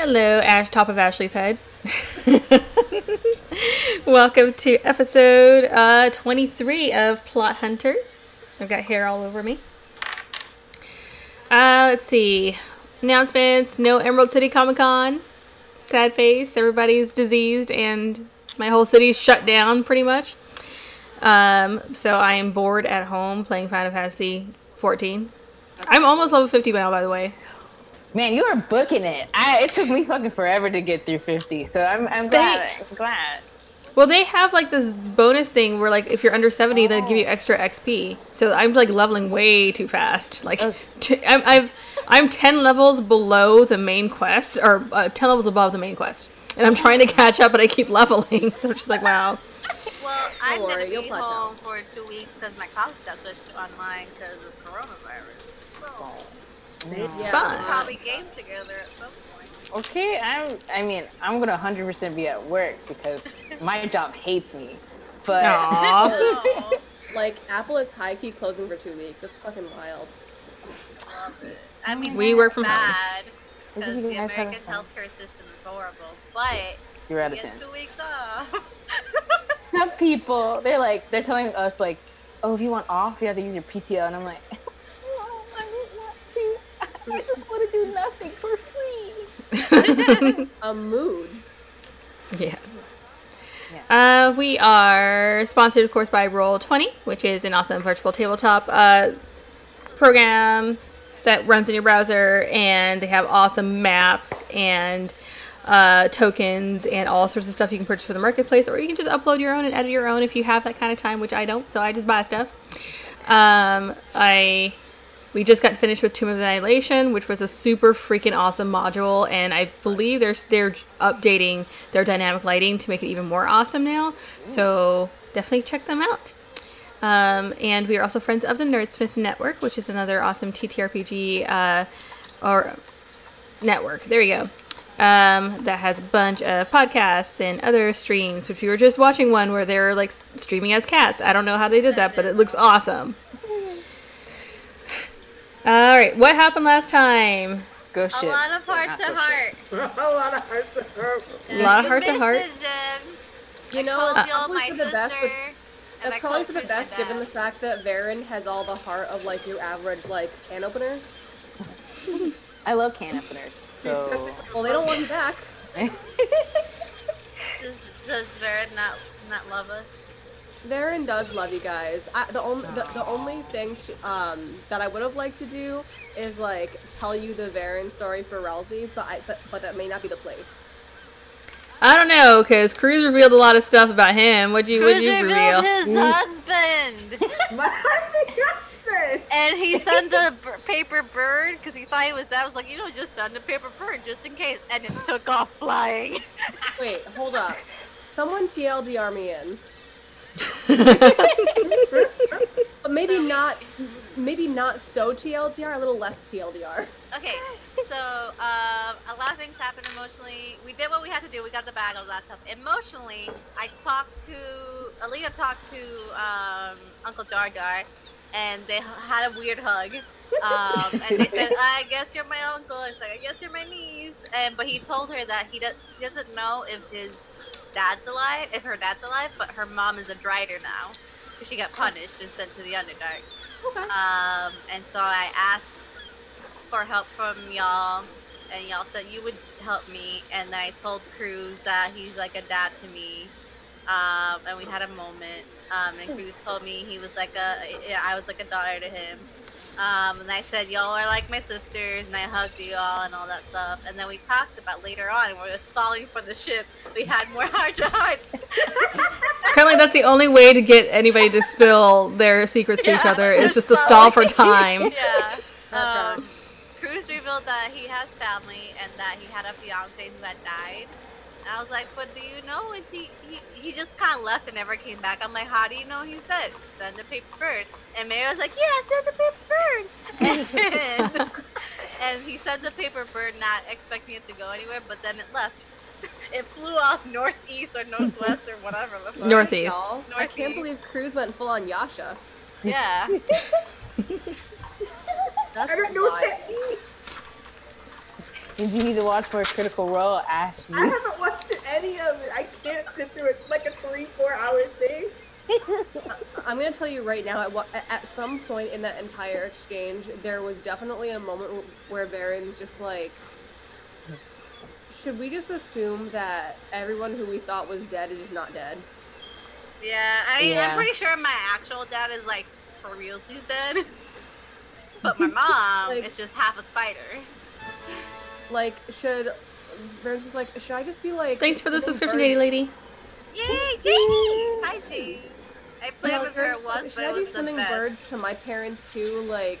Hello, top of Ashley's head. Welcome to episode 23 of Plot Hunters. I've got hair all over me. Let's see. Announcements. No Emerald City Comic Con. Sad face. Everybody's diseased and my whole city's shut down pretty much. So I am bored at home playing Final Fantasy XIV. I'm almost level 50 now, by the way. Man, you are booking it. It took me fucking forever to get through 50, so I'm glad. Well, they have like this bonus thing where like if you're under 70, they give you extra XP. So I'm like leveling way too fast. Like I'm 10 levels below the main quest, or 10 levels above the main quest, and I'm trying to catch up, but I keep leveling. So I'm just like, wow. Well, I'm gonna be home for 2 weeks because my college got switched online because of coronavirus. So. Yeah, we'll probably game together at some point. Okay, I mean, I'm gonna 100% be at work because my job hates me. But like Apple is high key closing for 2 weeks. It's fucking wild. I mean, we work from bad because the American healthcare system is horrible. But you're out of get 2 weeks off. Some people they're telling us like, oh, if you want off, you have to use your PTO, and I'm like. I just want to do nothing for free. A mood. Yes. Yeah. We are sponsored, of course, by Roll20, which is an awesome virtual tabletop program that runs in your browser, and they have awesome maps and tokens and all sorts of stuff you can purchase for the marketplace, or you can just upload your own and edit your own if you have that kind of time, which I don't, so I just buy stuff. We just got finished with Tomb of Annihilation, which was a super freaking awesome module, and I believe they're updating their dynamic lighting to make it even more awesome now. So definitely check them out. And we are also friends of the Nerdsmith Network, which is another awesome TTRPG or network. There we go. That has a bunch of podcasts and other streams, which we were just watching one where they're like streaming as cats. I don't know how they did that, but it looks awesome. All right, what happened last time? Go shit. A lot of heart to heart. You know, that's probably for the best. That's probably for the best, given the fact that Varen has all the heart of like your average like can opener. I love can openers. So. Well, they don't want you back. Does Varen not love us? Varen does love you guys. The only thing that I would have liked to do is like tell you the Varen story for Relsies, but that may not be the place. I don't know, cause Cruz revealed a lot of stuff about him. What'd you reveal? Cruz revealed his husband. My husband. And he sent a paper bird because he thought I was like, you know, just send a paper bird just in case, and it took off flying. Wait, hold up. Someone TLDR me in. But maybe not so TLDR, a little less TLDR. Okay, so a lot of things happened emotionally. We did what we had to do. We got the bag, all that stuff. Emotionally, Alina talked to Uncle Dargar, and they had a weird hug. And they said, I guess you're my uncle. It's like, I guess you're my niece. But he told her that he doesn't know if his dad's alive, if her dad's alive, but her mom is a drider now because she got punished and sent to the Underdark. Okay. And so I asked for help from y'all, and y'all said you would help me, and I told Cruz that he's like a dad to me, and we had a moment, and Cruz told me he was like I was like a daughter to him, and I said y'all are like my sisters, and I hugged you all and all that stuff. And then we talked about later on when we were stalling for the ship, we had more heart to heart. Apparently that's the only way to get anybody to spill their secrets to each other is just to stall for time. Yeah. Cruz revealed that he has family and that he had a fiance who had died. And I was like, but do you know is he just kind of left and never came back. I'm like, how do you know he's dead? Send a paper bird. And Mary was like, yeah, send a paper bird. And he sent the paper bird, not expecting it to go anywhere, but then it left. It flew off northeast or northwest or whatever. Northeast. I can't believe Cruz went full on Yasha. Yeah. That's wild. Did you need to watch for a Critical Role, Ashley? I haven't watched any of it. I can't sit through it. It's like a 3-4 hour thing. I'm going to tell you right now, at some point in that entire exchange, there was definitely a moment where Baron's just like, should we just assume that everyone who we thought was dead is just not dead? Yeah, I'm pretty sure my actual dad is like, for real, she's dead. But my mom like, is just half a spider. Like, Baron's just like, should I just be like... Thanks for the subscription, Jady Lady. Yay, Jady! Hi, Jady. I played with her once, but it was the best. Should I be sending birds to my parents, too? Like,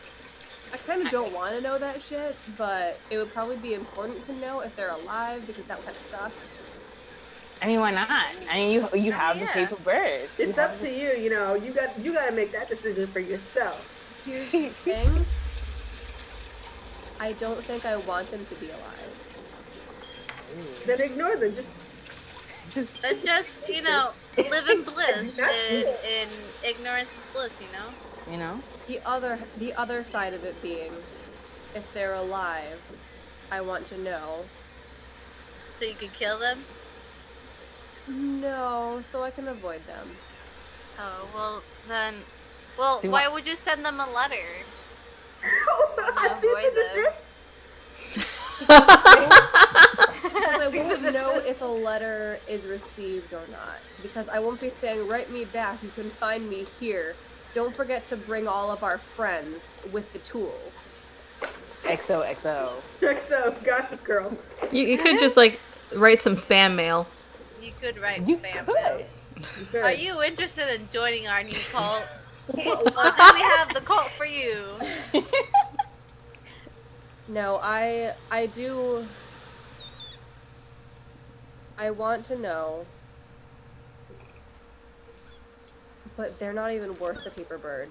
I kind of don't want to know that shit, but it would probably be important to know if they're alive, because that would kind of suck. I mean, why not? I mean, you have the paper birds. It's up to you, you know. You gotta make that decision for yourself. Here's the thing. I don't think I want them to be alive. Ooh. Then ignore them. Just you know, live in bliss, and ignorance is bliss, you know. You know. The other side of it being, if they're alive, I want to know. So you could kill them. No, so I can avoid them. Oh, well, then... Well, why would you send them a letter? Avoid them. Because I won't know if a letter is received or not. Because I won't be saying, write me back, you can find me here. Don't forget to bring all of our friends with the tools. XOXO. XO, gossip girl. You could just, like, write some spam mail. You could write spam mail. Are you interested in joining our new cult? Well, then we have the cult for you. No, I do... I want to know. But they're not even worth the paper bird.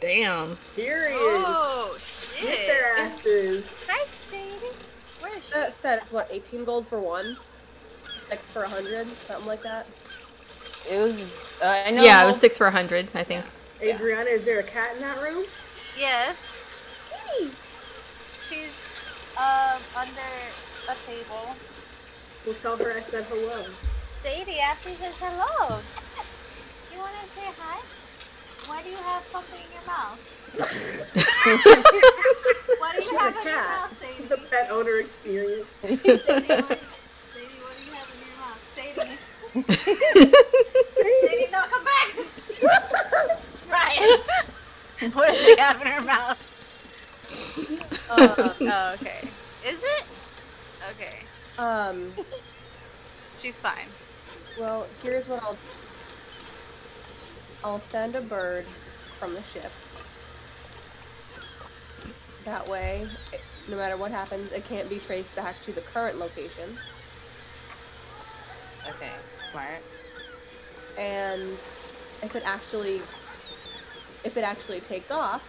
Damn. Period. Oh, shit. Get their asses. Thanks, Jady. Where is she? That said, it's what, 18 gold for one? 6 for 100, something like that. It was, I know. Yeah, it was 6 for 100, I think. Yeah. Adriana, is there a cat in that room? Yes. Kitty! She's, under a table. We'll tell her I said hello. Sadie actually says hello. You want to say hi? Why do you have something in your mouth? Why do you have in your mouth, Sadie? The pet owner experience. Sadie, Sadie. Sadie, no, come back! Ryan! What does she have in her mouth? Oh, okay. Is it? Okay. She's fine. Well, here's what I'll send a bird from the ship. That way, no matter what happens, it can't be traced back to the current location. Okay, smart. And if it actually takes off,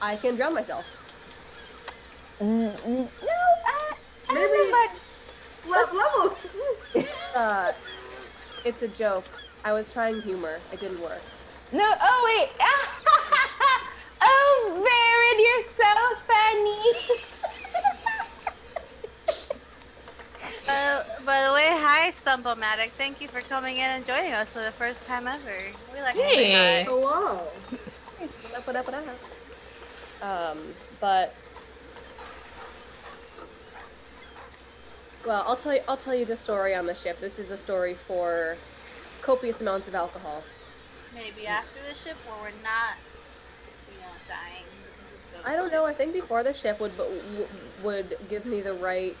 I can drown myself. No, I don't know what. It's a joke. I was trying humor. It didn't work. No. Oh wait. Oh, Varen, you're so funny. By the way, hi Stumpomatic. Thank you for coming in and joining us for the first time ever. We like hey. Hello. Well, I'll tell you the story on the ship. This is a story for copious amounts of alcohol. Maybe after the ship, where we're not, you know, dying. I don't know. I think before the ship would give me the right.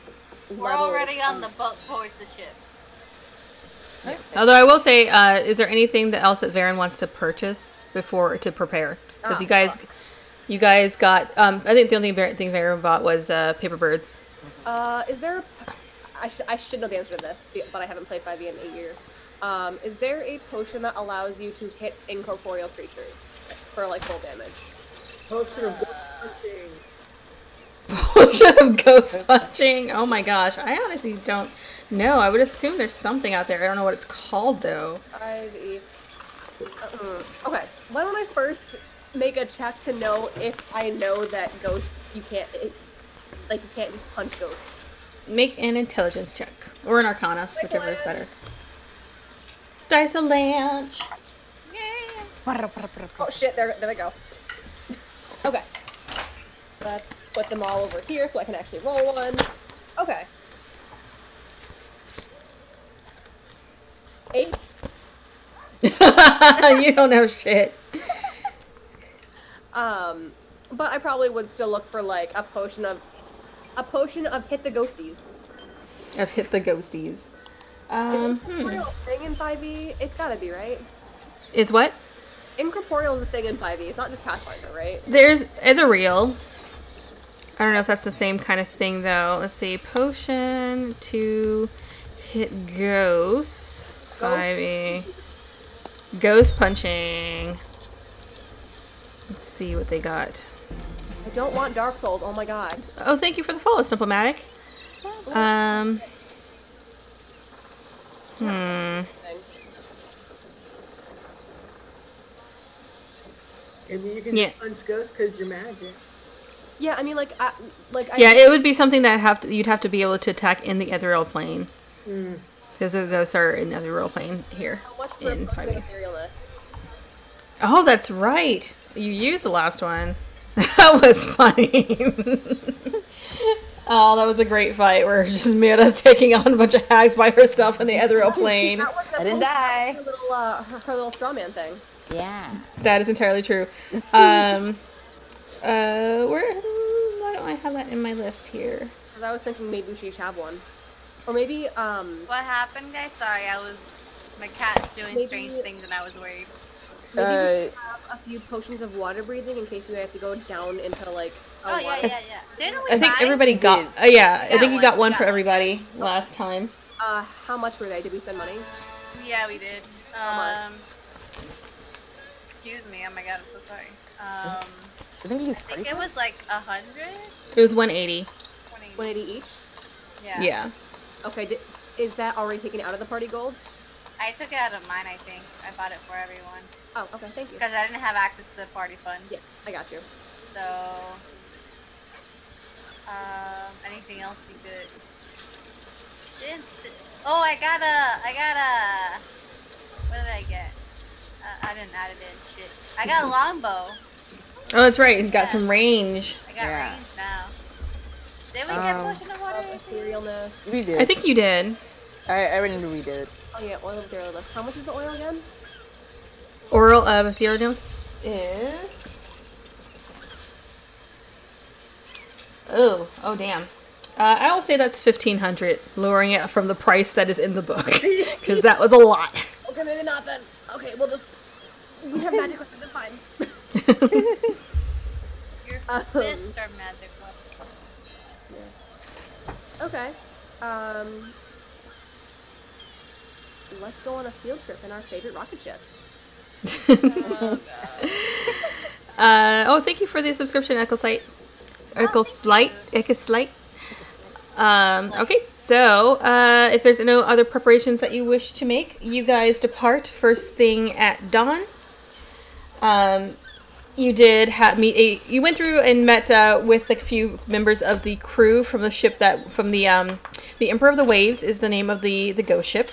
We're already on the boat towards the ship. Yeah. Although I will say, is there anything else that Varen wants to purchase before to prepare? Because you guys got. I think the only thing Varen bought was paper birds. Is there? I should know the answer to this, but I haven't played 5e in 8 years. Is there a potion that allows you to hit incorporeal creatures for like full damage? Potion of ghost punching. Potion of ghost punching. Oh my gosh, I honestly don't know. I would assume there's something out there. I don't know what it's called though. 5e. Okay, why don't I first make a check to know if I know that ghosts you can't Like, you can't just punch ghosts. Make an intelligence check. Or an arcana, whichever is better. Dice a lance. Yay! Oh shit, there they go. Okay. Let's put them all over here so I can actually roll one. Okay. 8. You don't know shit. But I probably would still look for like a potion of hit the ghosties. Of hit the ghosties. Incorporeal thing in 5e? It's gotta be, right? Is what? Incorporeal is a thing in 5e. It's not just Pathfinder, right? There's the real. I don't know if that's the same kind of thing though. Let's see, potion to hit ghosts. 5e. Ghost punching. Let's see what they got. I don't want Dark Souls. Oh my god. Oh, thank you for the follow, Simplomatic. I mean, you can just punch ghosts because you're magic. Yeah, I mean, it would be something that you'd have to be able to attack in the ethereal plane. Mm. Because the ghosts are in ethereal plane here. How much for in 5e? Oh, that's right. You used the last one. That was funny. Oh, that was a great fight where just Mira's taking on a bunch of hags by herself in the ethereal plane. I didn't die. Her little straw man thing. Yeah. That is entirely true. Why don't I have that in my list here? Because I was thinking maybe we should each have one. Or maybe, What happened, guys? Sorry, my cat's doing strange things and I was worried. Maybe we should have a few potions of water breathing in case we have to go down into, like, yeah. Didn't we I think everybody got... I think you got one for everybody last time. How much were they? Did we spend money? Yeah, we did. How much? Excuse me. Oh, my God. I'm so sorry. I think it was, like, 100? It was 180. 180 each? Yeah. Yeah. Okay. Is that already taken out of the party gold? I took it out of mine, I think. I bought it for everyone. Oh, okay, thank you. Because I didn't have access to the party fund. Yeah, I got you. So, anything else you could... Oh, I got a... What did I get? I didn't add it in, shit. I got a longbow. Oh, that's right, you got some range. I got range now. Did we get a potion of water? We did. I think you did. I remember we did. Oh yeah, oil of Therialis. How much is the oil again? Oil of Therialis is... Oh damn. I will say that's 1,500, lowering it from the price that is in the book. Because that was a lot. Okay, maybe not then. Okay, we have magic weapons this time. Your fists are magic weapons. Yeah. Okay. Let's go on a field trip in our favorite rocket ship. Thank you for the subscription, Ecclesite. Ecclesite. Okay, so if there's no other preparations that you wish to make, you guys depart first thing at dawn. You did you went through and met with a few members of the crew from the ship the Emperor of the Waves is the name of the ghost ship.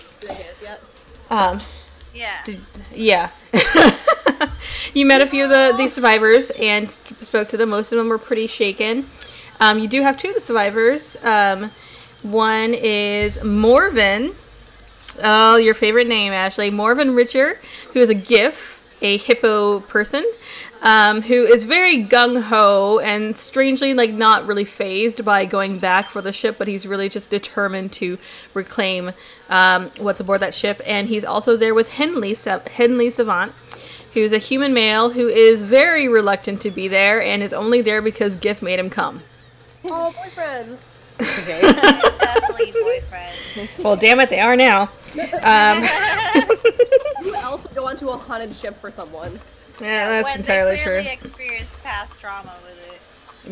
You met a few of the survivors and spoke to them. Most of them were pretty shaken. You do have two of the survivors. One is Morven. Oh, your favorite name, Ashley. Morven Richard, who is a GIF, a hippo person. Who is very gung-ho and strangely not really phased by going back for the ship, but he's really just determined to reclaim what's aboard that ship. And he's also there with Henley Savant, who's a human male who is very reluctant to be there and is only there because Gif made him come. Oh, boyfriends. Okay. Definitely boyfriends. Well, damn it, they are now. Who else would go onto a haunted ship for someone? Yeah, that's entirely true. When they clearly experienced past trauma with it.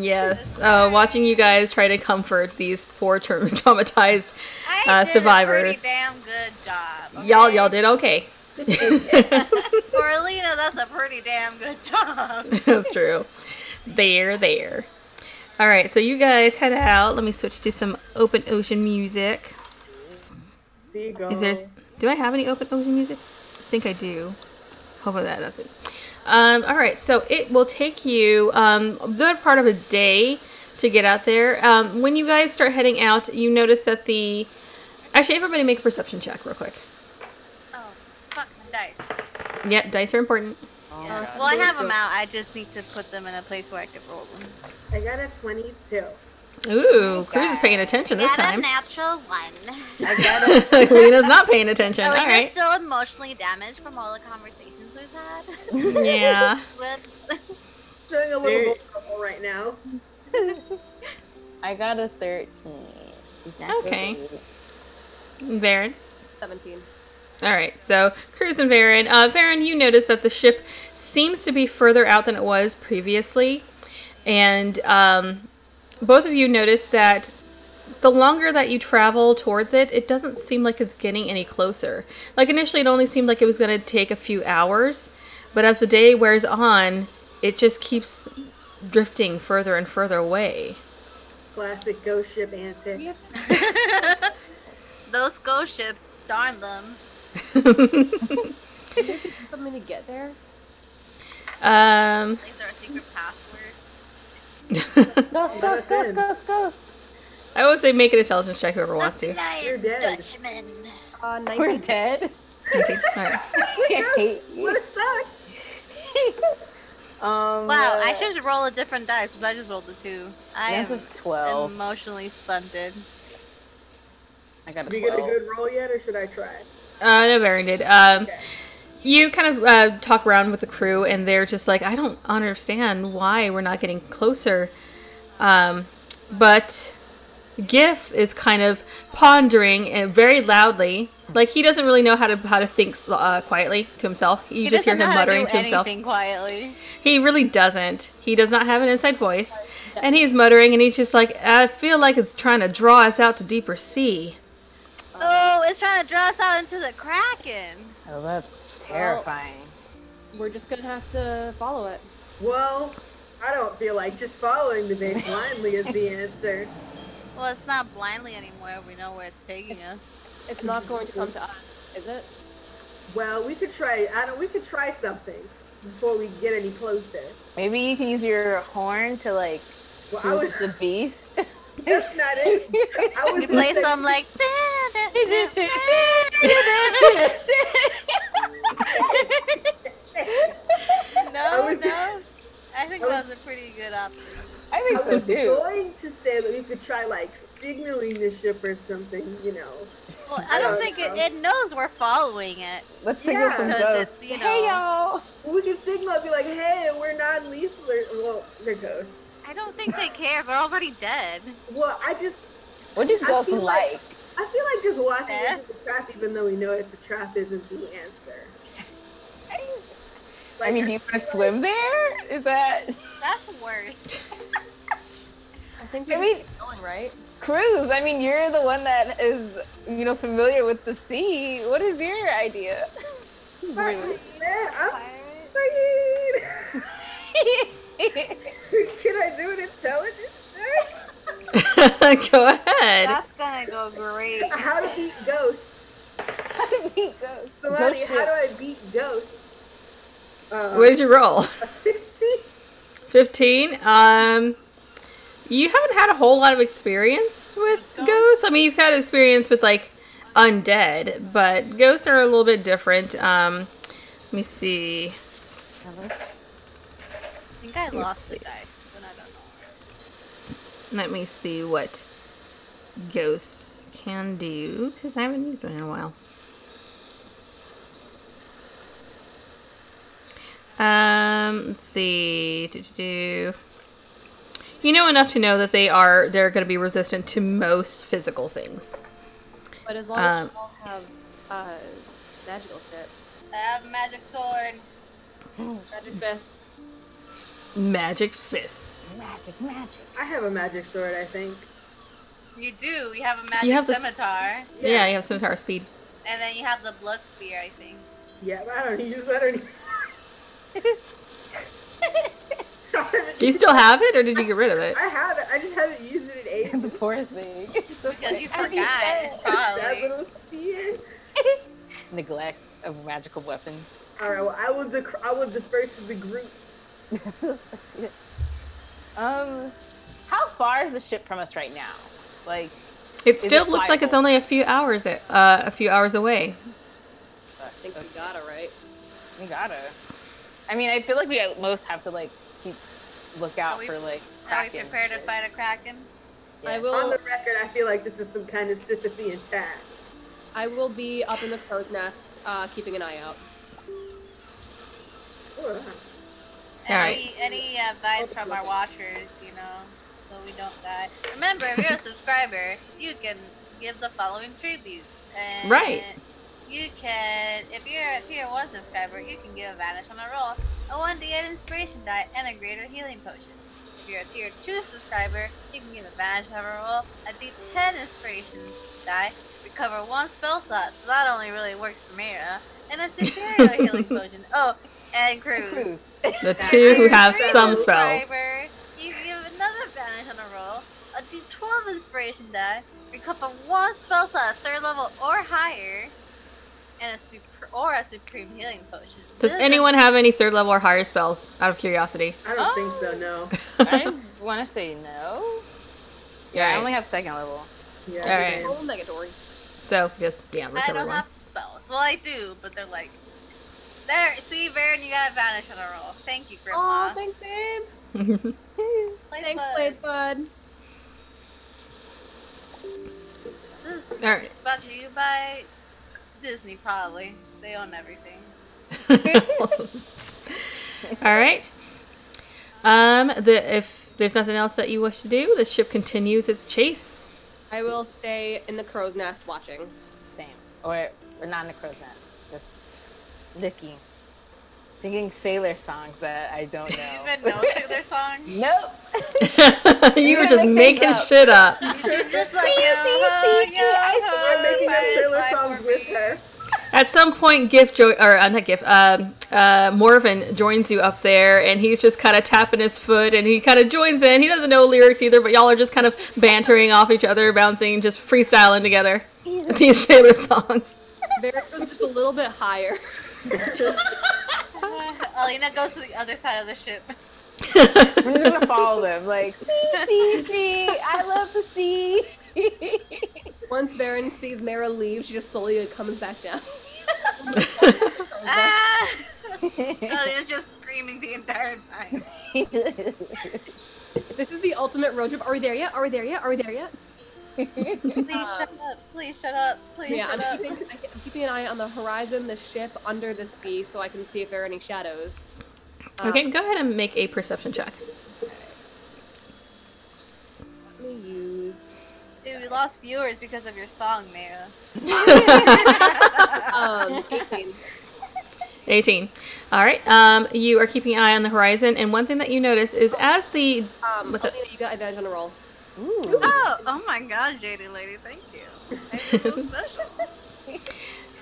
Yes, watching you guys try to comfort these poor traumatized survivors. I did a pretty damn good job. Okay? Y'all did okay. For Alina, that's a pretty damn good job. That's true. There. All right, so you guys head out. Let me switch to some open ocean music. There you go. Do I have any open ocean music? I think I do. Hopefully that's it. All right, so it will take you that part of a day to get out there. When you guys start heading out, you notice that the... Actually, everybody make a perception check real quick. Oh, fuck, dice. Yep, dice are important. Oh yeah. Well, I have them out. I just need to put them in a place where I can roll them. I got a 22. Ooh, Cruz is paying attention this time. I got a natural one. I got a... Alina's not paying attention. Alina's still emotionally damaged from all the conversations we've had. Yeah. Feeling a little vulnerable right now. I got a 13. Okay. Varen? 17. All right, so Cruz and Varen. Varen, you notice that the ship seems to be further out than it was previously. And both of you notice that the longer that you travel towards it, it doesn't seem like it's getting any closer. Like initially, it only seemed like it was going to take a few hours. But as the day wears on, it just keeps drifting further and further away. Classic ghost ship antics. Yep. Those ghost ships, darn them. Did they do something to get there? Is there a secret password? Ghosts. I would say make an intelligence check, whoever wants to. You're dead. Dutchman. 19. We're dead? 19. All right. I hate you. What a suck. Wow, I should roll a different die because I just rolled a 2. I am a 12. Emotionally stunted. I got a 12. Did you get a good roll yet, or should I try? No, Varen did. Okay. You kind of talk around with the crew, and they're just like, I don't understand why we're not getting closer. But Gif is kind of pondering very loudly. Like, he doesn't really know how to think quietly to himself. You just hear him muttering to himself. Quietly. He really doesn't. He does not have an inside voice. And he's muttering, and he's just like, I feel like it's trying to draw us out to deeper sea. Oh, it's trying to draw us out into the Kraken. Oh, that's terrifying. Well, we're just going to have to follow it. Well, I don't feel like just following the bait blindly is the answer. Well, it's not blindly anymore. We know where it's taking us. It's not going to come to us, is it? Well, we could try. We could try something before we get any closer. Maybe you could use your horn to like soothe the beast. That's not it. I was play some like. No. I think that was a pretty good option. I think so too. I was going to say that we could try like signaling the ship or something, you know. Well, I don't think it knows we're following it. Let's signal some ghosts. You know, hey y'all. We could signal and be like, hey, we're non-lethal. Well, they're ghosts. I don't think they care. They're already dead. Well, what do ghosts like? I feel like just walking into the trap, even though we know it's a trap, isn't the answer. Like, I mean, do you want to swim there? Is that... That's worse. I think we're just going, right? Cruz, I mean, you're the one that is, you know, familiar with the sea. What is your idea? Can I do an intelligence check? Go ahead. That's gonna go great. How to beat ghosts. Somebody, how do I beat ghosts? What did you roll? 15? You haven't had a whole lot of experience with ghosts. I mean, you've had experience with, like, undead, but ghosts are a little bit different. Let me see. I think I lost the dice, and I don't know. Let me see what ghosts can do, because I haven't used one in a while. Let's see. You know enough to know that they're going to be resistant to most physical things. But as long as you all have magical shit. I have magic sword. Magic fists. Magic. I have a magic sword, I think. You do. You have a magic scimitar. Yeah, you have scimitar speed. And then you have the blood spear, I think. Yeah, but I don't use that anymore. Do you still have it, or did you get rid of it? I have it. I just haven't used it in ages. The poor thing. It's just because like, you forgot. Probably. Neglect of magical weapon. All right. Well, I will disperse the group. How far is the ship from us right now? Like, it still looks like it's only a few hours away. I think we gotta, right? We gotta. I mean, I feel like we at most have to like keep look out for like Kraken. Are we prepared to fight a Kraken? Yeah. I will. On the record, I feel like this is some kind of Sisyphean task. I will be up in the crow's nest, keeping an eye out. Ooh. Any advice from our watchers, you know, so we don't die. Remember, if you're a subscriber, you can give the following tributes. And right. You can, if you're a tier 1 subscriber, you can give a vanish on a roll, a 1d8 inspiration die, and a greater healing potion. If you're a tier 2 subscriber, you can give a vanish on a roll, a d10 inspiration die, recover 1 spell slot, so that only really works for Mira, and a superior healing potion. Oh, and Cruz. The two who have some spells. You can give another vanish on a roll, a d12 inspiration die, recover 1 spell slot at 3rd level or higher, and a supreme healing potion. Does anyone have any 3rd level or higher spells, out of curiosity? I don't think so, no. I want to say no. Yeah, right. I only have 2nd level. Yeah. Alright. All right. Megadory. So, just, yeah, recover 1. I don't have spells. Well, I do, but they're like... There, see, Varen, you got a vanish on a roll. Thank you, Grandma. Oh, thanks, babe. Thanks, Blades Bud. This is brought to you by Disney, probably. They own everything. All right. If there's nothing else that you wish to do, the ship continues its chase. I will stay in the crow's nest watching. Same. Or not in the crow's nest. Just... Licking. Singing sailor songs that I don't know. You even know sailor songs? Nope. You were just making shit up. She's just like, I'm making up sailor songs with her. At some point, Morven joins you up there, and he's just kind of tapping his foot, and he kind of joins in. He doesn't know lyrics either, but y'all are just kind of bantering off each other, bouncing, just freestyling together these sailor songs. Varric goes just a little bit higher. Alina goes to the other side of the ship. We're just gonna follow them, like, see, see, see, I love the sea. Once Varen sees Mera leave, she just slowly comes back down. Alina's just screaming the entire time. This is the ultimate road trip. Are we there yet? Are we there yet? Are we there yet? Please shut up! Please shut up! Please shut up! Yeah, I'm keeping an eye on the horizon, the ship, under the sea, so I can see if there are any shadows. Okay, go ahead and make a perception check. Let me use. Dude, we lost viewers because of your song, Mira. 18. 18. All right. You are keeping an eye on the horizon, and one thing that you notice is as the what's up? You got advantage on a roll. Ooh. Oh my God, JD lady, thank you. It's so special.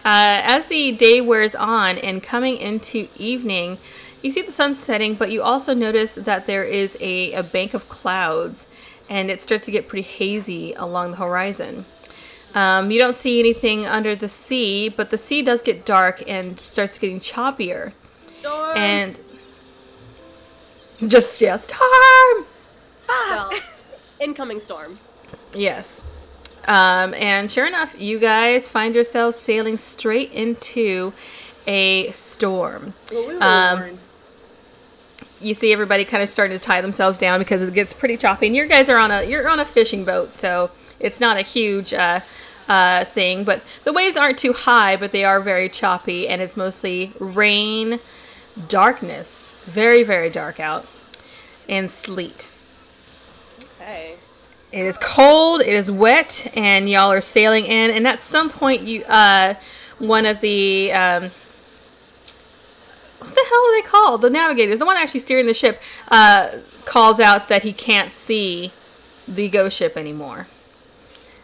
As the day wears on and coming into evening, you see the sun setting, but you also notice that there is a bank of clouds, and it starts to get pretty hazy along the horizon. You don't see anything under the sea, but the sea does get dark and starts getting choppier. Storm. And just storm. Well, incoming storm. Yes. And sure enough, you guys find yourselves sailing straight into a storm. Well, we you see everybody kind of starting to tie themselves down because it gets pretty choppy. And you guys are on a fishing boat, so it's not a huge thing. But the waves aren't too high, but they are very choppy, and it's mostly rain, darkness, very, very dark out, and sleet. It is cold, it is wet, and y'all are sailing in, and at some point you one of the what the hell are they called, the navigators, the one actually steering the ship, calls out that he can't see the ghost ship anymore,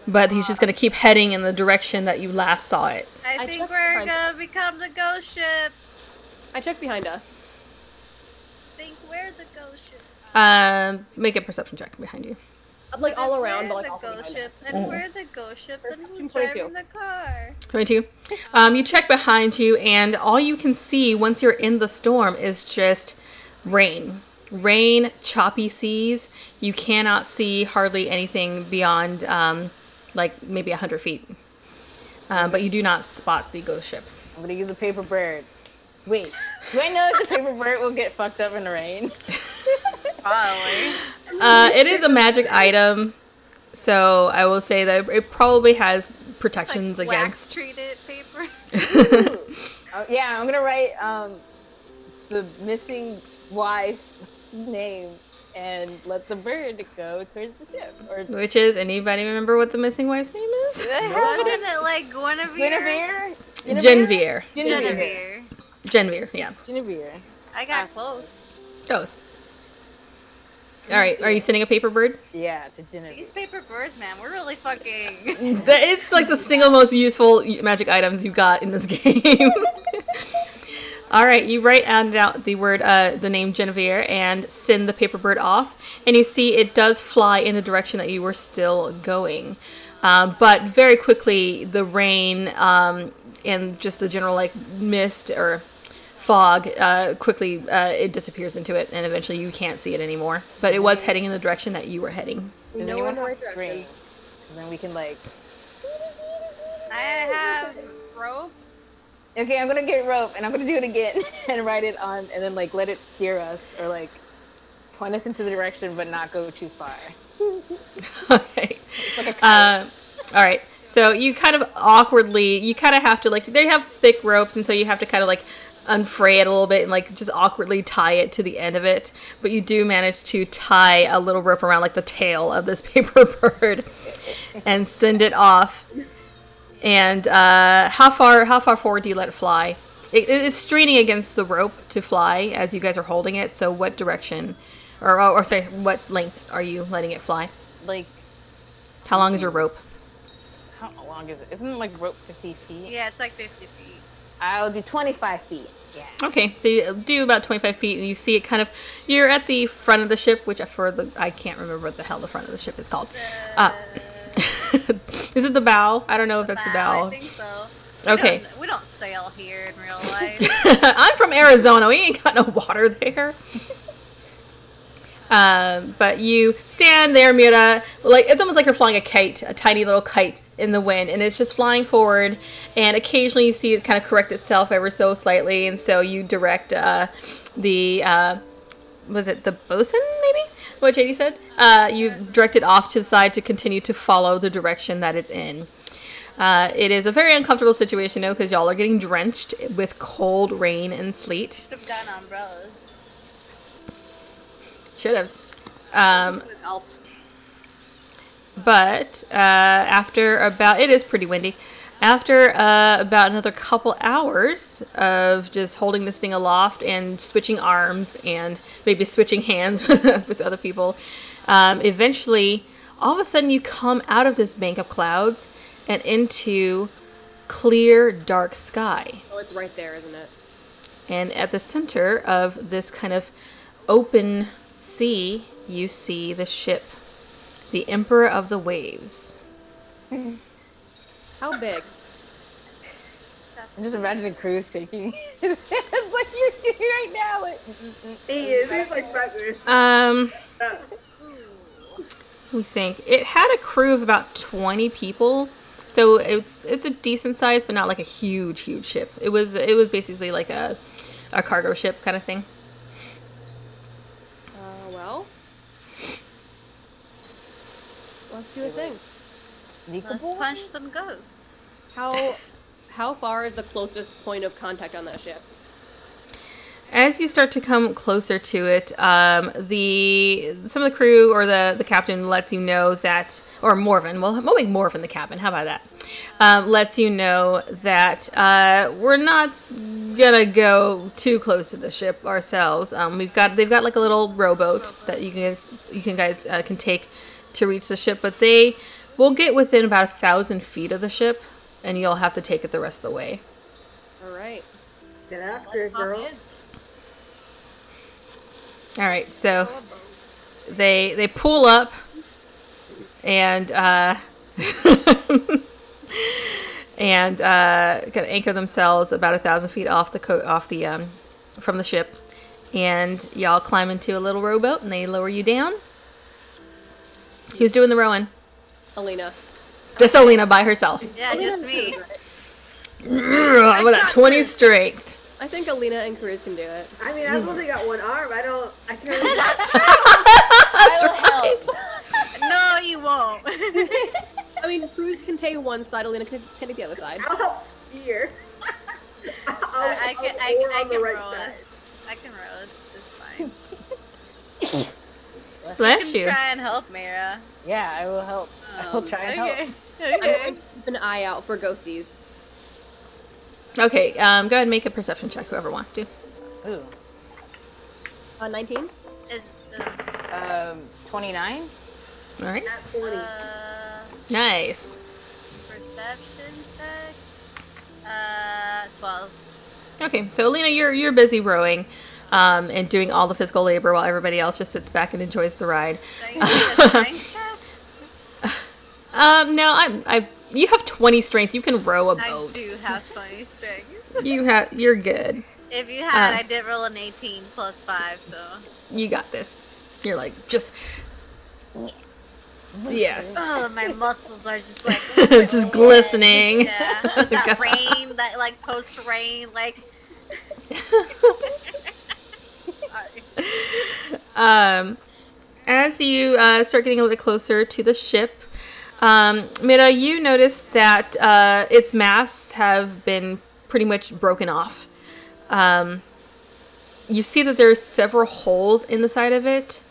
but he's just going to keep heading in the direction that you last saw it. I think we're going to become the ghost ship. I checked behind us. I think we're the ghost ship. Make a perception check behind you. Like all around, but like also behind you. And where the ghost ship that was driving the car. 22. You check behind you, and all you can see once you're in the storm is just rain. Rain, choppy seas. You cannot see hardly anything beyond, like, maybe 100 feet. But you do not spot the ghost ship. I'm gonna use a paper bird. Wait, do I know if the paper bird will get fucked up in the rain? Probably. It is a magic item, so I will say that it probably has protections like against... wax-treated paper? Yeah, I'm gonna write the missing... wife's name and let the bird go towards the ship. Or... Which is, anybody remember what the missing wife's name is? Wasn't it like Guinevere? Genevieve, yeah. Genevieve. I got close. Close. Alright, are you sending a paper bird? Yeah, to Genevieve. These paper birds, man, we're really fucking... It's like the single most useful magic items you got in this game. All right, you write out the word, the name Genevieve, and send the paper bird off. And you see it does fly in the direction that you were still going. But very quickly, the rain and just the general like mist or fog, quickly it disappears into it, and eventually you can't see it anymore. But it was heading in the direction that you were heading. Does anyone have string? And then we can like... I have rope. Okay, I'm gonna get rope, and I'm gonna do it again, and write it on, and then, like, let it steer us, or, like, point us into the direction, but not go too far. Okay. Like all right, so you kind of awkwardly, you kind of have to, like, they have thick ropes, and so you have to kind of, like, unfray it a little bit and, like, just awkwardly tie it to the end of it, but you do manage to tie a little rope around, like, the tail of this paper bird and send it off. And how far forward do you let it fly? It's straining against the rope to fly as you guys are holding it. So what direction, or sorry, what length are you letting it fly? Like, how long is your rope? How long is it? Isn't it like rope 50 feet? Yeah, it's like 50 feet. I'll do 25 feet. Yeah. Okay, so you do about 25 feet, and you see it kind of. You're at the front of the ship, which I can't remember what the hell the front of the ship is called. Is it the bow? I don't know if that's the bow. I think so. Okay. We don't sail here in real life. I'm from Arizona. We ain't got no water there. But you stand there, Mira. Like, it's almost like you're flying a kite, a tiny little kite in the wind. And it's just flying forward. And occasionally you see it kind of correct itself ever so slightly. And so you direct was it the bosun, maybe? What JD said? You direct it off to the side to continue to follow the direction that it's in. It is a very uncomfortable situation, though, because y'all are getting drenched with cold rain and sleet. Should have gotten umbrellas. Should have. But after about... It is pretty windy. After about another couple hours of just holding this thing aloft and switching arms and maybe switching hands with other people, eventually, all of a sudden, you come out of this bank of clouds and into clear, dark sky. Oh, it's right there, isn't it? And at the center of this kind of open sea, you see the ship, the Emperor of the Waves. How big? I'm just imagining Cruz taking his hands like you're doing right now. He is. He's like Cruz. We think it had a crew of about 20 people, so it's a decent size, but not like a huge ship. It was basically like a cargo ship kind of thing. Well, let's do a thing. Let's punch some ghosts. How far is the closest point of contact on that ship? As you start to come closer to it, some of the crew or the captain lets you know that, or Morven, well, we'll make Morven the captain, how about that? Lets you know that we're not gonna go too close to the ship ourselves. They've got like a little rowboat that you guys can take to reach the ship, but they. We'll get within about 1,000 feet of the ship, and you'll have to take it the rest of the way. All right. Get after it, girl. All right, so they pull up, and and kind of anchor themselves about 1,000 feet from the ship, and y'all climb into a little rowboat, and they lower you down. Who's doing the rowing? Alina. Just Alina by herself. Yeah, Alina, just me. I'm at 20 strength. I think Alina and Cruz can do it. I mean, I've only got one arm. I can only... That's right. No, you won't. I mean, Cruz can take one side. Alina can take the other side. I'll help steer. I can row. It's fine. Bless you. You can try and help, Mira. Yeah, I will help. I will try and help. Okay. Keep an eye out for ghosties. Okay, go ahead and make a perception check, whoever wants to. Ooh. 19? 29? Alright. Not 40. Nice. Perception check? 12. Okay, so Alina, you're busy rowing and doing all the physical labor while everybody else just sits back and enjoys the ride. Do I get a strength check? No, you have 20 strength. You can row a boat. I do have 20 strength. You're good. If you had, I did roll an 18 plus 5, so. You got this. You're like, just. Yes. Oh, my muscles are just like. Just glistening. Yeah. With that rain, that like post rain, like. As you start getting a little bit closer to the ship. Mira, you noticed that its masts have been pretty much broken off. You see that there's several holes in the side of it.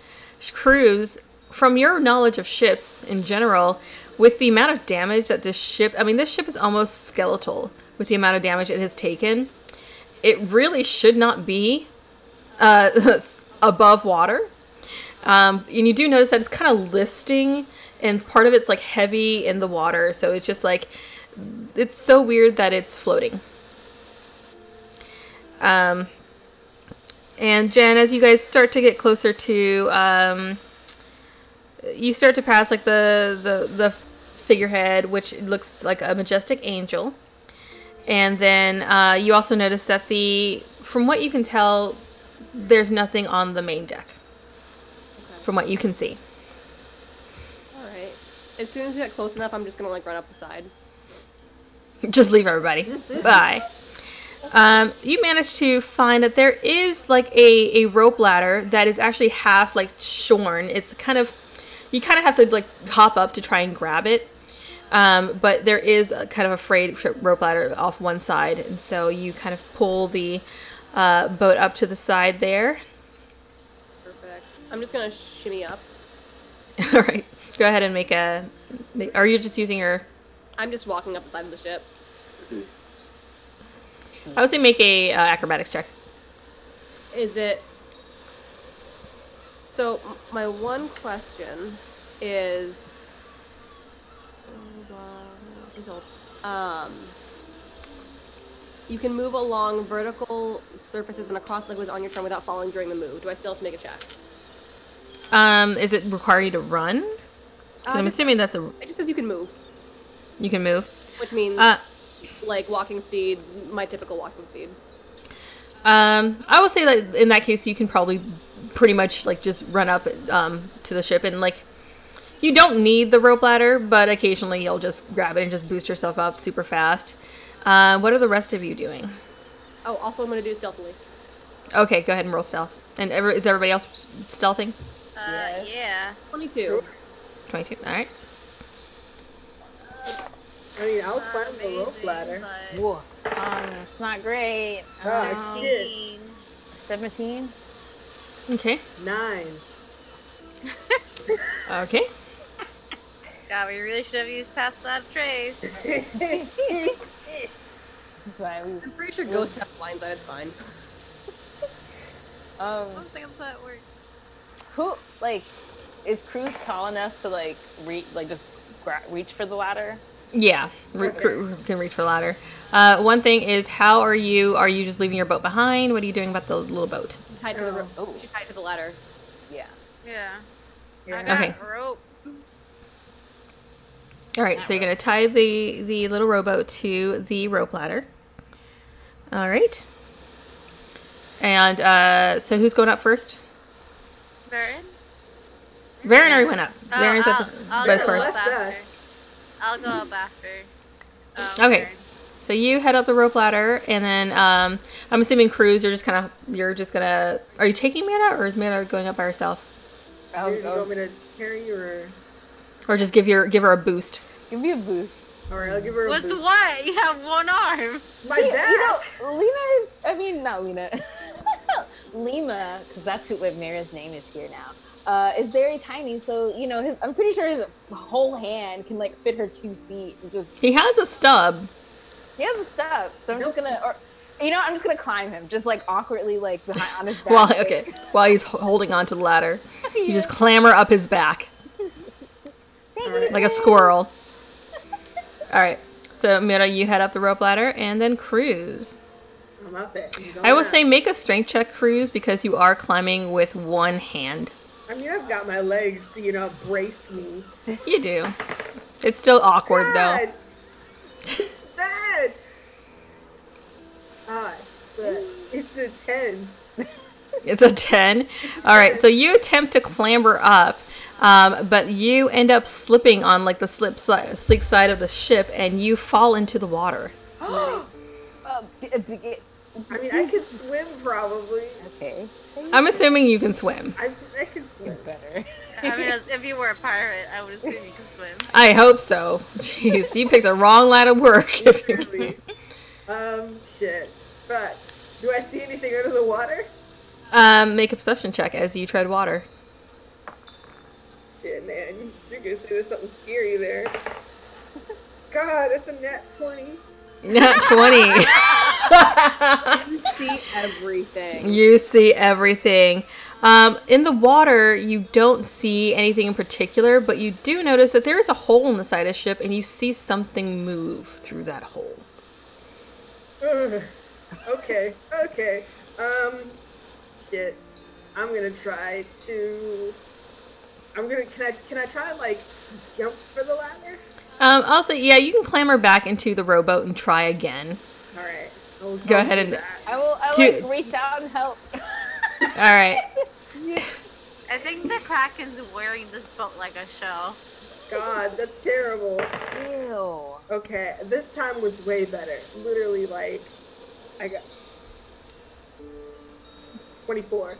Cruz, from your knowledge of ships in general, with the amount of damage that this ship... I mean, this ship is almost skeletal with the amount of damage it has taken. It really should not be above water. And you do notice that it's kind of listing... And part of it's like heavy in the water, so it's just like, it's so weird that it's floating. And Jen, as you guys start to get closer to, you start to pass like the figurehead, which looks like a majestic angel. And then you also notice that from what you can tell, there's nothing on the main deck. Okay. From what you can see. As soon as we get close enough, I'm just going to, like, run up the side. Just leave everybody. Bye. You managed to find that there is, like, a rope ladder that is actually half, like, shorn. It's kind of... You kind of have to, like, hop up to try and grab it. But there is a, kind of a frayed rope ladder off one side. And so you kind of pull the boat up to the side there. Perfect. I'm just going to shimmy up. All right. Go ahead and make a... Are you just using your... I'm just walking up the side of the ship. I would say make a acrobatics check. Is it... So, my one question is... you can move along vertical surfaces and across liquids on your turn without falling during the move. Do I still have to make a check? Is it require you to run? I'm assuming that's a... It just says you can move. You can move? Which means, like, walking speed, my typical walking speed. I would say that in that case, you can probably pretty much, like, just run up to the ship. And, like, you don't need the rope ladder, but occasionally you'll just grab it and just boost yourself up super fast. What are the rest of you doing? Oh, also I'm going to do stealthily. Okay, go ahead and roll stealth. And is everybody else stealthing? Yeah. 22. 22, alright. I mean, I was climbing the rope ladder. Whoa. It's not great. 13. 17. Okay. 9. Okay. God, we really should have used Pass Without a Trace. That's why I'm pretty sure ghosts have blinds on, it's fine. I don't think that works. Who, like... Is Cruz tall enough to reach for the ladder? Yeah, can reach for the ladder. One thing is, how are you? Are you just leaving your boat behind? What are you doing about the little boat? Hide to the ladder. Yeah. Yeah. Okay. Rope. All right, so you're going to tie the little rowboat to the rope ladder. All right. And so who's going up first? Varen. Varen already went up. Varen's at the best part. I'll go up after. Okay. Varen. So you head up the rope ladder, and then I'm assuming Cruz, you're just gonna. Are you taking Mana, or is Mana going up by herself? You want me to carry you, or just give her a boost? Give me a boost. All right, I'll give her a boost. With what? You have one arm. My dad. You know, Lima, because that's who Mira's name is here now. Is very tiny, so you know I'm pretty sure his whole hand can like fit her 2 feet. And just he has a stub. He has a stub, so I'm just gonna climb him, just like awkwardly, like behind on his back. While he's holding onto the ladder, yeah. You just clamber up his back, like a squirrel. All right, so Mira, you head up the rope ladder, and then Cruz. I'm up it. I will say, make a strength check, Cruz, because you are climbing with one hand. I mean, I've got my legs, you know, brace me. You do. It's still awkward though. But it's a 10. It's a 10? Alright, so you attempt to clamber up, but you end up slipping on like the sleek side of the ship, and you fall into the water. I mean, I can swim probably. Okay. I'm assuming you can swim. I can swim better. I mean, if you were a pirate, I would assume you can swim. I hope so. Jeez, you picked the wrong line of work. If you can. Shit. But do I see anything under the water? Make a perception check as you tread water. Shit, man. You're gonna say there's something scary there. God, that's a nat 20. Nat 20. You see everything. You see everything. In the water, you don't see anything in particular, but you do notice that there is a hole in the side of the ship, and you see something move through that hole. Okay. Shit. I'm gonna try to. Can I try like jump for the ladder? Also, yeah, you can clamber back into the rowboat and try again. All right. Go ahead and. I will reach out and help. All right. I think the Kraken's wearing this boat like a shell. God, that's terrible. Ew. Okay, this time was way better. Literally, like, I got 24.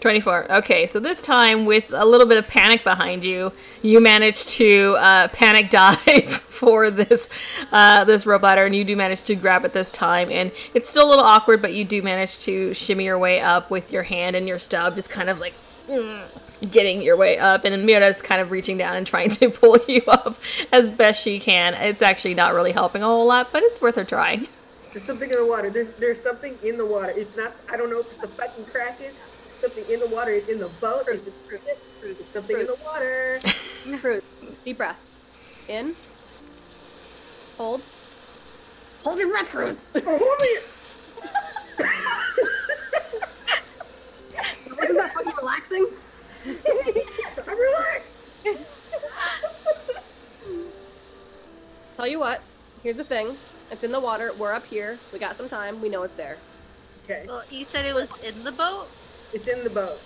24. Okay, so this time, with a little bit of panic behind you, you managed to panic dive for this this rope ladder, and you do manage to grab it this time. And it's still a little awkward, but you do manage to shimmy your way up with your hand and your stub, just kind of like. Getting your way up, and Mira's kind of reaching down and trying to pull you up as best she can. It's actually not really helping a whole lot, but it's worth a try. There's something in the water. There's something in the water. It's not, I don't know if it's a fucking Kraken. Something in the water. It's in the boat. It's something in the water. Fruit. Deep breath. In. Hold. Hold your breath, Cruz. Hold it. Wasn't that fucking relaxing? I'm relaxed. Tell you what, here's the thing. It's in the water. We're up here. We got some time. We know it's there. Okay. Well, you said it was in the boat? It's in the boat.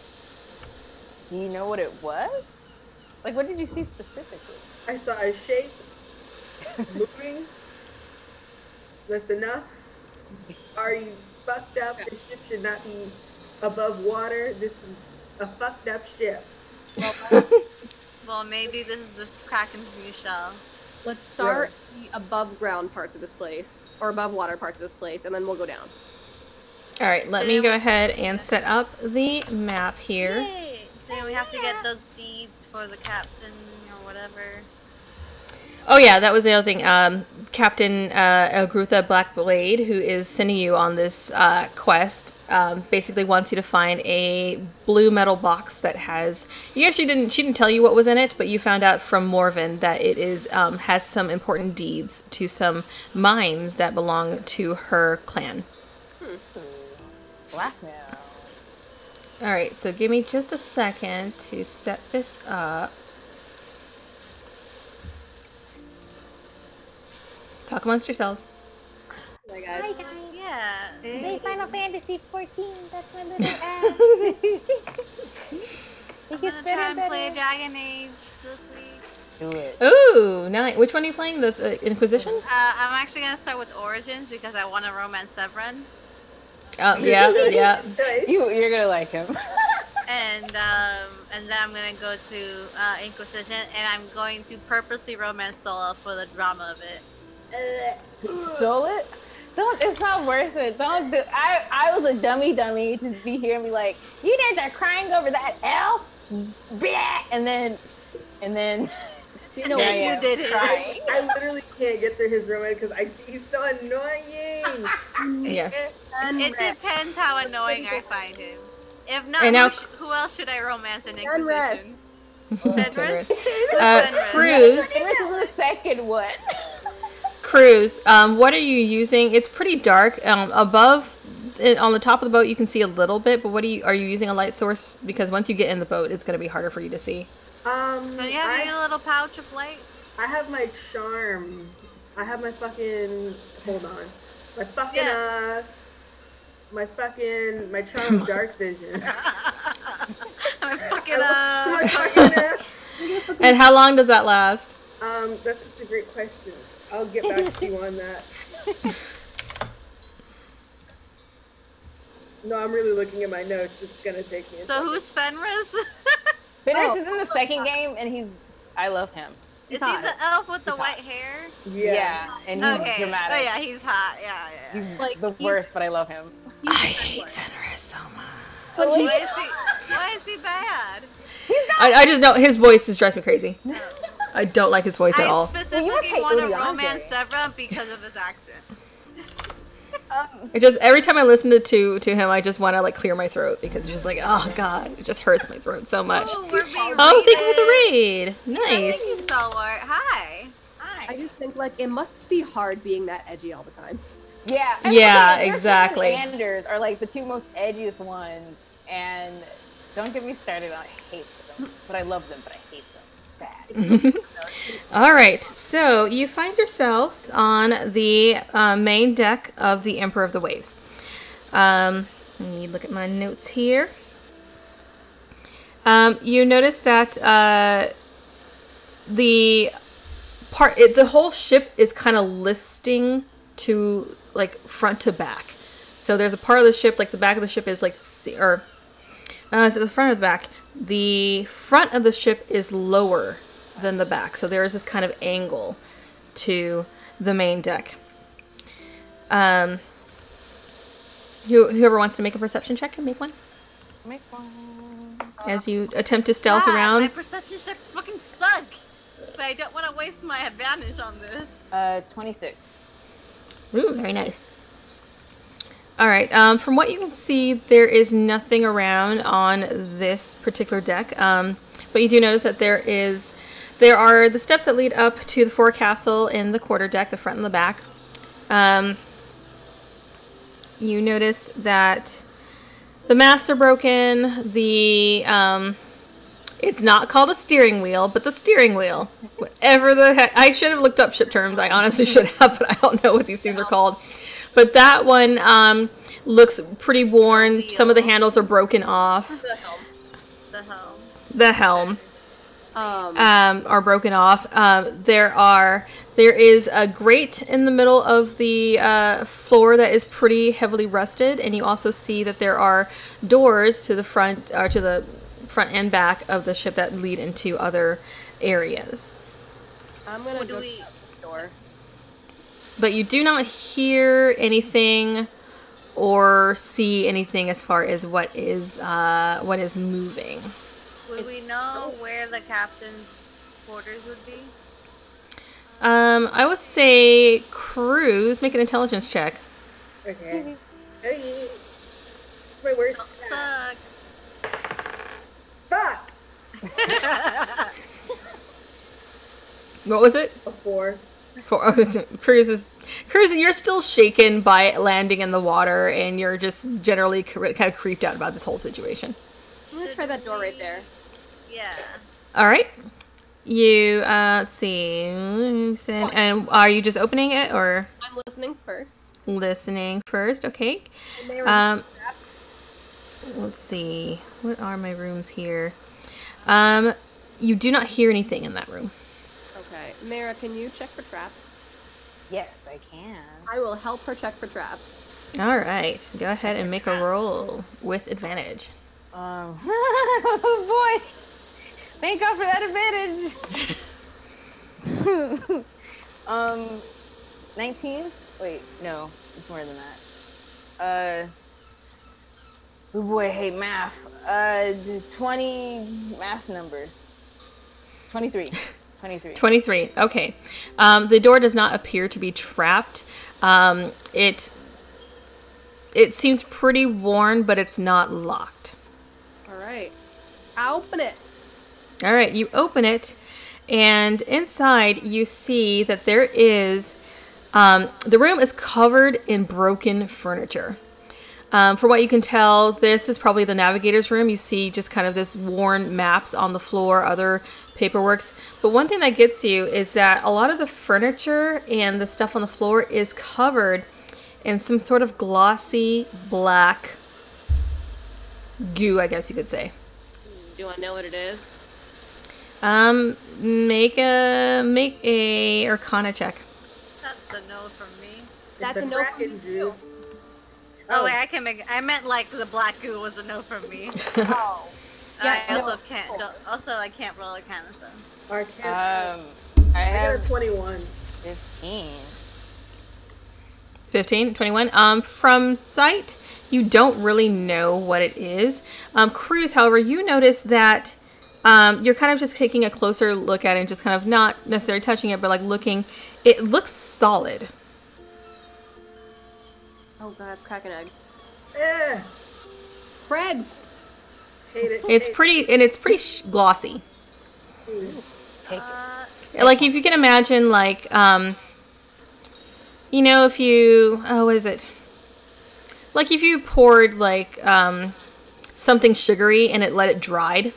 Do you know what it was? Like, what did you see specifically? I saw a shape moving. That's enough. Are you fucked up? Okay. This ship should not be above water. This is a fucked up ship. Well, maybe this is the Kraken's new shell. Let's start the above ground parts of this place, or above water parts of this place, and then we'll go down. All right, let me go ahead and set up the map here. Yay. So we have to get those deeds for the captain or whatever. Oh yeah, that was the other thing. Captain Elgrutha Blackblade, who is sending you on this quest, basically wants you to find a blue metal box that has. She didn't tell you what was in it, but you found out from Morven that it is has some important deeds to some mines that belong to her clan. Blackmail. Alright, so give me just a second to set this up. Talk amongst yourselves. Hi guys. Hi guys. Yeah. Hey. Play Final Fantasy XIV. That's my little ass. I'm gonna try and play Dragon Age this week. Do it. Ooh, nice. Which one are you playing? The Inquisition? I'm actually gonna start with Origins because I want to romance Severin. Oh yeah, yeah. You're gonna like him. And then I'm gonna go to Inquisition, and I'm going to purposely romance Sola for the drama of it. Sola? Don't. It's not worth it. Don't. Do, I was a dummy to be here and be like, you guys are crying over that elf, and then. You know, you did it. I literally can't get through his romance because he's so annoying. Yes. It depends how annoying I find him. If not, who else should I romance in Inquisition? Fenris. Cruz. Fenris is the second one. Cruz, what are you using? It's pretty dark. Above, on the top of the boat, you can see a little bit. But what are you using a light source? Because once you get in the boat, it's going to be harder for you to see. So you have a little pouch of light? I have my charm. I have my fucking, hold on. My fucking, my charm dark vision. My fucking, And how long does that last? That's just a great question. I'll get back to you on that. No, I'm really looking at my notes. It's gonna take me a second. Who's Fenris? Fenris is in the second game, and I love him. Is he the elf with the white hair? Yeah. And he's dramatic. Oh yeah, he's hot, yeah. He's like, the worst, but I love him. I hate Fenris so much. But why is he bad? He's not I just know, his voice just drives me crazy. I don't like his voice at all. I specifically want to romance Severin because of his accent. It just every time I listen to him, I just want to like clear my throat because it's just like, oh god, it just hurts my throat so much. Oh, thank you for the raid. Nice. Thank you, Stalwart. Hi. I just think like it must be hard being that edgy all the time. Yeah. Exactly. Sanders are like the two most edgiest ones, and don't get me started on. I hate them, but I love them, but I hate them bad. All right, so you find yourselves on the main deck of the Emperor of the Waves. Let me look at my notes here. You notice that the whole ship is kind of listing to like front to back. So there's a part of the ship, like the back of the ship is like, is it the front or the back? The front of the ship is lower than the back, so there is this kind of angle to the main deck. Whoever wants to make a perception check can make one. Make one. As you attempt to stealth around. My perception checks fucking suck, but I don't want to waste my advantage on this. 26. Ooh, very nice. All right. From what you can see, there is nothing around on this particular deck, but you do notice that there are the steps that lead up to the forecastle in the quarter deck, the front and the back. You notice that the masts are broken. It's not called a steering wheel, but the steering wheel. Whatever the heck. I should have looked up ship terms. I honestly should have, but I don't know what these things are called. But that one looks pretty worn. Some of the handles are broken off. The helm. Are broken off. There is a grate in the middle of the floor that is pretty heavily rusted, and you also see that there are doors to the front or to the front and back of the ship that lead into other areas. I'm gonna go to the door. But you do not hear anything or see anything as far as what is moving. Would we know where the captain's quarters would be? I would say Cruz, make an intelligence check. Okay. Hey. My worst. Suck. Fuck. What was it? A 4. Cruz, you're still shaken by landing in the water, and you're just generally kind of creeped out about this whole situation. I'm gonna try that door right there. Yeah. All right. You, let's see. And are you just opening it, or? I'm listening first. Listening first, okay. Let's see. What are my rooms here? You do not hear anything in that room. Okay. Mira, can you check for traps? Yes, I can. I will help her check for traps. All right. Go ahead and make a roll with advantage. Oh, boy. Thank God for that advantage. 19? Wait, no, it's more than that. Oh boy, I hate math. 20 math numbers. 23. 23. 23. Okay. The door does not appear to be trapped. It seems pretty worn, but it's not locked. All right. I'll open it. All right, you open it, and inside you see that there is, the room is covered in broken furniture. For what you can tell, this is probably the navigator's room. You see just kind of this worn maps on the floor, other paperworks. But one thing that gets you is that a lot of the furniture and the stuff on the floor is covered in some sort of glossy black goo, I guess you could say. Do I know what it is? Make a Arcana check. That's a no from me. That's a no from you. Oh wait, I can make. I meant like the black goo was a no from me. Oh. Yeah. I can't roll Arcana. So. Arcana. I have 21. 15. 15, 21. From sight, you don't really know what it is. Cruz, however, you notice that. You're kind of just taking a closer look at it and just kind of not necessarily touching it, but like looking. It looks solid. Oh god, it's cracking eggs. Yeah. Craigs. Hate it. It's pretty, and it's pretty glossy. Ooh. Take it. Like if you can imagine, like you know, if you what is it? Like if you poured like something sugary and it let it dried.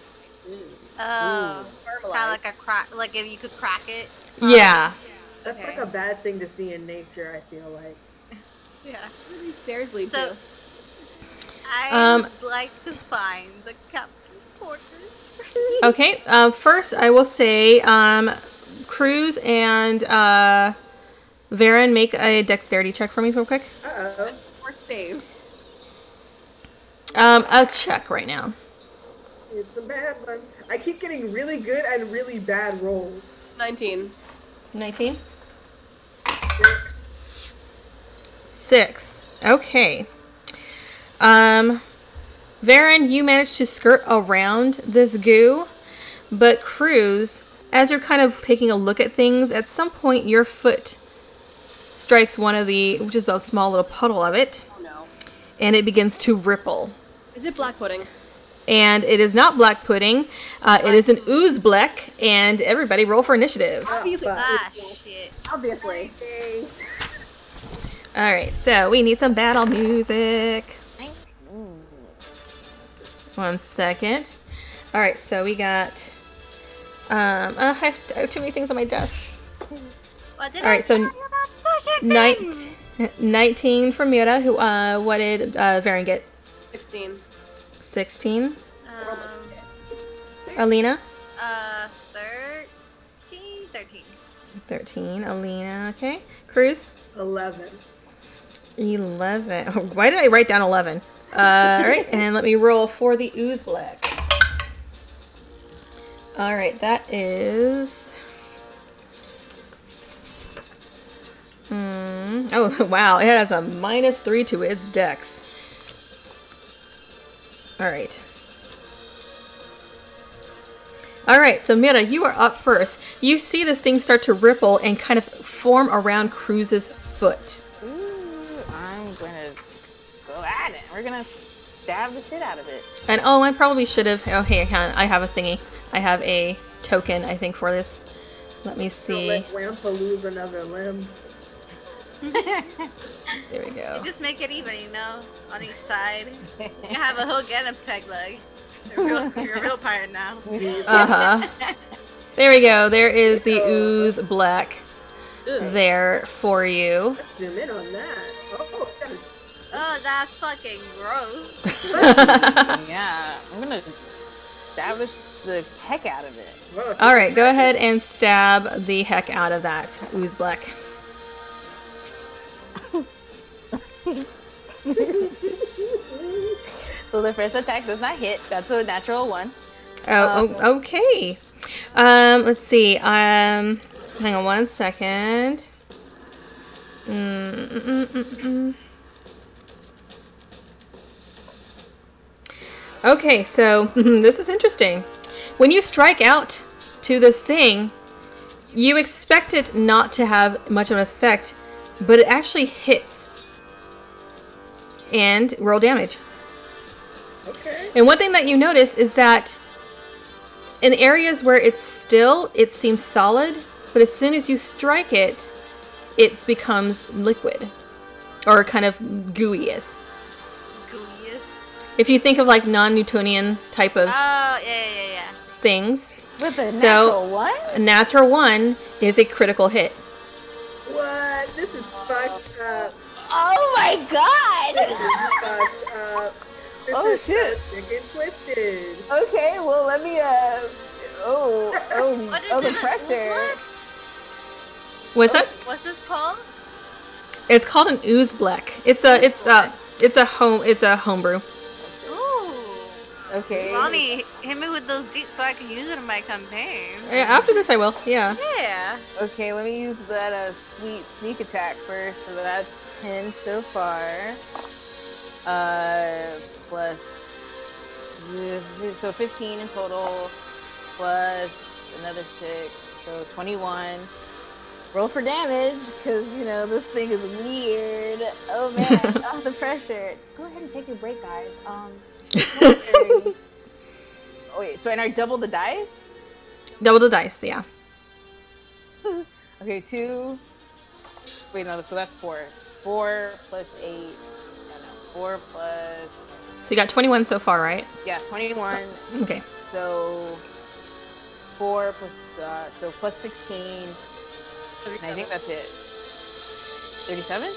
Oh, kind of like a crack, like if you could crack it. Yeah. That's okay. Like a bad thing to see in nature, I feel like. Yeah. Where do these stairs lead to? I would like to find the captain's quarters. Okay. First, I will say, Cruz and Varen, make a dexterity check for me real quick. Uh-oh. Or save. A check right now. It's a bad one. I keep getting really good and really bad rolls. 19. 19? 6. Okay. Varen, you managed to skirt around this goo, but Cruz, as you're kind of taking a look at things, at some point your foot strikes one of the, which is a small little puddle of it. Oh no. And it begins to ripple. Is it black pudding? And it is not black pudding. It is an Ooze Blek, and everybody roll for initiative. Obviously. Ah, shit. Obviously. All right, so we need some battle music. 19. 1 second. All right, so we got. I have too many things on my desk. What did all right, so 19 from Mira. Who? What did Varen get? 16. 16. Alina? 13. 13. 13. Alina, okay. Cruz? 11. 11. Oh, why did I write down 11? All right, and let me roll for the Ooze Blek. All right, that is... Oh, wow. It has a -3 to its dex. Alright. Alright, so Mira, you are up first. You see this thing start to ripple and kind of form around Cruz's foot. Ooh, I'm gonna go at it. We're gonna stab the shit out of it. And oh, I probably should have. Oh, hey, I have a thingy. I have a token, I think, for this. Let me see. Don't let Wampa lose another limb. There we go. You just make it even, you know, on each side. You have a hook and a peg leg. You're a real pirate now. Uh-huh. There we go. There is the Ooze Blek there for you. Let's zoom in on that. Oh, that's fucking gross. Yeah, I'm gonna establish the heck out of it. All right, go ahead and stab the heck out of that Ooze Blek. So the first attack does not hit. That's a natural one. Oh, okay. Let's see. Hang on one second. Okay, so this is interesting. When you strike out to this thing, you expect it not to have much of an effect, but it actually hits. And roll damage. Okay. And one thing that you notice is that in areas where it's still, it seems solid, but as soon as you strike it, it becomes liquid. Or kind of gooey-ish. If you think of like non-Newtonian type of things. With a natural one? A natural one is a critical hit. What? This is fucked up. Oh my god! This is fucked up. This is shit. Chicken twisted. Okay, well let me the pressure. What's that? What's this called? It's called an Ooze Blek. It's a homebrew. Okay. Lonnie, hit me with those deets so I can use it in my campaign. Yeah, after this I will. Yeah. Yeah. Okay, let me use that sweet sneak attack first. So that's 10 so far. Plus... So 15 in total. Plus another 6. So 21. Roll for damage, because, you know, this thing is weird. Oh, man. Oh, the pressure. Go ahead and take your break, guys. Oh, wait, so I double the dice? Double the dice, yeah. Okay, 2. Wait, no, so that's 4. 4 plus 8. No, no, 4 plus... So you got 21 so far, right? Yeah, 21. Okay. So 4 plus... so plus 16. And I think that's it. 37?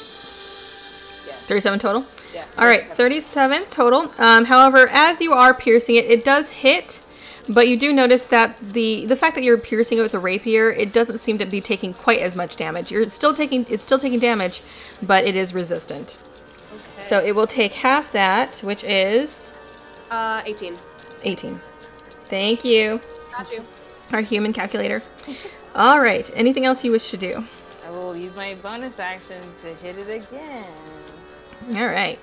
Yeah. 37 total? Yeah. All right, 37 total. However, as you are piercing it, it does hit, but you do notice that the fact that you're piercing it with a rapier, it doesn't seem to be taking quite as much damage. It's still taking damage, but it is resistant. Okay. So it will take half that, which is 18. 18. Thank you. Got you. Our human calculator. All right. Anything else you wish to do? I will use my bonus action to hit it again. All right.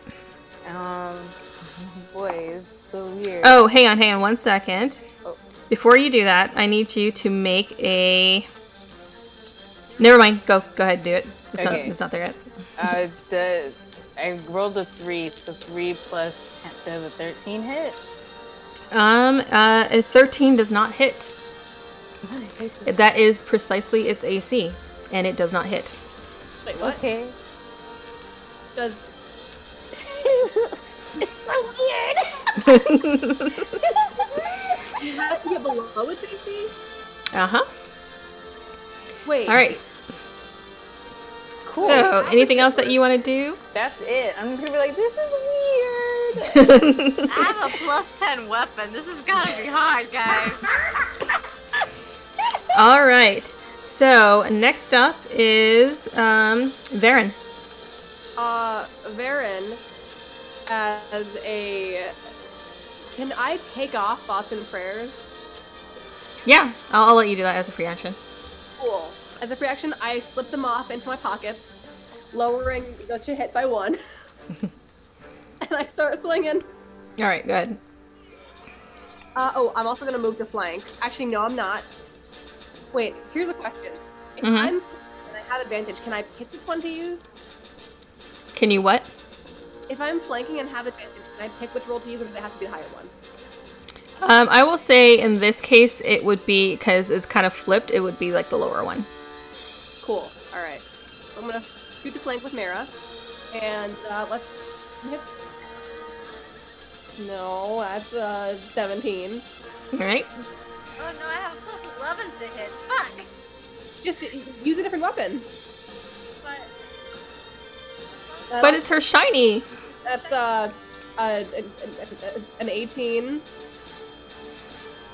Boy, it's so weird. Oh, hang on one second. Oh. Before you do that, I need you to make a... Never mind. Go ahead and do it. It's not there yet. I rolled a 3, so 3 plus 10. Does a 13 hit? A 13 does not hit. That is precisely its AC, and it does not hit. Wait, what? Okay. Does... It's so weird! You have to get below its AC? Uh-huh. Wait. All right. Cool. So, anything else that you want to do? That's it. I'm just going to be like, this is weird! I have a plus 10 weapon. This has got to be hard, guys. All right. So, next up is Varen. Varen, as a... Can I take off thoughts and prayers? Yeah, I'll let you do that as a free action. Cool. As a free action, I slip them off into my pockets, lowering each hit by 1. And I start swinging. All right, go ahead. I'm also going to move to flank. Actually, no, I'm not. Wait, here's a question. If I'm and I have advantage, can I pick which one to use? Can you what? If I'm flanking and have advantage, can I pick which roll to use, or does it have to be the higher one? I will say in this case, it would be, because it's kind of flipped, it would be like the lower one. Cool. All right. So I'm going to scoot to flank with Mira, and let's hit. No, that's 17. All right. Oh no, I have a plus 11 to hit. Fuck! Just use a different weapon. But it's her shiny. That's an 18.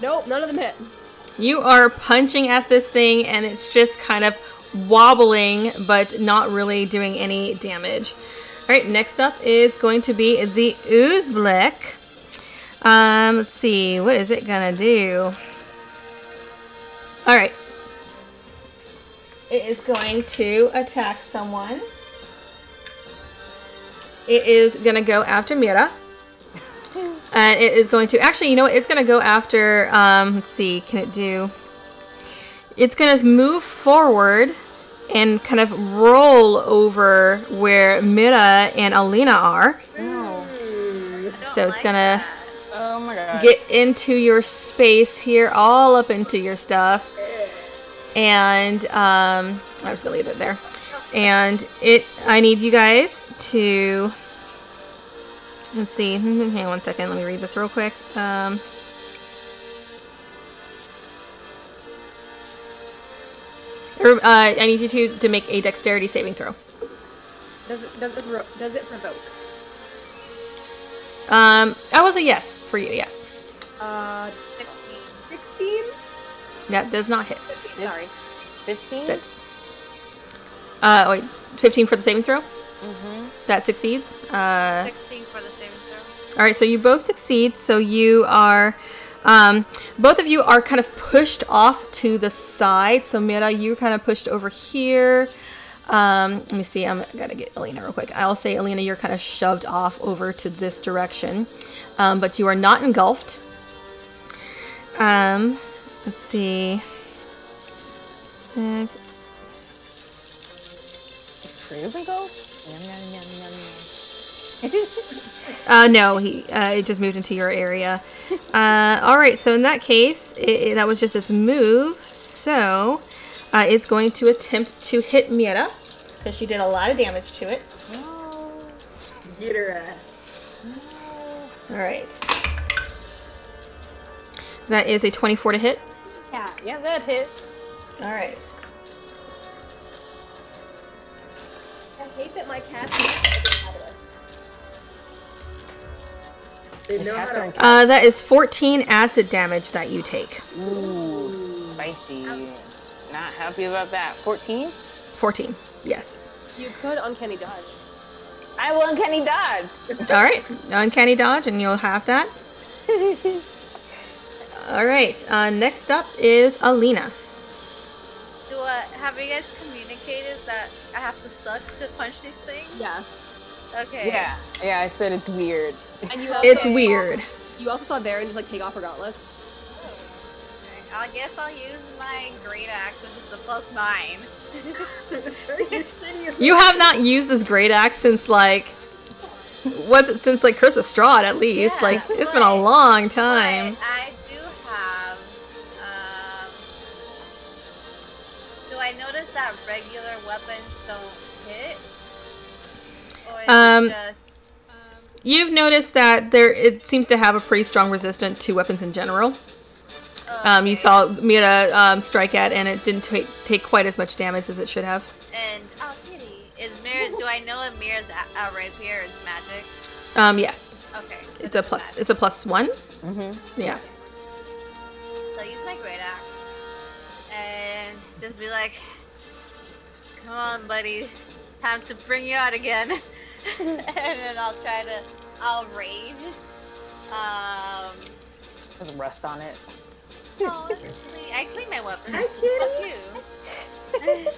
Nope, none of them hit. You are punching at this thing, and it's just kind of wobbling, but not really doing any damage. All right, next up is going to be the Ooze Blek. Let's see, what is it gonna do? All right, it is going to attack someone. It is gonna go after Mira. And it is going to, actually, you know what? It's going to go after, let's see, can it do? It's going to move forward and kind of roll over where Mira and Alina are. Ooh. So it's going to get into your space here, all up into your stuff. And I'm just going to leave it there. And I need you guys to... Let's see. Hang on one second. Let me read this real quick. I need you to make a dexterity saving throw. Does it provoke? I was a yes for you. Yes. 16. That does not hit. 15, sorry. 15. 15 for the saving throw. Mm-hmm. That succeeds. 16 for the saving throw. All right, so you both succeed. So you are, both of you are kind of pushed off to the side. So Mira, you're kind of pushed over here. Let me see. I'm gonna get Alina real quick. I'll say, Alina, you're kind of shoved off over to this direction, but you are not engulfed. Let's see. Is Cruz engulfed? No, it just moved into your area. All right, so in that case, that was just its move. So it's going to attempt to hit Mira because she did a lot of damage to it. Oh, get her ass. All right. That is a 24 to hit. Yeah, that hits. All right. I hate that my cats are fabulous. They know how to... That is 14 acid damage that you take. Ooh, spicy. Not happy about that. 14? 14, yes. You could uncanny dodge. I will uncanny dodge. All right, uncanny dodge, and you'll have that. All right, next up is Alina. Have you guys communicated that I have to suck to punch these things? Yes. Okay. Yeah, I said it's weird. And you also it's weird. You also saw Varen just like take off her gauntlets. Oh. Okay. I guess I'll use my great axe, which is the +9. You have not used this great axe since since Curse of Strahd, at least. Yeah, it's been a long time. I noticed that regular weapons don't hit. Or you've noticed that it seems to have a pretty strong resistance to weapons in general. Okay. You saw Mira strike at, and it didn't take quite as much damage as it should have. And do I know if Mira's rapier is magic? Yes. Okay. It's a plus. Magic. It's a +1. Mm-hmm. Yeah. So I use my great axe. And just be like, come on, buddy, it's time to bring you out again. And then I'll rage. Just rest on it. Honestly, I clean my weapons. I kidding. Fuck you.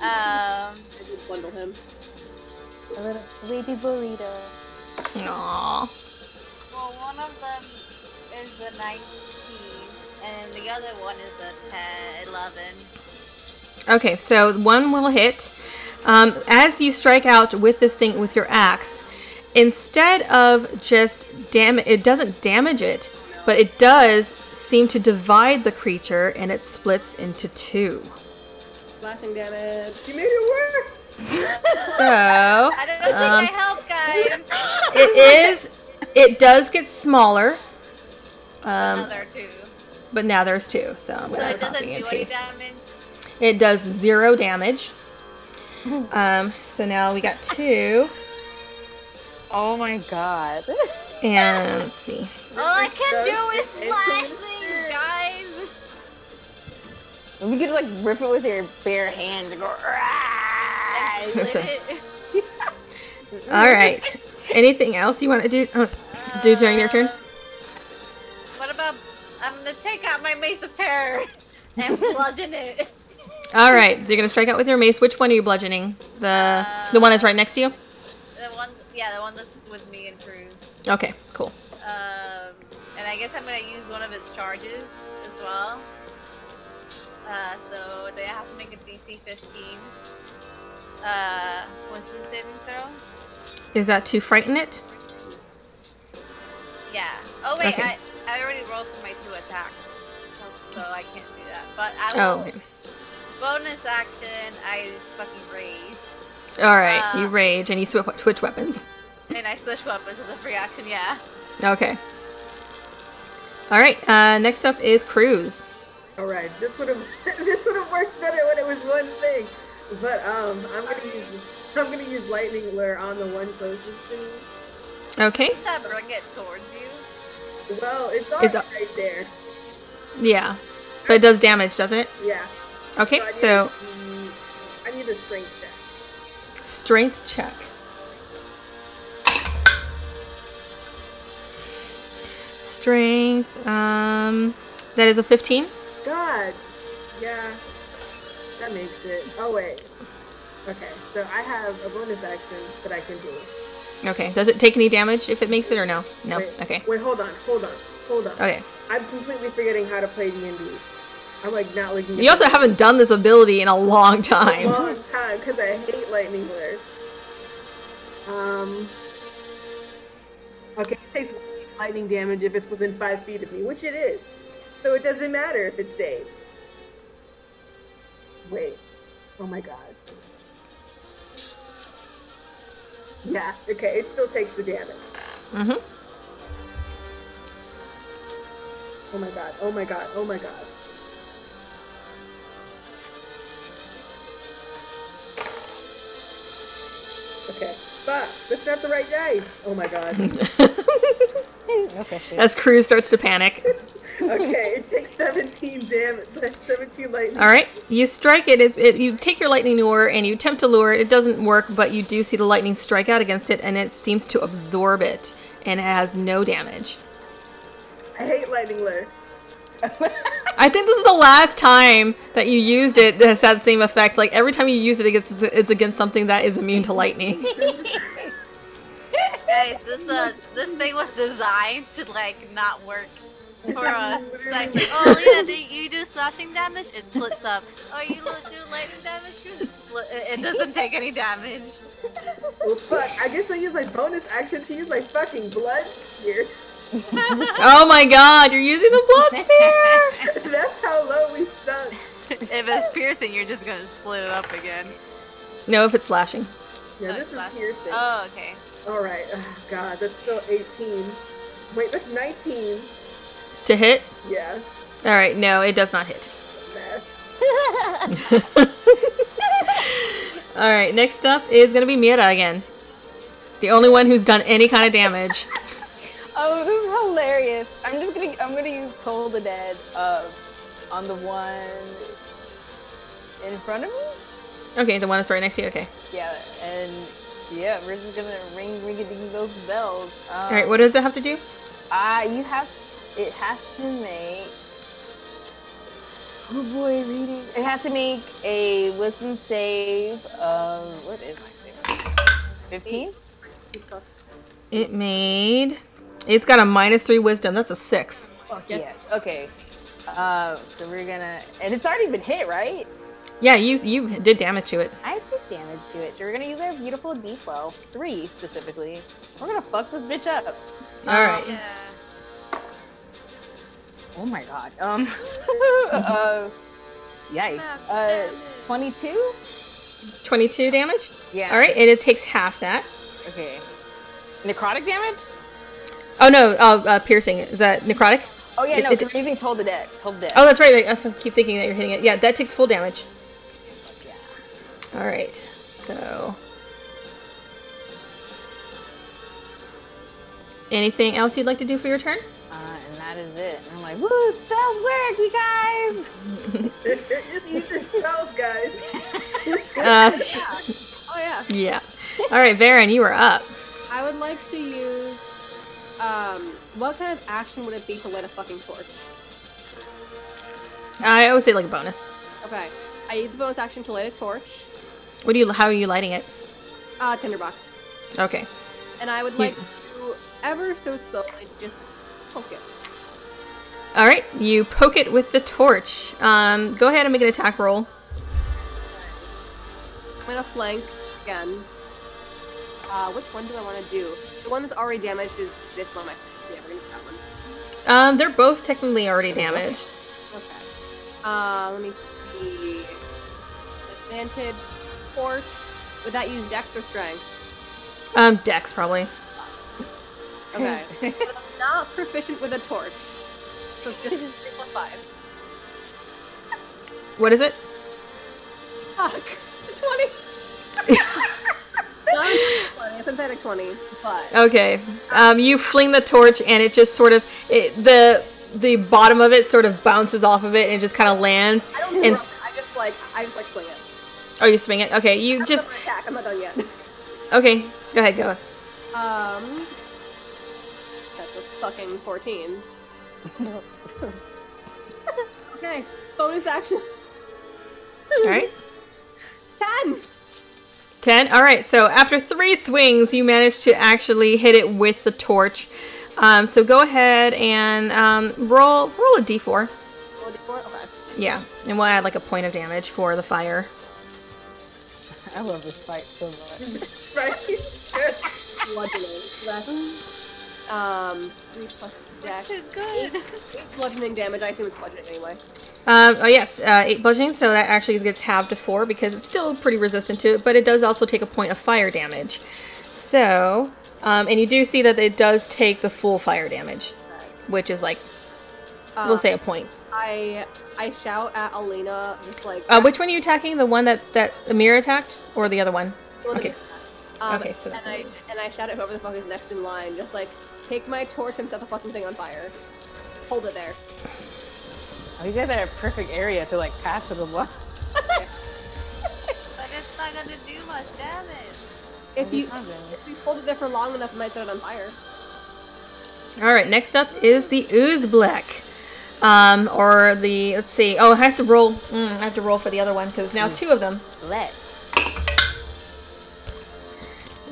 I just bundle him. A little baby burrito. Aww. Well, one of them is the 19. And the other one is a 10, 11. Okay, so one will hit. As you strike out with this thing with your axe, instead of just damage, it doesn't damage it, but it does seem to divide the creature, and it splits into two. Slashing damage. You made it work. So I don't think I helped, guys. It is It does get smaller. Now there are two. But now there's two, so I'm going to copy and paste. It does 0 damage. So now we got 2. Oh my god. And let's see. All I can do is slash things, guys. We could like rip it with your bare hands and go. All right. Anything else you want to do during your turn? What about? I'm gonna take out my mace of terror and bludgeon it. All right, you're gonna strike out with your mace. Which one are you bludgeoning? The one that's right next to you. The one, yeah, the one that's with me and Cruz. Okay, cool. And I guess I'm gonna use one of its charges as well. So they have to make a DC 15 Wisdom saving throw. Is that to frighten it? Yeah. Oh wait, okay. I already rolled for my 2 attacks, so I can't do that. But I will. Oh, okay. Bonus action, I fucking rage. All right, you rage and you switch weapons. And I switch weapons as a free action, yeah. Okay. All right. Next up is Cruz. All right. This would have worked better when it was one thing, but I'm gonna use lightning lure on the one closest to me. Okay. Does that bring it towards you? Well, it's right there. Yeah, but it does damage, doesn't it? Yeah. Okay, so I need a strength check. Strength check. Strength. That is a 15. God. Yeah. That makes it. Oh wait. Okay, so I have a bonus action that I can do. Okay. Does it take any damage if it makes it or no? No. Wait, okay. Wait, hold on. Okay. I'm completely forgetting how to play D&D. I'm like not looking. You also haven't done this ability in a long time. A long time, because I hate lightning glares. Okay, it takes lightning damage if it's within 5 feet of me, which it is. So it doesn't matter if it's saved. Wait. Oh my god. Yeah, okay, it still takes the damage. Mm-hmm. Oh my god, oh my god, oh my god. Okay, but that's not the right dice. Oh my god. Okay, shit. As Cruz starts to panic. Okay, it takes 17 damage. 17 lightning. All right, you strike it. You take your lightning lure and you attempt to lure it. It doesn't work, but you do see the lightning strike out against it, and it seems to absorb it, and it has no damage. I hate lightning lure. I think this is the last time that you used it that has had the same effect. Like every time you use it, it's against something that is immune to lightning. Guys, this thing was designed to like not work. For us, like, oh, Alina, you do slashing damage, it splits up. Oh, you do lightning damage, it doesn't take any damage. Well, fuck, I guess I use my bonus action to use my fucking blood spear. Oh my god, you're using the blood spear! That's how low we stuck. If it's piercing, you're just gonna split it up again. No, if it's slashing. Yeah, this is slashing. Piercing. Oh, okay. Alright, oh, god, that's still 18. Wait, that's 19. To hit? Yeah. All right. No, it does not hit. All right. Next up is gonna be Mira again. The only one who's done any kind of damage. Oh, this is hilarious. I'm gonna use Toll the Dead on the one in front of me. Okay, the one that's right next to you. Okay. Yeah, and yeah, we're just gonna ring-a-ding those bells. All right. What does it have to do? You have. It has to make. Oh boy, reading. It has to make a wisdom save of what is my favorite? 15. It made. It's got a -3 wisdom. That's a 6. Oh, yes. Okay. So we're gonna, and it's already been hit, right? Yeah, you did damage to it. I did damage to it. So we're gonna use our beautiful D12, 3 specifically. We're gonna fuck this bitch up. All right. Yeah. Oh my god. Yikes. 22? 22 damage? Yeah. Alright, and it takes half that. Okay. Necrotic damage? Oh no, piercing. Is that necrotic? Oh yeah, no, because we're using Toll the Dead. Oh, that's right. I keep thinking that you're hitting it. Yeah, that takes full damage. Yeah. All right. So, anything else you'd like to do for your turn? And that is it. And I'm like, woo, spells work, you guys! Just use your spells, guys. Oh yeah. Yeah. All right, Varen, you are up. I would like to use. What kind of action would it be to light a fucking torch? I always say like a bonus. Okay, I use a bonus action to light a torch. What do you? How are you lighting it? Tinderbox. Okay. And I would like to ever so slowly just poke it. All right, you poke it with the torch. Go ahead and make an attack roll. I'm gonna flank again. Which one do I want to do? The one that's already damaged is this one. So yeah, we're gonna do that one. They're both technically already damaged. Okay. Let me see. Advantage. Torch. Would that use Dex or Strength? Dex probably. Okay. I'm not proficient with a torch, so it's just 3 plus 5. What is it? Fuck. It's a 20. Not a 20. It's a pathetic 20. But okay. You fling the torch, and it just sort of the bottom of it sort of bounces off of it, and it just kind of lands. I don't do roll. I just like swing it. Oh, you swing it? Okay, you just... I'm not done yet. Okay, go ahead, go. That's a fucking 14. Okay, bonus action. Alright. 10? Alright, so after 3 swings, you managed to actually hit it with the torch. So go ahead and roll a d4. Roll a d4? Okay. Yeah, and we'll add like a point of damage for the fire. I love this fight so much. Right? Bludgeoning. 3 plus dex. Good. 8 bludgeoning damage. I assume it's bludgeoning anyway. Oh yes, 8 bludgeoning, so that actually gets halved to 4 because it's still pretty resistant to it, but it does also take a point of fire damage. So, and you do see that it does take the full fire damage, which is like, we'll say a point. I shout at Alina, just like... which one are you attacking? The one that Amira attacked? Or the other one? Okay. Okay, so... And I shout at whoever the fuck is next in line, just like, take my torch and set the fucking thing on fire. Hold it there. Oh, you guys are a perfect area to, like, pass it along. But it's not gonna do much damage. If you hold it there for long enough, it might set it on fire. Alright, next up is the Ooze Blek. Or the, let's see, oh, I have to roll for the other one, because now 2 of them. Let's.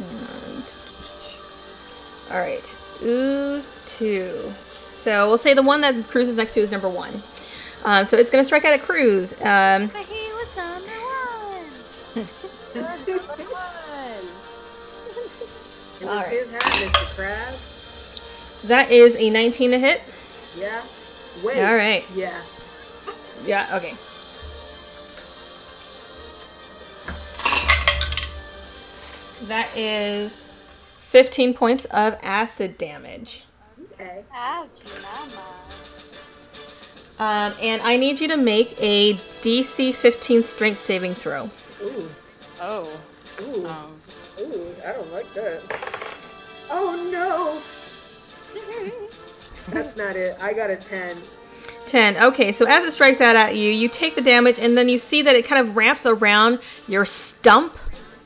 And, all right, ooze 2. So we'll say the one that Cruz is next to is number 1. So it's going to strike out at Cruz. But he was number 1! He was number 1! All right. His hand, Mr. Crab. That is a 19 to hit. Yeah. Wait. All right. Yeah. Yeah, okay. That is 15 points of acid damage. Okay. Ouch, mama. And I need you to make a DC 15 strength saving throw. Ooh. Oh. Ooh. Ooh, I don't like that. Oh, no! That's not it. I got a 10. 10. Okay, so as it strikes out at you, you take the damage, and then you see that it kind of wraps around your stump,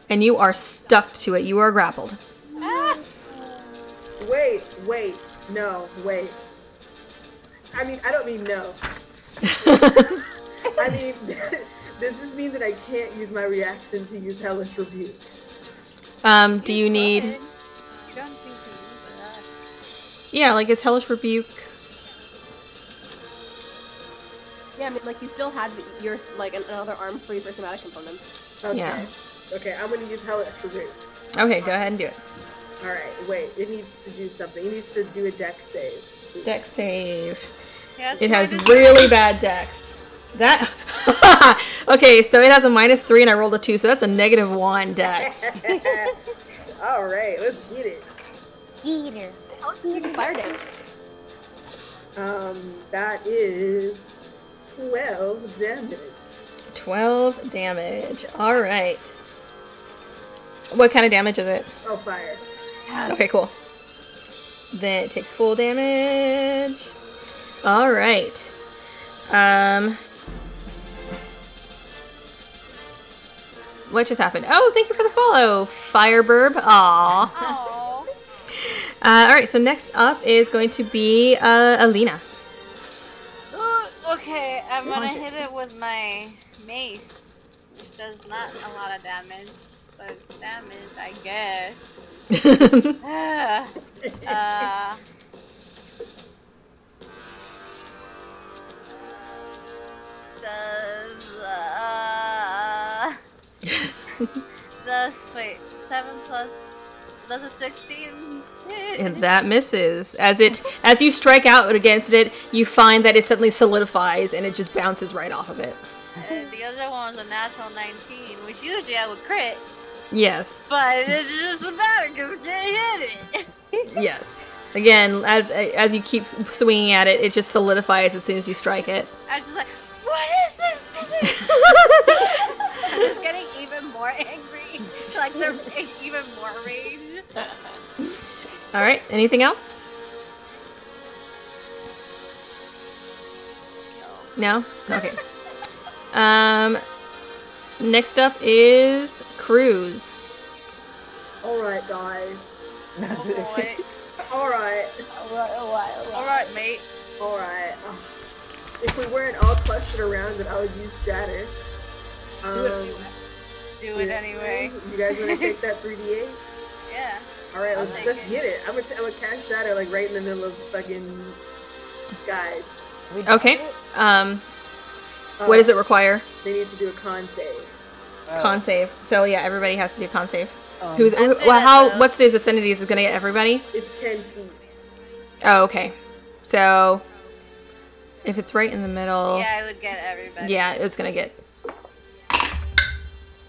and you are stuck to it. You are grappled. Ah! Wait. No, wait. I mean, I don't mean no. I mean, this just means that I can't use my reaction to use Hellish Rebuke. Do you need... Yeah, like it's Hellish Rebuke. Yeah, I mean, like you still had your like another arm free for somatic components. Okay. Yeah. Okay, I'm gonna use Hellish Rebuke. Okay, go ahead and do it. All right, wait. It needs to do something. It needs to do a Dex save. Please. Dex save. Yeah, it has really bad Dex. That. Okay, so it has a -3, and I rolled a 2, so that's a -1 Dex. All right, let's get it. How much did you inspire day? That is 12 damage. 12 damage. All right. What kind of damage is it? Oh, fire. Yes. Okay, cool. Then it takes full damage. All right. What just happened? Oh, thank you for the follow, Fireburb. Aw. All right. So next up is going to be Alina. Okay, I'm gonna hit it with my mace, which does not a lot of damage, but it's damage, I guess. Wait, 7 plus. Does a 16? And that misses. As you strike out against it, you find that it suddenly solidifies and it just bounces right off of it. And the other one was a natural 19, which usually I would crit. Yes. But it doesn't matter because you can't hit it. Yes. Again, as you keep swinging at it, it just solidifies as soon as you strike it. I was just like, what is this? I'm just getting even more angry. Like they're even more rage. All right. Anything else? No. No? Okay. Next up is Cruz. All right, guys. Oh, boy. All right. All right. All right. All right, mate. All right. Oh. If we weren't all clustered around, then I would use shatter. Do it anyway. You guys want to take that 3d8? Yeah. All right, let's get it. I'm gonna cast shatter like right in the middle of fucking guys. Okay. What does it require? They need to do a con save. Con save. So yeah, everybody has to do a con save. What's the vicinity? Is it gonna get everybody? It's 10 feet. Oh, okay. So if it's right in the middle. Yeah, it would get everybody. Yeah, it's gonna get.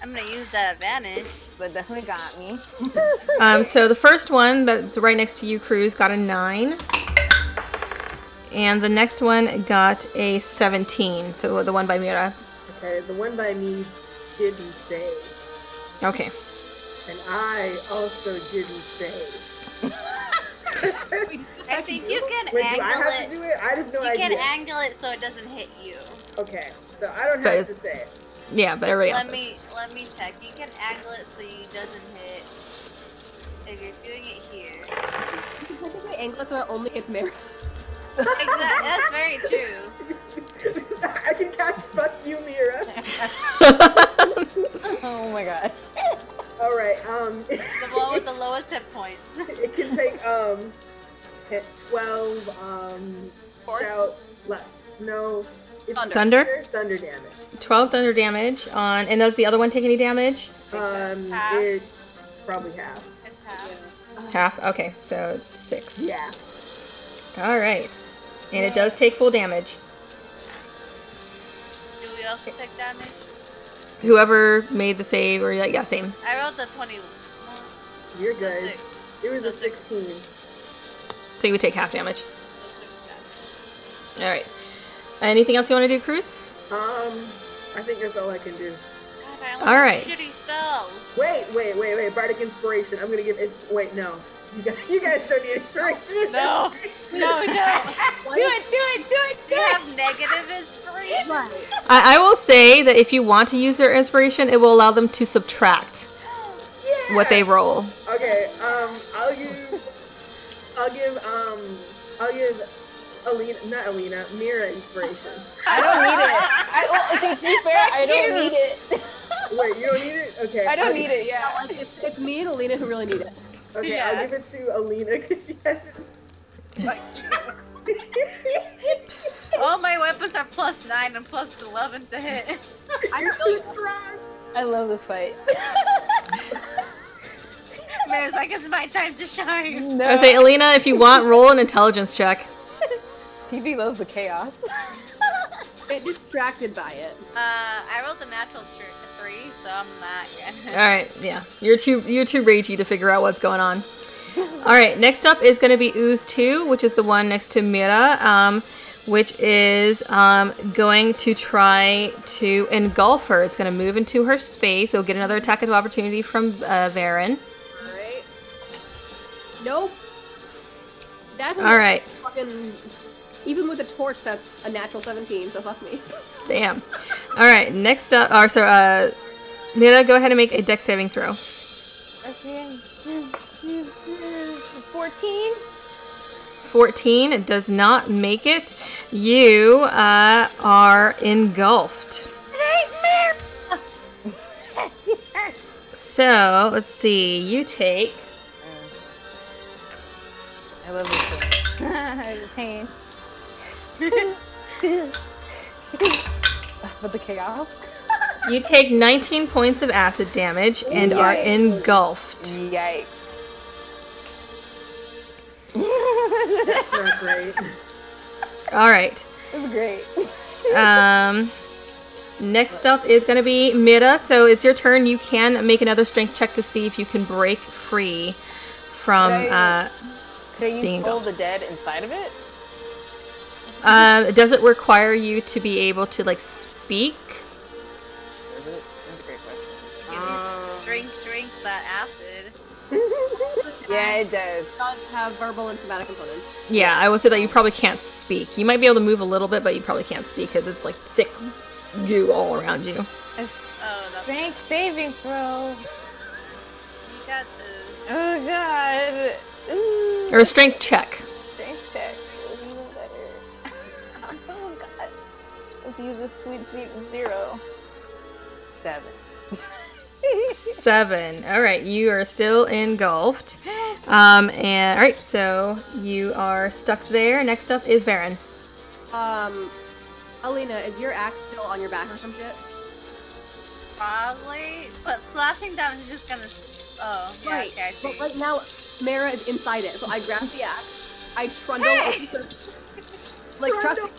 I'm gonna use that advantage, but definitely got me. So the first one that's right next to you, Cruz, got a 9, and the next one got a 17. So the one by Mira. Okay, the one by me didn't save. Okay. And I also didn't save. I think you can angle it. I have no idea. You can angle it so it doesn't hit you. Okay, so I don't have to save. Yeah, but everybody else Let me check. You can angle it so it doesn't hit. If you're doing it here. You can technically angle it so it only gets married. Exactly. That's very true. I can catch fuck you, Mira. Oh my god. Alright, The one with the lowest hit points. It can take, hit 12, force? No. Thunder damage. 12 thunder damage on, and does the other one take any damage? It's probably half. It's half. Yeah. Half. Okay, so it's 6. Yeah. All right, and it does take full damage. Do we also take damage? Whoever made the save, or yeah, same. I rolled the 21. You're good. It was a 16. So you would take half damage. All right. Anything else you want to do, Cruz? I think that's all I can do. God, all right. Shitty spells. Wait. Bardic inspiration. I'm gonna give it. Wait, no. You guys don't need inspiration. No. Do it. You have negative inspiration. I will say that if you want to use their inspiration, it will allow them to subtract what they roll. Okay. I'll give. Mira inspiration. I don't need it. Okay, to be fair, I don't need it. Wait, you don't need it? Okay. I don't need it, yeah. Like, it's me and Alina who really need it. Okay, yeah. I'll give it to Alina because she has it. All my weapons are plus 9 and plus 11 to hit. I'm so strong. I love this fight. Mira's like, it's my time to shine. No. I say, Alina, if you want, roll an intelligence check. TV loves the chaos. Get distracted by it. I rolled a natural 3, so I'm not. All right, yeah, you're too ragey to figure out what's going on. All right, next up is going to be Ooze 2, which is the one next to Mira, which is going to try to engulf her. It's going to move into her space. It'll get another attack of opportunity from Varen. All right. Nope. That's all right. Fucking, even with a torch, that's a natural 17, so fuck me. Damn. All right, next up, Mira, go ahead and make a dex saving throw. Okay. 14? 14, it does not make it. You are engulfed. So, let's see, you take... I love this game. I was pain. But the chaos. You take 19 points of acid damage and Yikes. Are engulfed. Yikes. That's so great. All right. That was great. Next up is going to be Mira. So it's your turn. You can make another strength check to see if you can break free from Could I use Toll the Dead inside of it? It doesn't require you to be able to, like, speak. That's a great question. Drink that acid. Yeah, it does. It does have verbal and somatic components. Yeah, I will say that you probably can't speak. You might be able to move a little bit, but you probably can't speak because it's like thick goo all around you. Strength saving throw. You got this. Oh, God. Ooh. Or a strength check. Strength check. Even better. Oh, God. Let's use a sweet zero. 7. 7. All right, you are still engulfed. And all right, so you are stuck there. Next up is Varen. Alina, is your axe still on your back or some shit? Probably, but slashing damage is just gonna. Oh, yeah, right. Okay, but right now, Mira is inside it, so I grab the axe. I trundle over to, like, trust me,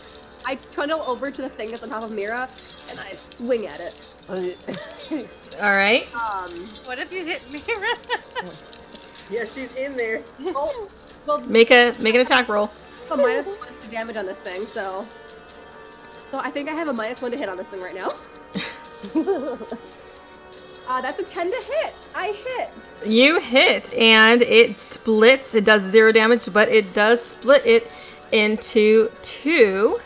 I trundle over to the thing that's on top of Mira, and I swing at it. All right. What if you hit Mira? Yeah, she's in there. Oh, well, make an attack roll. A -1 to damage on this thing, so I think I have a -1 to hit on this thing right now. That's a 10 to hit. I hit. You hit, and it splits. It does 0 damage, but it does split it into 2.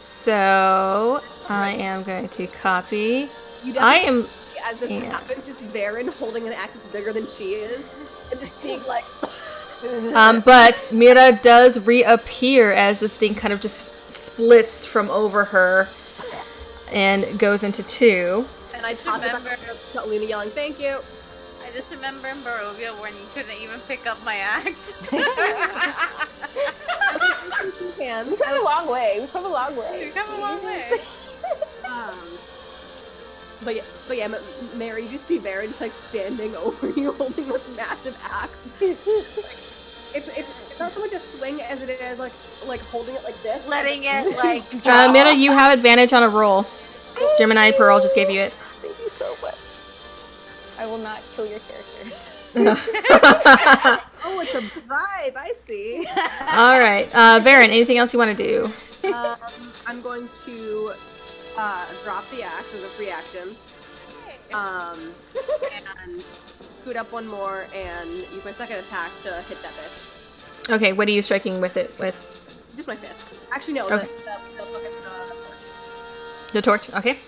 So I am going to copy. You I am. As this happens, just Varen holding an axe bigger than she is, and just being like. But Mira does reappear as this thing kind of just splits from over her, and goes into 2. And I toss it back to Alina, yelling, "Thank you!" I just remember in Barovia when you couldn't even pick up my axe. We've come a long way. We've come a long way. But yeah, Mary, you just see Varen just like standing over you, holding this massive axe. Just, like, it's not so much a swing as it is like holding it like this, letting it like. Mira, you have advantage on a roll. Gemini Pearl just gave you it. Thank you so much. I will not kill your character. Oh, it's a bribe. I see. All right, Varen. Anything else you want to do? I'm going to. Drop the axe as a free action, and scoot up one more and use my second attack to hit that bitch. Okay, what are you striking with it with? Just my fist. Actually, no. Okay. The torch. Okay.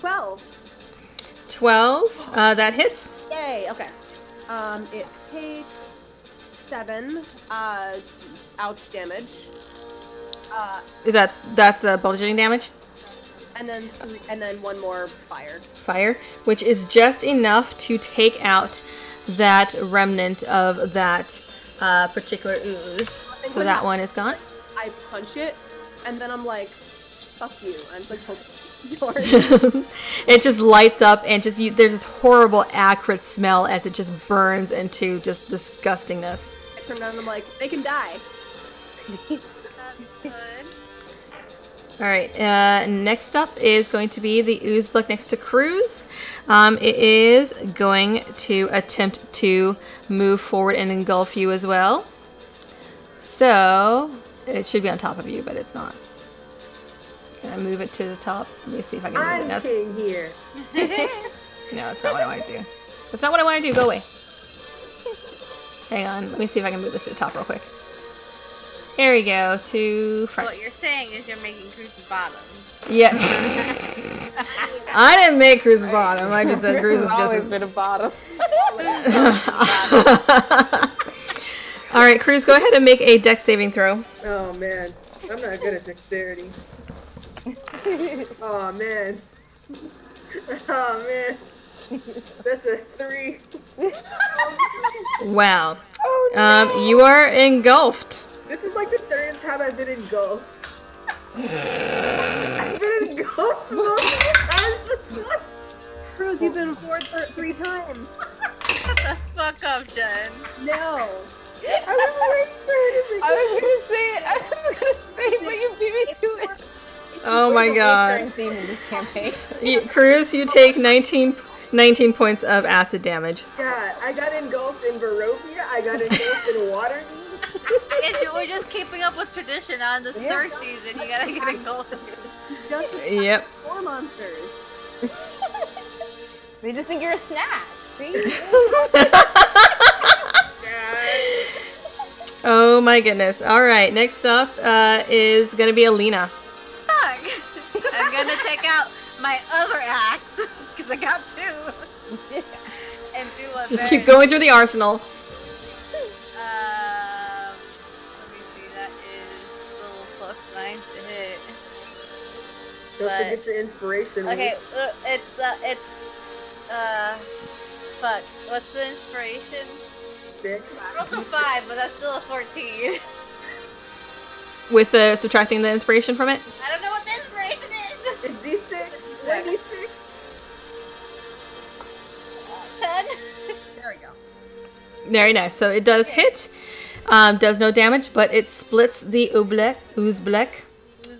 12. 12. That hits. Yay. Okay. It takes 7 ouch damage. Is that's a bludgeoning damage, and then 1 more fire, which is just enough to take out that remnant of that particular ooze. So that one is gone. I punch it, and then I'm like, "Fuck you!" I'm like, yours. It just lights up, and just there's this horrible acrid smell as it just burns into just disgustingness. I turn around and I'm like, "They can die." Good. All right, next up is going to be the Ooze Blek next to Cruz. It is going to attempt to move forward and engulf you as well. So it should be on top of you, but it's not. Can I move it to the top? Let me see if I can move it. King here. No, that's not what I want to do. That's not what I want to do. Go away. Hang on. Let me see if I can move this to the top real quick. There we go. To front. What you're saying is you're making Cruz the bottom. Yeah. I didn't make Cruz the bottom. I just said Cruz is just always been a bottom. All right, Cruz, go ahead and make a dex saving throw. Oh man, I'm not good at dexterity. Oh man. Oh man. That's a 3. Wow. Oh, no. You are engulfed. This is like the 3rd time I've been engulfed. I've been engulfed multiple times. Cruz, you've been bored 3 times. Shut the fuck up, Jen. No. I was waiting for her to be. I was gonna say it. I was gonna say it, but you beat me to it. Oh my god. Theme in this campaign. Cruz, you take 19 points of acid damage. God, I got engulfed in Barovia. I got engulfed in water. We're just keeping up with tradition on this third season. You gotta get engulfed. Just yep. Four monsters. They just think you're a snack. See? Oh my goodness. Alright, next up is gonna be Alina. I'm gonna take out my other axe because I got 2, and do a just keep going through the arsenal. Let me see. That is a little +9 to hit. Don't forget your inspiration. Okay, fuck. What's the inspiration? 6. I rolled a 5, but that's still a 14. With subtracting the inspiration from it? I don't know what the inspiration is! It's D6. It's D6. 10. There we go. Very nice. So it does hit. Does no damage, but it splits the Ooze Blek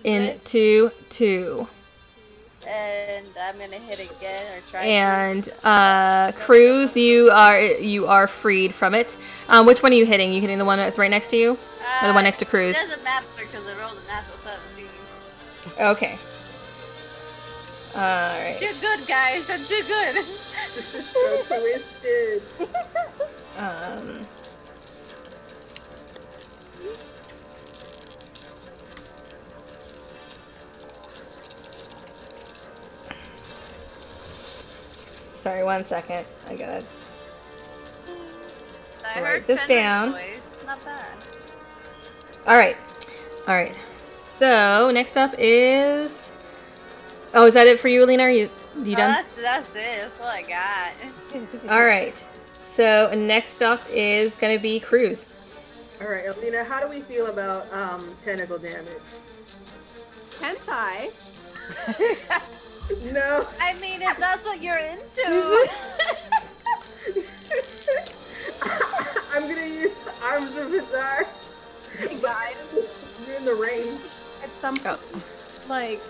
into 2. And I'm gonna hit again or try. And Cruz, you are freed from it. Which one are you hitting? You hitting the one that's right next to you, or the one next to Cruz? It doesn't matter because I rolled a natural 17. Okay. All right. You're good, guys. That's too good. So twisted. Sorry, one second. I gotta write this down. Not bad. Alright. Alright. So, next up is... Oh, is that it for you, Alina? Are you done? That's it. That's all I got. Alright. So, next up is gonna be Cruz. Alright, Alina, how do we feel about tentacle damage? Hentai? No. I mean, if that's what you're into. I'm gonna use Arms of Bizarre. Hey guys, you're in the rain. At some point,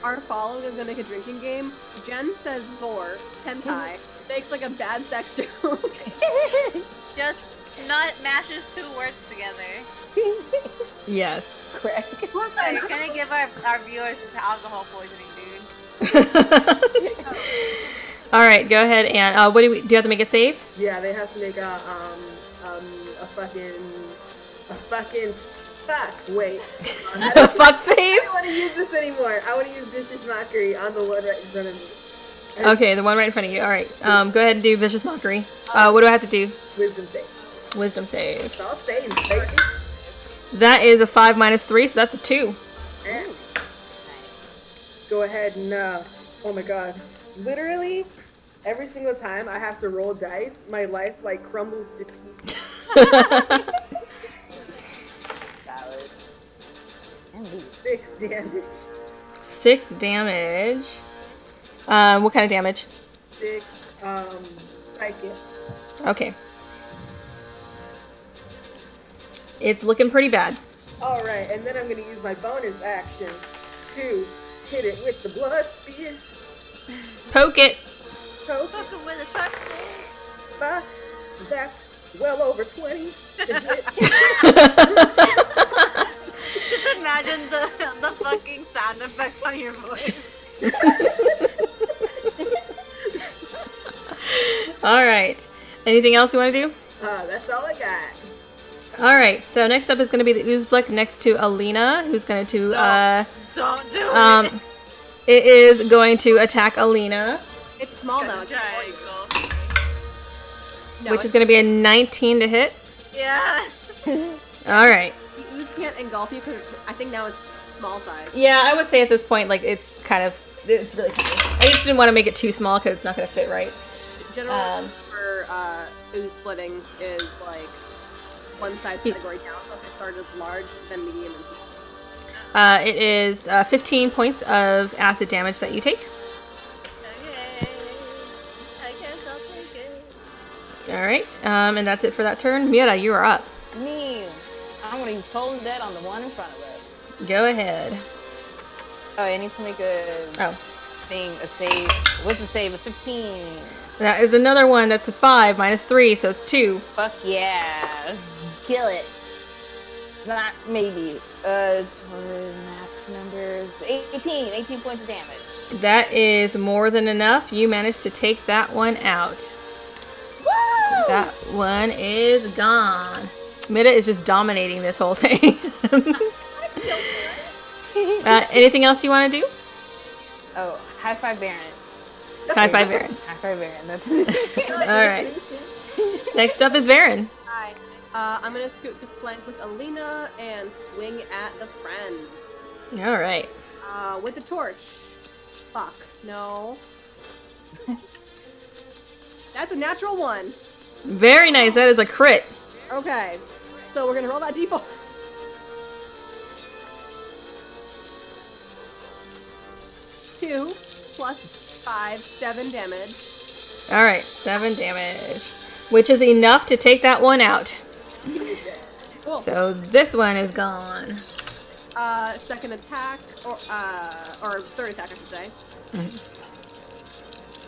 our following is gonna make a drinking game. Jen says vor hentai makes like a bad sex joke. Just mashes 2 words together. Yes. Correct. We're gonna give our viewers alcohol poisoning. All right, go ahead and what do you have to make a save? Yeah, they have to make a fuck save. I don't want to use this anymore. I want to use Vicious Mockery on the one right in front of me. Okay, the one right in front of you. All right, go ahead and do Vicious Mockery. What do I have to do? Wisdom save. Wisdom save. It's all saved. That is a 5 - 3, so that's a 2. And go ahead and, oh my god, literally every single time I have to roll dice, my life like crumbles to pieces. That was 6 damage. 6 damage. What kind of damage? 6, psychic. Okay. It's looking pretty bad. All right, and then I'm going to use my bonus action to hit it with the blood spear. Poke it. Poke it with a shotgun. That's well over 20. Just imagine the fucking sound effects on your voice. All right. Anything else you want to do? That's all I got. All right, so next up is going to be the Ooze Blek next to Alina, who's going to don't do it. It is going to attack Alina. It's small though. No, which is going to be a 19 to hit. Yeah. All right. You just can't engulf you because I think now it's small size. Yeah, I would say at this point, like, it's kind of, it's really tiny. I just didn't want to make it too small because it's not going to fit right. General for ooze splitting is like one size category down, so if it started as large, then medium and small. It is 15 points of acid damage that you take. Okay. I guess I'll take it. Alright, and that's it for that turn. Mira, you are up. Me. I'm going to use Total Dead on the one in front of us. Go ahead. Oh, it needs to make a thing, a save. What's the save? A 15. That is another one that's a 5 minus 3, so it's 2. Fuck yeah. Kill it. Not maybe. Map numbers. 18. 18 points of damage. That is more than enough. You managed to take that one out. Woo! That one is gone. Mida is just dominating this whole thing. Anything else you want to do? Oh, high five Baron. High five Varen. High five Varen. That's it. All right. Next up is Varen. Hi. I'm going to scoot to flank with Alina and swing at the friend. All right. With the torch. Fuck. No. That's a natural one. Very nice. That is a crit. Okay. So we're going to roll that d4. Two plus 5, 7 damage. All right, 7 damage, which is enough to take that one out. Cool. So this one is gone. Second attack, or third attack, I should say.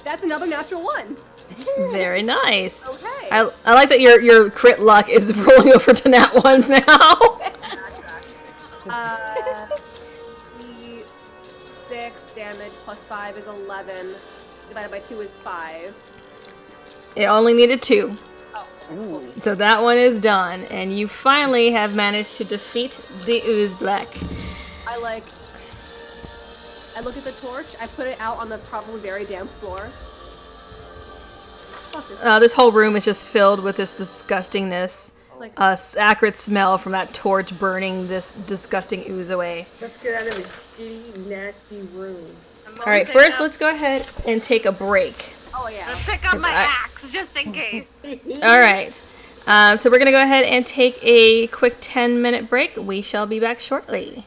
That's another natural one. Very nice. Okay. I like that your crit luck is rolling over to nat ones now. The 6 damage plus 5 is 11. Divided by 2 is 5. It only needed 2. Oh. Ooh. So that one is done, and you finally have managed to defeat the Ooze Blek. I look at the torch. I put it out on the probably very damp floor. This whole room is just filled with this disgustingness, acrid smell from that torch burning this disgusting ooze away. Let's get out of this shitty, nasty room. All right, first let's go ahead and take a break. Oh, yeah. I'll pick up my axe just in case. All right. So we're going to go ahead and take a quick 10-minute break. We shall be back shortly.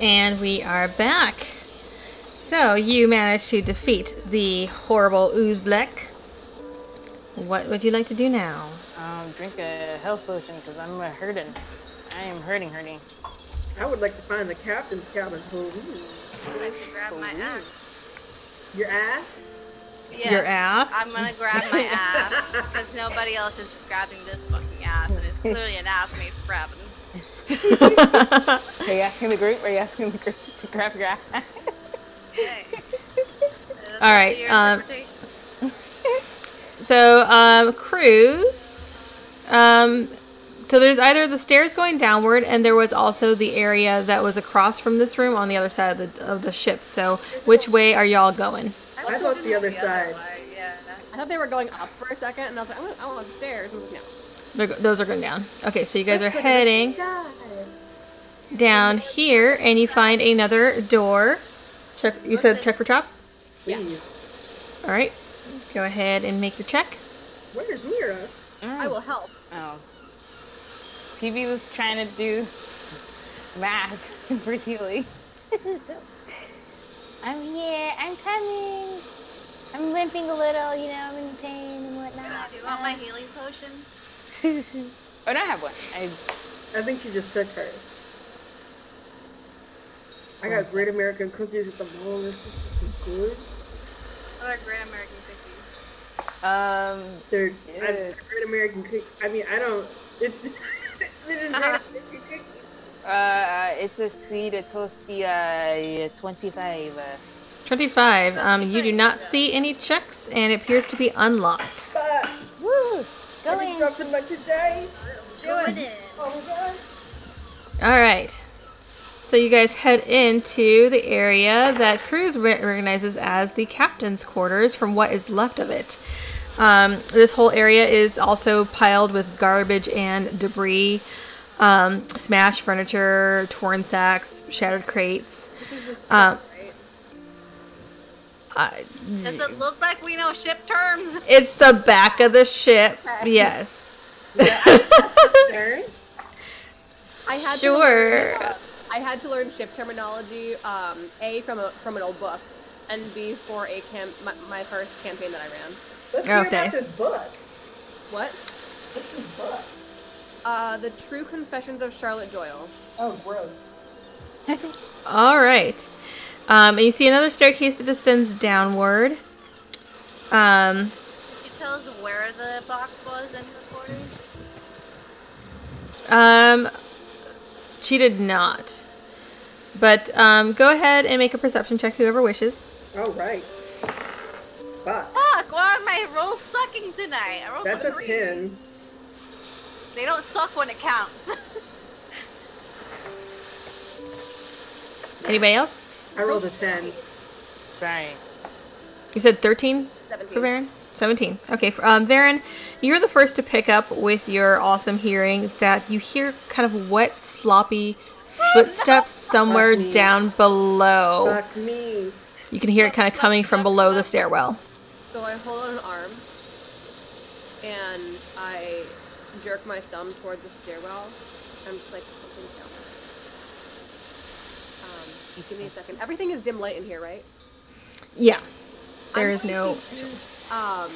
And we are back. So you managed to defeat the horrible Ooze Blek. What would you like to do now? Drink a health potion because I'm hurting. I am hurting. I would like to find the captain's cabin. I'd like to grab my ass. Your ass? Yes, your ass? I'm gonna grab my ass because nobody else is grabbing this fucking ass, and it's clearly an ass made for Raven. Are you asking the group? Are you asking the group to grab your ass? Hey. All right. Cruz. So there's either the stairs going downward, and there was also the area that was across from this room on the other side of the ship. So which way are y'all going? I thought the other side. Yeah. I thought they were going up for a second, and I was like, I want the stairs. And I was like, no. Those are going down. Okay, so you guys are heading down here, and you find another door. Check. You said check for traps? Yeah. All right. Go ahead and make your check. Where is Mira? I will help. Oh. PB was trying to do math for Keely. I'm here. I'm coming. I'm limping a little, you know, I'm in pain and whatnot. Do you want my healing potion? Oh, no, I have one. I think she just took hers. I got Great American Cookies at the mall. This is good. What are Great American Cookies? They're Great American Cookies. I mean, I don't. It's Great American Cookies. It's a sweet toasty 25. 25. You do not see any checks, and it appears to be unlocked. Woo! Going. Today. Alright, so you guys head into the area that Cruz recognizes as the captain's quarters from what is left of it. This whole area is also piled with garbage and debris, smashed furniture, torn sacks, shattered crates. This is the stuff, right? Does it look like we know ship terms? It's the back of the ship. Yes. Yeah, I had to learn ship terminology. A from an old book, and B for a my first campaign that I ran. Let's hear about this book. What? What's this book? The True Confessions of Charlotte Doyle. Oh, gross. All right. And you see another staircase that descends downward. Did she tell us where the box was in her quarters? She did not. But go ahead and make a perception check, whoever wishes. All right. Fuck. Fuck! Why are my rolls sucking tonight? I rolled a 3. That's a 10. They don't suck when it counts. Anybody else? I rolled a 10. Dang. You said 13? 17. For Varen? 17. Okay. Varen, you're the first to pick up with your awesome hearing that you hear kind of wet, sloppy footsteps somewhere down below. Fuck me. You can hear it kind of coming from below the stairwell. So I hold on an arm and I jerk my thumb toward the stairwell. I'm just like, something's down. Give me a second. Everything is dim light in here, right? Yeah. There is no... use, an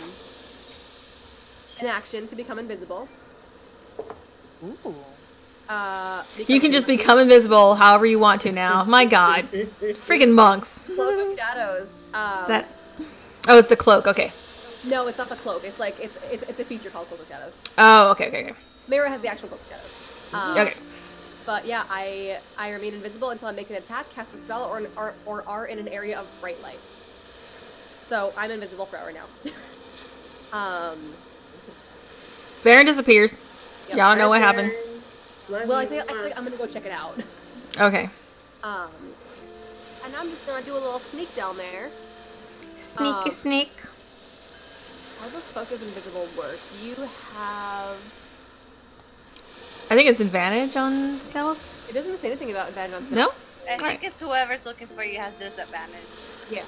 action to become invisible. Ooh. You can just become invisible however you want to now. My god. Freaking monks. Cloak of Shadows. Oh, it's the cloak. Okay. No, it's not the cloak. It's like, it's a feature called Cloak of Shadows. Oh, okay, okay, okay. Mira has the actual Cloak of Shadows. Okay. But yeah, I remain invisible until I make an attack, cast a spell, or are in an area of bright light. So I'm invisible forever now. Varen disappears. Y'all know what happened. Well, I think I'm gonna go check it out. Okay. And I'm just gonna do a little sneak down there. Sneaky sneak. How the fuck does invisible work? You have. I think it's advantage on stealth. It doesn't say anything about advantage on stealth. No? I think it's whoever's looking for you has disadvantage. Yeah.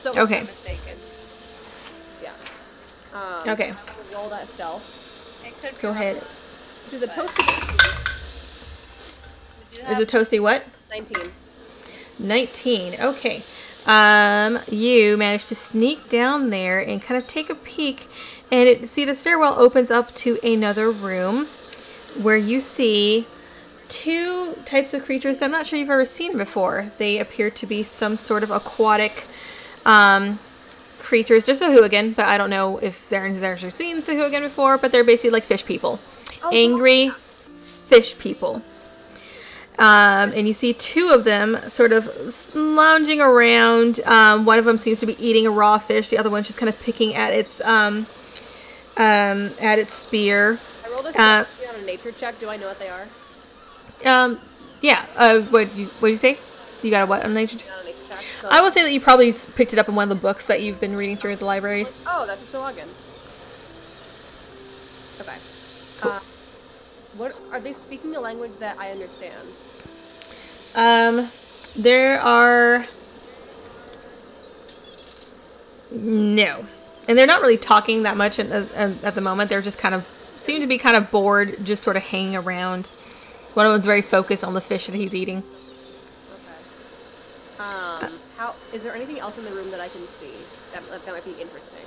So it's not mistaken. Yeah. Okay. I will roll that stealth. It could go ahead. Which is a toasty. It's a toasty what? 19. Okay. You manage to sneak down there and kind of take a peek, and see the stairwell opens up to another room where you see two types of creatures that I'm not sure you've ever seen before. They appear to be some sort of aquatic creatures. There's Sahuagin, but I don't know if Varen's actually seen Sahuagin before, but they're basically like fish people. Oh, angry fish people. And you see two of them sort of lounging around. One of them seems to be eating a raw fish. The other one's just kind of picking at its spear. I rolled a on a nature check. Do I know what they are? Yeah. What did you say? You got a what on nature check? So I will say that you probably picked it up in one of the books that you've been reading through at the libraries. Oh, that's a Sahuagin. Okay. Cool. What are they speaking? A language that I understand. There are no, and they're not really talking that much at the moment. They're just kind of seem to be kind of bored, just sort of hanging around. One of them's very focused on the fish that he's eating. Okay. How is there anything else in the room that I can see that might be interesting?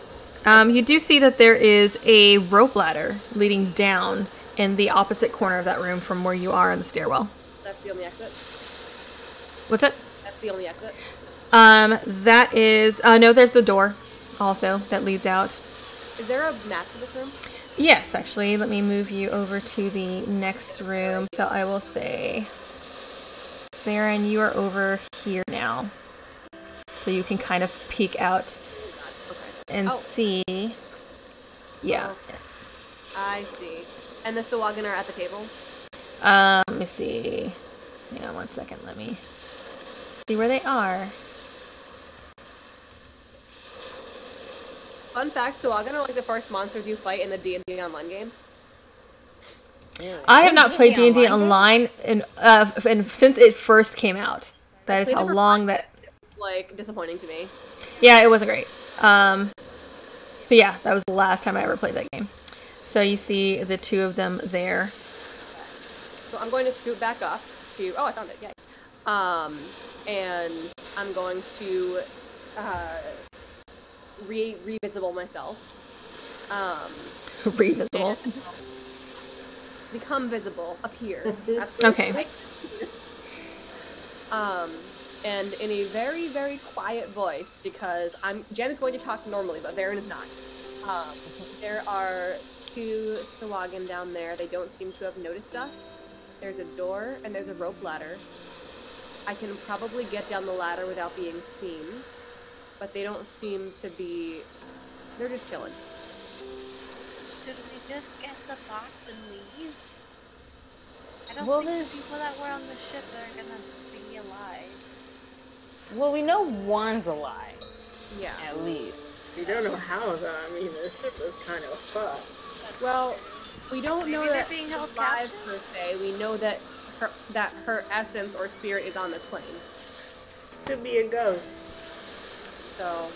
You do see that there is a rope ladder leading down in the opposite corner of that room from where you are in the stairwell. That's the only exit. What's that? That's the only exit. That is no. There's the door, also that leads out. Is there a map for this room? Yes, actually. Let me move you over to the next room. So I will say, Varen, you are over here now, so you can kind of peek out and see. Yeah. Oh, I see. And the Sahuagin are at the table? Let me see. Hang on one second. Let me see where they are. Fun fact, Sahuagin are like the first monsters you fight in the D&D online game. Yeah. I have not played D&D online and since it first came out. That is how long that... It's like disappointing to me. Yeah, it wasn't great. But yeah, that was the last time I ever played that game. So you see the two of them there. So I'm going to scoot back up to... Oh, I found it. Yay. And I'm going to revisible myself. Revisible? Become visible. Appear. That's okay. Like. And in a very, very quiet voice, because Jen is going to talk normally, but Varen is not. There are two Sahuagin down there. They don't seem to have noticed us. There's a door, and there's a rope ladder. I can probably get down the ladder without being seen, but they don't seem to be... They're just chilling. Should we just get the box and leave? I don't think the people that were on the ship are gonna be alive. Well, we know one's alive. Yeah. At least. We don't know how, though. I mean, the ship is kind of fucked. Well, we don't know that being held alive per se. We know that her essence or spirit is on this plane. Could be a ghost. So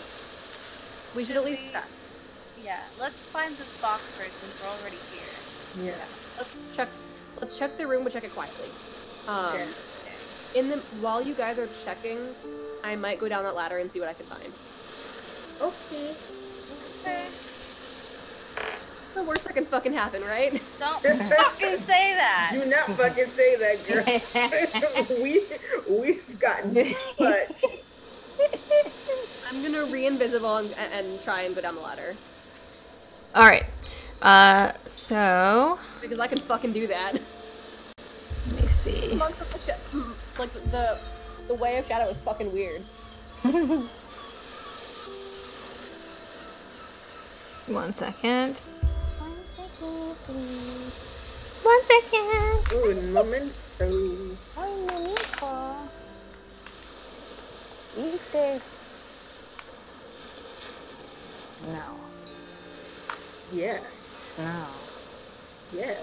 we should at least check. Yeah, let's find this box first since we're already here. Yeah. Let's check the room. We'll check it quietly. Okay. While you guys are checking, I might go down that ladder and see what I can find. Okay. Okay. The worst that can fucking happen, right? Don't fucking say that. Do not fucking say that, girl. We've gotten but I'm gonna re-invisible and try and go down the ladder. All right. So because I can fucking do that. Let me see. Monks of the ship, like the way of shadow is fucking weird. One second. Ooh, momento. Oh, momento. Easter. No. Yes. No. Yes.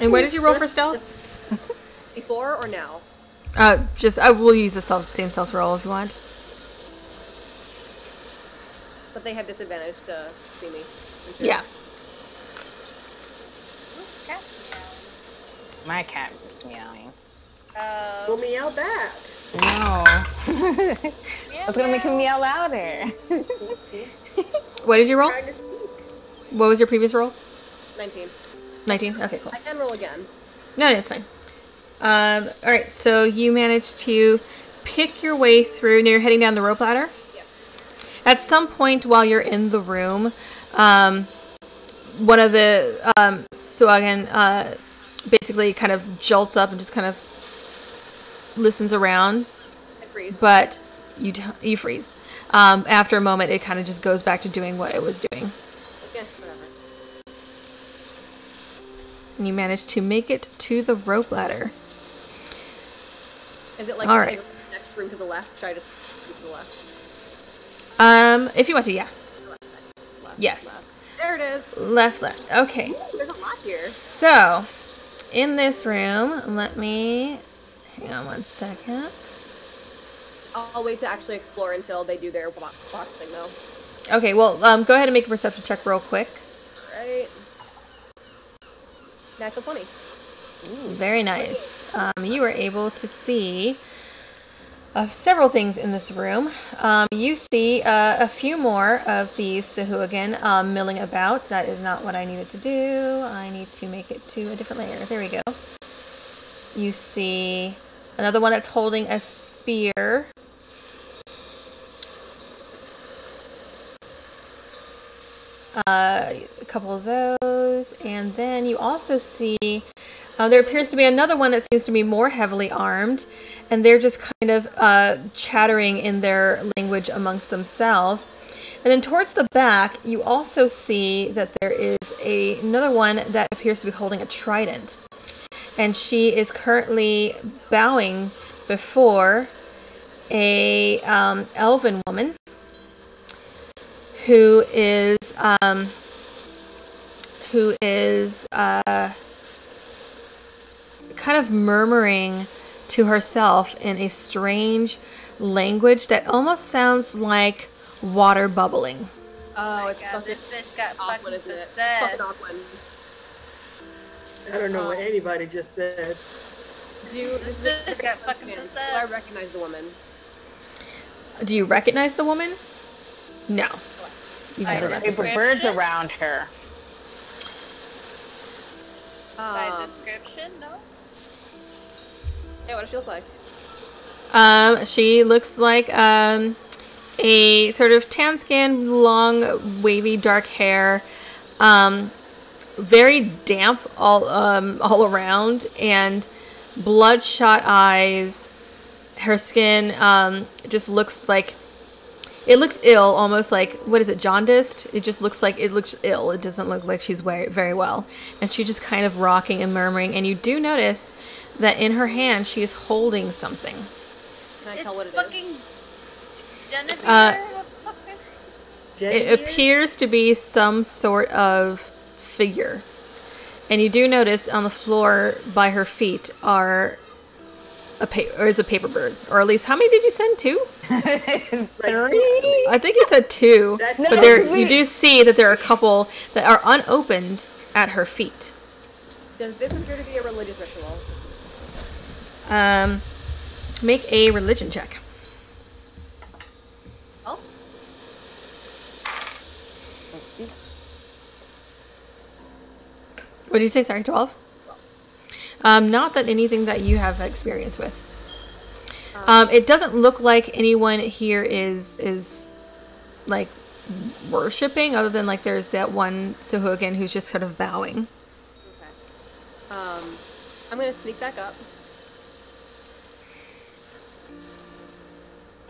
And where did you roll for stealth? Before or now? I will use the same stealth roll if you want. But they have disadvantage to see me. Sure. Yeah. My cat is meowing. We'll meow back. No. That's going to make him meow louder. What did you roll? What was your previous roll? 19. 19? Okay, cool. I can roll again. No, that's fine. All right, so you managed to pick your way through. Now you're heading down the rope ladder. Yep. At some point while you're in the room, one of the Sahuagin basically kind of jolts up and just kind of listens around. I freeze. But you freeze. After a moment, it kind of just goes back to doing what it was doing. It's okay, whatever. And you manage to make it to the rope ladder. Is it like the next room to the left? Should I just scoot to the left? If you want to, yeah. Left, yes. Left. There it is. Left, left. Okay. Ooh, there's a lot here. So, in this room, let me... Hang on one second. I'll wait to actually explore until they do their box thing, though. Okay, well, go ahead and make a perception check real quick. All right. Natural 20. Ooh, very nice. You were able to see several things in this room. You see a few more of these Sahuagin milling about. That is not what I needed to do. I need to make it to a different layer. There we go. You see another one that's holding a spear. A couple of those. And then you also see there appears to be another one that seems to be more heavily armed. And they're just kind of chattering in their language amongst themselves. And then towards the back, you also see that there is another one that appears to be holding a trident. And she is currently bowing before a elven woman who is kind of murmuring to herself in a strange language that almost sounds like water bubbling. Oh, it's God, this bitch got fucking possessed. It's fucking awkward. I don't know what anybody just said. Do I recognize the woman? Do you recognize the woman? No. You've never met the birds around her. By description, no? Hey, what does she look like? She looks like a sort of tan skin, long, wavy, dark hair. Very damp all around, and bloodshot eyes. Her skin just looks like it looks ill, almost like, what is it, jaundiced? It just looks like it looks ill. It doesn't look like she's very well, and she's just kind of rocking and murmuring. And you do notice that in her hand she is holding something. Can I tell what it is? Genevieve. It appears to be some sort of figure, and you do notice on the floor by her feet is a paper bird, or at least how many did you send? 2? 3? I think you said 2, but there you do see that there are a couple that are unopened at her feet. Does this appear to be a religious ritual? Make a religion check. What did you say? Sorry, 12? Not that anything that you have experience with. It doesn't look like anyone here is like worshipping, other than like there's that one Sahuagin who's just sort of bowing. Okay. I'm gonna sneak back up.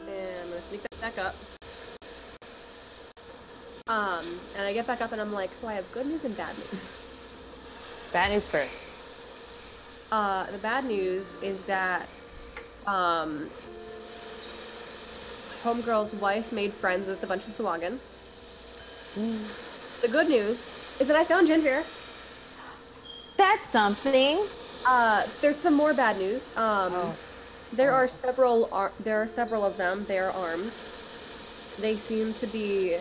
And I'm gonna sneak back up. And I get back up and I'm like, so I have good news and bad news. Bad news first. The bad news is that homegirl's wife made friends with a bunch of Sahuagin. Mm. The good news is that I found Genevieve. That's something. There's some more bad news. There are several of them. They are armed. They seem to be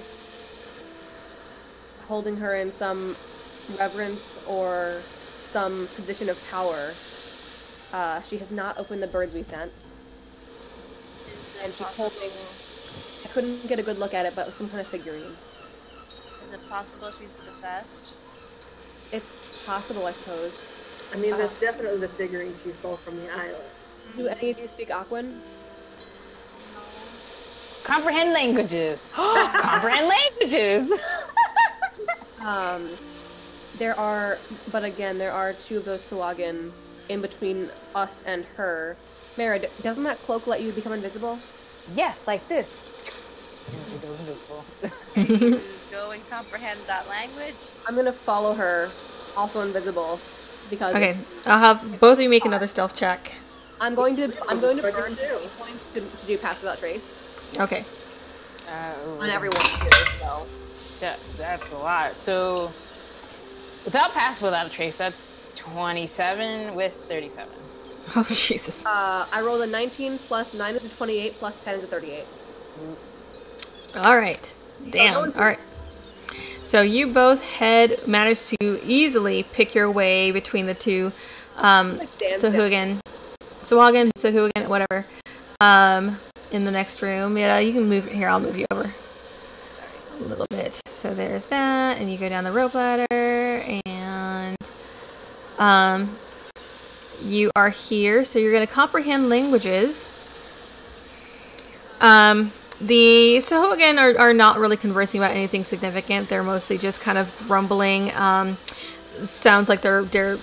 holding her in some reverence or some position of power, She has not opened the birds we sent. And she's holding... I couldn't get a good look at it, but it was some kind of figurine. Is it possible she's possessed? It's possible, I suppose. I mean, that's definitely the figurine she stole from the island. Do any of you speak Aquan? Comprehend languages. Comprehend languages. There are, but again, there are two of those Sahuagin in between us and her. Mira, doesn't that cloak let you become invisible? Yes, like this. And she goes invisible. Go and comprehend that language. I'm gonna follow her, also invisible, because. Okay, I'll have both of you make another stealth check. I'm going to burn two points to do pass without trace. Okay. On everyone too. So. Shit, that's a lot. So, without pass without trace, that's 27 with 37. Oh Jesus. I rolled a 19 plus 9 is a 28 plus 10 is a 38. All right. Damn. Oh, all right. So you both had managed to easily pick your way between the two. Sahuagin, whatever. In the next room. Yeah, you can move here. I'll move you over a little bit. So there's that, and you go down the rope ladder, and you are here. So you're going to comprehend languages. The Sahuagin are not really conversing about anything significant. They're mostly just kind of grumbling. Sounds like they've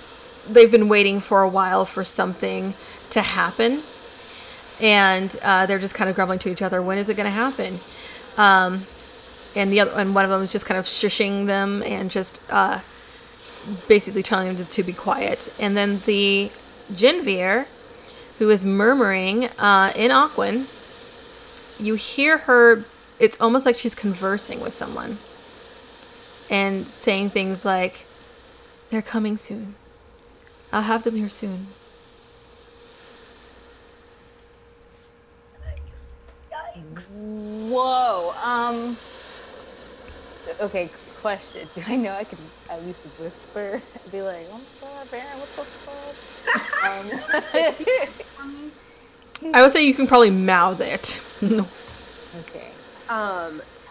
been waiting for a while for something to happen, and they're just kind of grumbling to each other. When is it going to happen? And one of them is just kind of shushing them and just basically telling them to be quiet. And then the Genevieve, who is murmuring in Aquan. You hear her, it's almost like she's conversing with someone and saying things like, they're coming soon. I'll have them here soon. Yikes. Whoa. Okay, question. Do I know I could at least whisper? I'd be like, oh my God, Baron, what the fuck? I would say you can probably mouth it. No. Okay.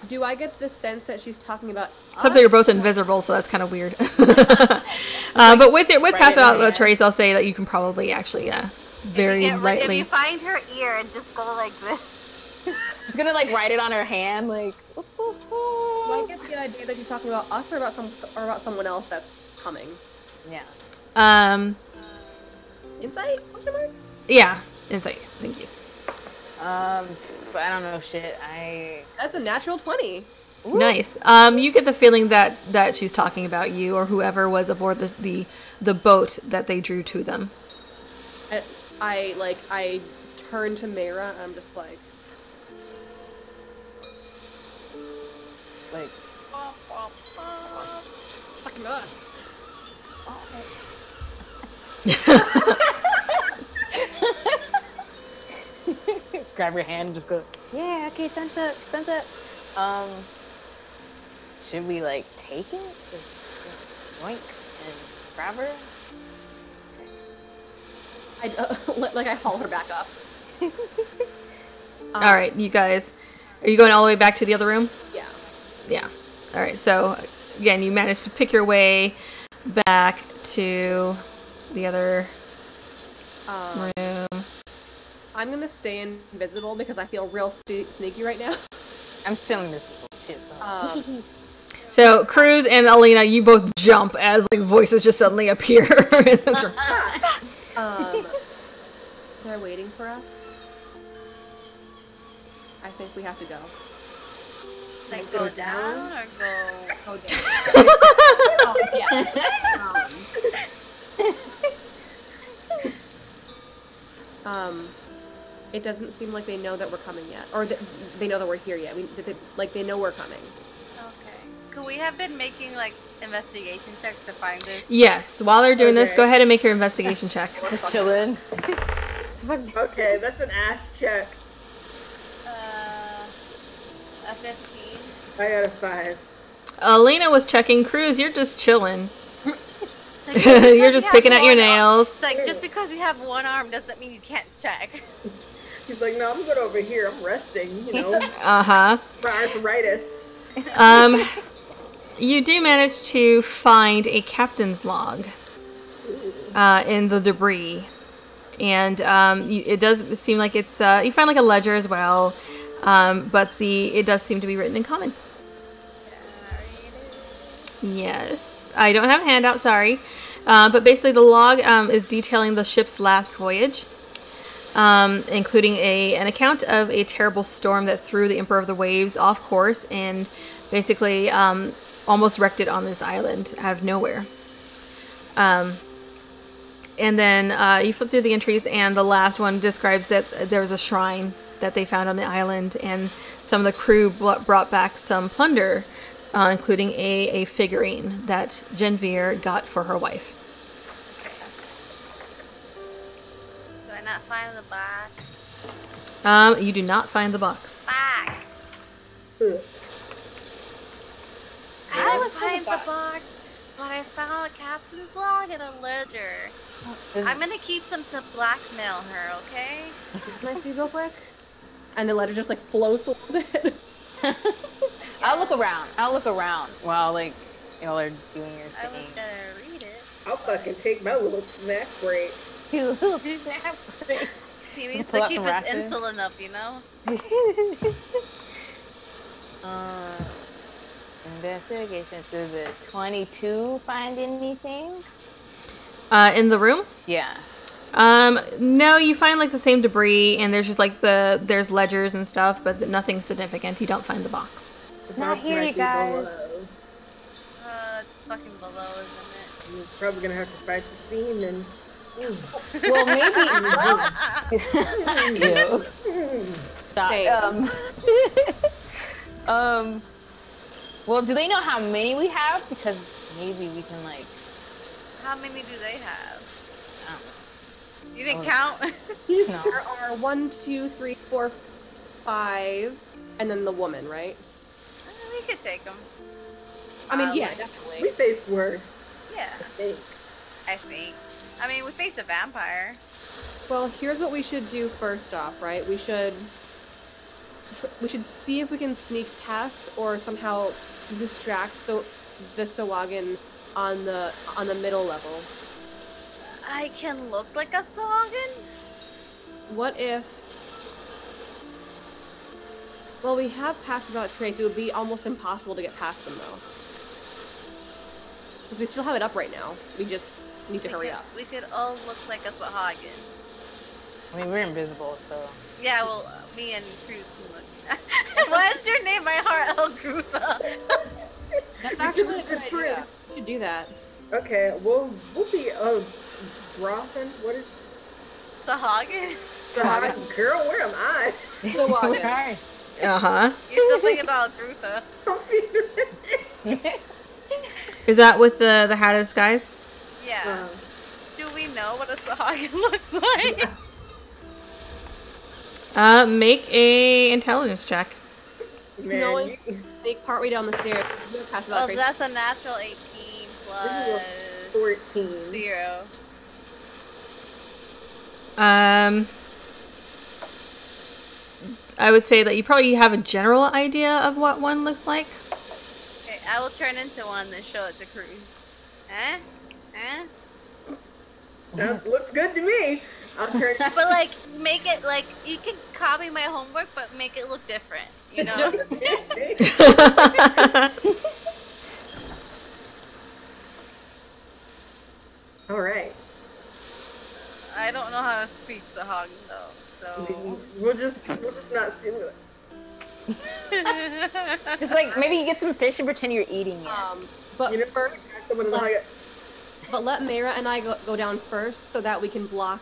Do I get the sense that she's talking about us? Except that you're both invisible, so that's kind of weird. But with Path Without Trace, I'll say that you can probably actually, very lightly. If you find her ear and just go like this. She's gonna like write it on her hand, like. Ooh, ooh, ooh. Do I get the idea that she's talking about us or about someone else that's coming? Yeah. Insight? What's your mark? Yeah. Insight. Thank you. But I don't know shit. That's a natural 20. Ooh. Nice. You get the feeling that she's talking about you or whoever was aboard the boat that they drew to them. I turn to Mira and I'm just like fucking us. Grab your hand and just go, yeah, okay, thumbs up. Should we, like, take it? Just yoink and grab her? I haul her back up. Alright, you guys, are you going all the way back to the other room? Yeah. Yeah. Alright, so, again, you managed to pick your way back to the other room. I'm gonna stay invisible because I feel real sneaky right now. I'm still invisible too. So Cruz and Alina, you both jump as like voices just suddenly appear. They're waiting for us. I think we have to go. Like go down or go down? Oh, yeah. It doesn't seem like they know that we're coming yet, or that they know that we're here yet. They know we're coming. Okay. Could we have been making like investigation checks to find this? Yes. While they're doing this, go ahead and make your investigation check. Just chillin'. Okay, that's an ass check. A 15. I got a 5. Alina was checking. Cruz, you're just chillin'. Like, you're just picking at your nails. It's like, just because you have one arm doesn't mean you can't check. He's like, no, I'm good over here. I'm resting, you know. Uh-huh. My arthritis. You do manage to find a captain's log in the debris. And it does seem like it's, you find like a ledger as well, but it does seem to be written in common. Yes. I don't have a handout, sorry. But basically the log is detailing the ship's last voyage. Including an account of a terrible storm that threw the Emperor of the Waves off course and basically almost wrecked it on this island out of nowhere. And then you flip through the entries, and the last one describes that there was a shrine that they found on the island, and some of the crew brought back some plunder, including a figurine that Genevieve got for her wife. Not find the box. You do not find the box. I would find the box, but I found a captain's log and a ledger. I'm gonna keep them to blackmail her, okay? Can I see real quick? And the letter just like floats a little bit. I'll look around. I'll look around while like y'all are doing your thing. I was gonna read it. I'll fucking take my little snack break. He needs to keep his insulin up, you know? Investigation. Is it 22 find anything? In the room? Yeah. No, you find like the same debris, and there's just like there's ledgers and stuff, but nothing significant. You don't find the box. It's not here, you guys. It's fucking below, isn't it? You're probably gonna have to fight the scene and... Well, maybe. Stop. Well, do they know how many we have? Because maybe we can like. How many do they have? You didn't count. No. There are 1, 2, 3, 4, 5, and then the woman, right? We could take them. I mean, yeah, definitely. We face worse. Yeah. I think. I mean, we face a vampire. Well, here's what we should do first off, right? We should see if we can sneak past or somehow distract the Sahuagin on the middle level. I can look like a Sahuagin? What if... Well, we have passed without trace. It would be almost impossible to get past them, though. Because we still have it up right now. We just... need to hurry up. We could all look like a Sahuagin. I mean, we're invisible, so... Yeah, well, me and Cruz can look. What's your name? My heart, Elgrutha. That's actually a good idea. We should do that. Okay, we'll be Rothen. What is... Sahuagin? Sahuagin? Girl, where am I? Sahuagin. Uh-huh. You're still thinking about Elgrutha. Is that with the hat of disguise? Yeah. Do we know what a Sahuagin looks like? Yeah. Make a intelligence check. Man, no one's sneak partway down the stairs. Well, that's a natural 18 plus 14. 0. I would say that you probably have a general idea of what one looks like. Okay, I will turn into one and show it to Cruz. Eh? Eh? That looks good to me. I'll turn. But like, make it like you can copy my homework, but make it look different. You know. All right. I don't know how to speak Sahuagin though, so we'll just not stimulate. Just like maybe you get some fish and pretend you're eating it. But you know, first, someone like. But let Mira and I go down first so that we can block,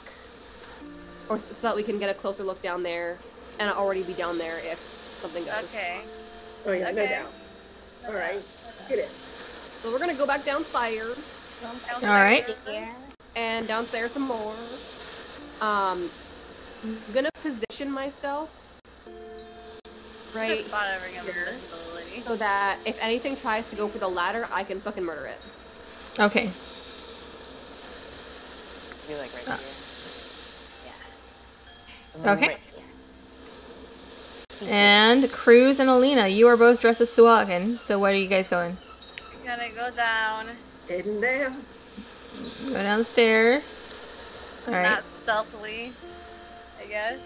or so that we can get a closer look down there, and I'll already be down there if something goes. Okay. Oh yeah, okay. Go down. All down. Right, get it. So we're gonna go back downstairs. All right. And downstairs some more. I'm gonna position myself right here so that if anything tries to go for the ladder, I can fucking murder it. Okay. Be like right here. Yeah. Okay. Right here. And Cruz and Alina, you are both dressed as Sahuagin. So where are you guys going? We gotta go down. Hidden down. Go down the stairs. All right. Not stealthily, I guess.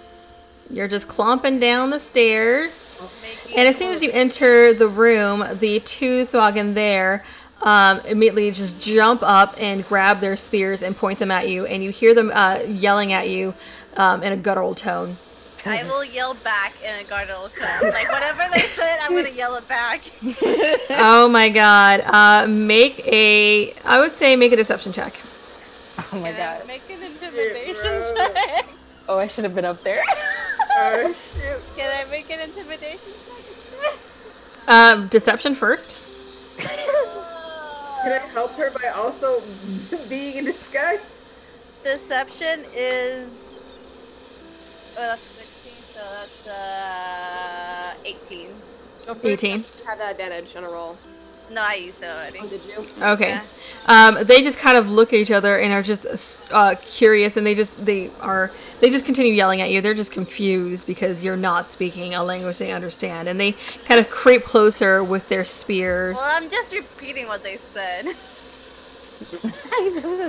You're just clomping down the stairs. And as soon as you enter the room, the two Sahuagin there immediately just jump up and grab their spears and point them at you. And you hear them yelling at you in a guttural tone. I will yell back in a guttural tone. Like, whatever they said, I'm going to yell it back. Oh, my God. I would say make a deception check. Oh, my God. Make an intimidation check. Oh, I should have been up there. Can I make an intimidation check? Deception first. Can I help her by also being in disguise? Deception is... Oh, that's 16, so that's 18. So 18. Have that advantage on a roll. No, I used it already. Oh, did you? Okay. Yeah. They just kind of look at each other and are just curious, and they just continue yelling at you. They're just confused because you're not speaking a language they understand, and they kind of creep closer with their spears. Well, I'm just repeating what they said.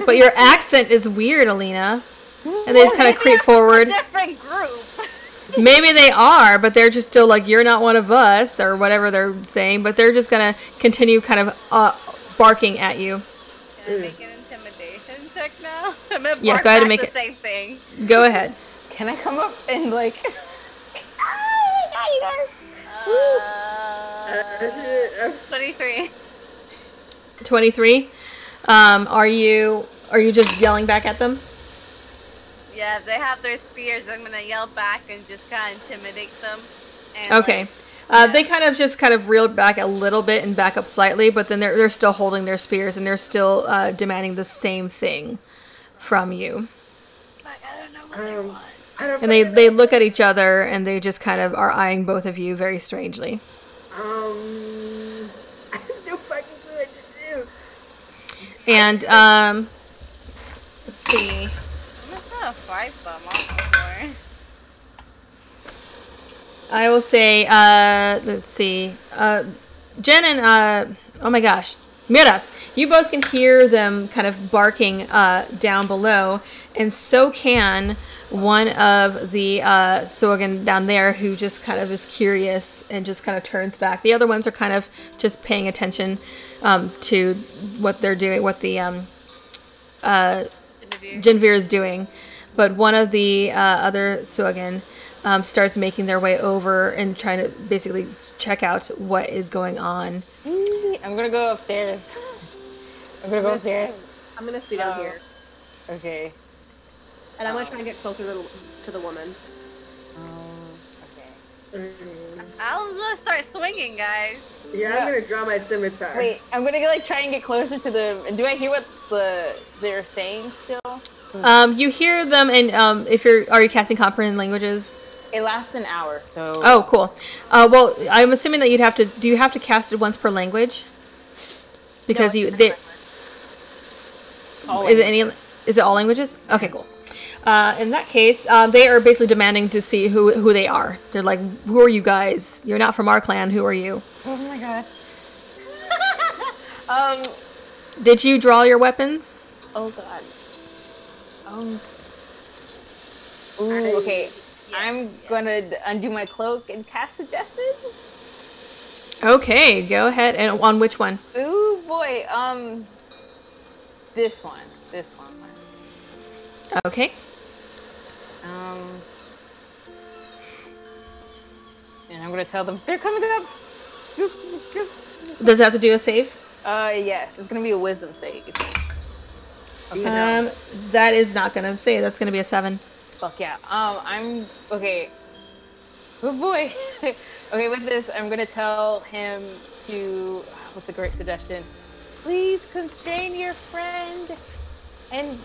But your accent is weird, Alina. And they just kind of creep forward. A different group. Maybe they are, but they're just still like, you're not one of us, or whatever they're saying, but they're just going to continue kind of barking at you. Can I make an intimidation check now? I'm going to bark back the same thing. Go ahead. Can I come up and like... Oh, my God, you know. 23. 23? Are you just yelling back at them? Yeah, if they have their spears, I'm going to yell back and just kind of intimidate them. And okay. Like, they kind of reeled back a little bit and back up slightly, but then they're still holding their spears, and they're still demanding the same thing from you. Like, I don't know what they want. And they look at each other, and they just kind of are eyeing both of you very strangely. I have no fucking clue what to do. And, let's see... I will say, let's see, Jen and, oh my gosh, Mira, you both can hear them kind of barking down below, and so can one of the Sahuagin down there, who just kind of is curious and just kind of turns back. The other ones are kind of just paying attention to what they're doing, what the Genevieve is doing, but one of the other Sahuagin starts making their way over and trying to basically check out what is going on. I'm gonna go upstairs. I'm gonna sit down here. Okay. And I'm gonna try and get closer to the woman. Okay. I'm gonna start swinging, guys. Yeah, I'm gonna draw my scimitar. Wait, I'm gonna like try and get closer to the. Do I hear what they're saying still? You hear them, and are you casting Comprehend Languages? It lasts an hour, so. Oh, cool. Well, I'm assuming that you'd have to. Do you have to cast it once per language? Because no, Is it all languages? Okay, cool. In that case, they are basically demanding to see who they are. They're like, who are you guys? You're not from our clan. Who are you? Oh my God. Did you draw your weapons? Oh God. Ooh, okay. Yeah, I'm gonna undo my cloak and cast Suggestion. Okay, go ahead. And on which one? Ooh boy. This one. Okay. And I'm gonna tell them they're coming up. Does it have to do a save? Yes. It's gonna be a wisdom save. Okay, that is not gonna save. That's gonna be a 7. Fuck yeah. I'm okay. Oh boy. Okay, with this, I'm gonna tell him to. What's a great suggestion? Please constrain your friend and.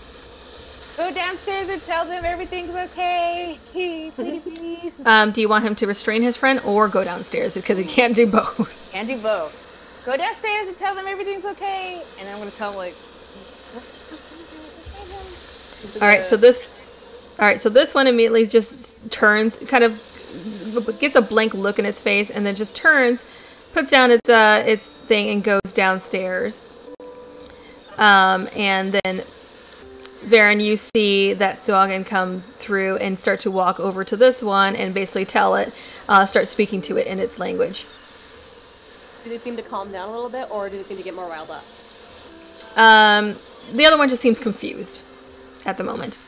Go downstairs and tell them everything's okay. Please. Do you want him to restrain his friend or go downstairs? Because he can't do both. Can't do both. Go downstairs and tell them everything's okay. And I'm going to tell him, like, All right, so this one immediately just turns, kind of gets a blank look in its face, and then just turns, puts down its thing, and goes downstairs. And then, Varen, you see that Sahuagin come through and start to walk over to this one and basically tell it, start speaking to it in its language. Do they seem to calm down a little bit, or do they seem to get more riled up? The other one just seems confused at the moment.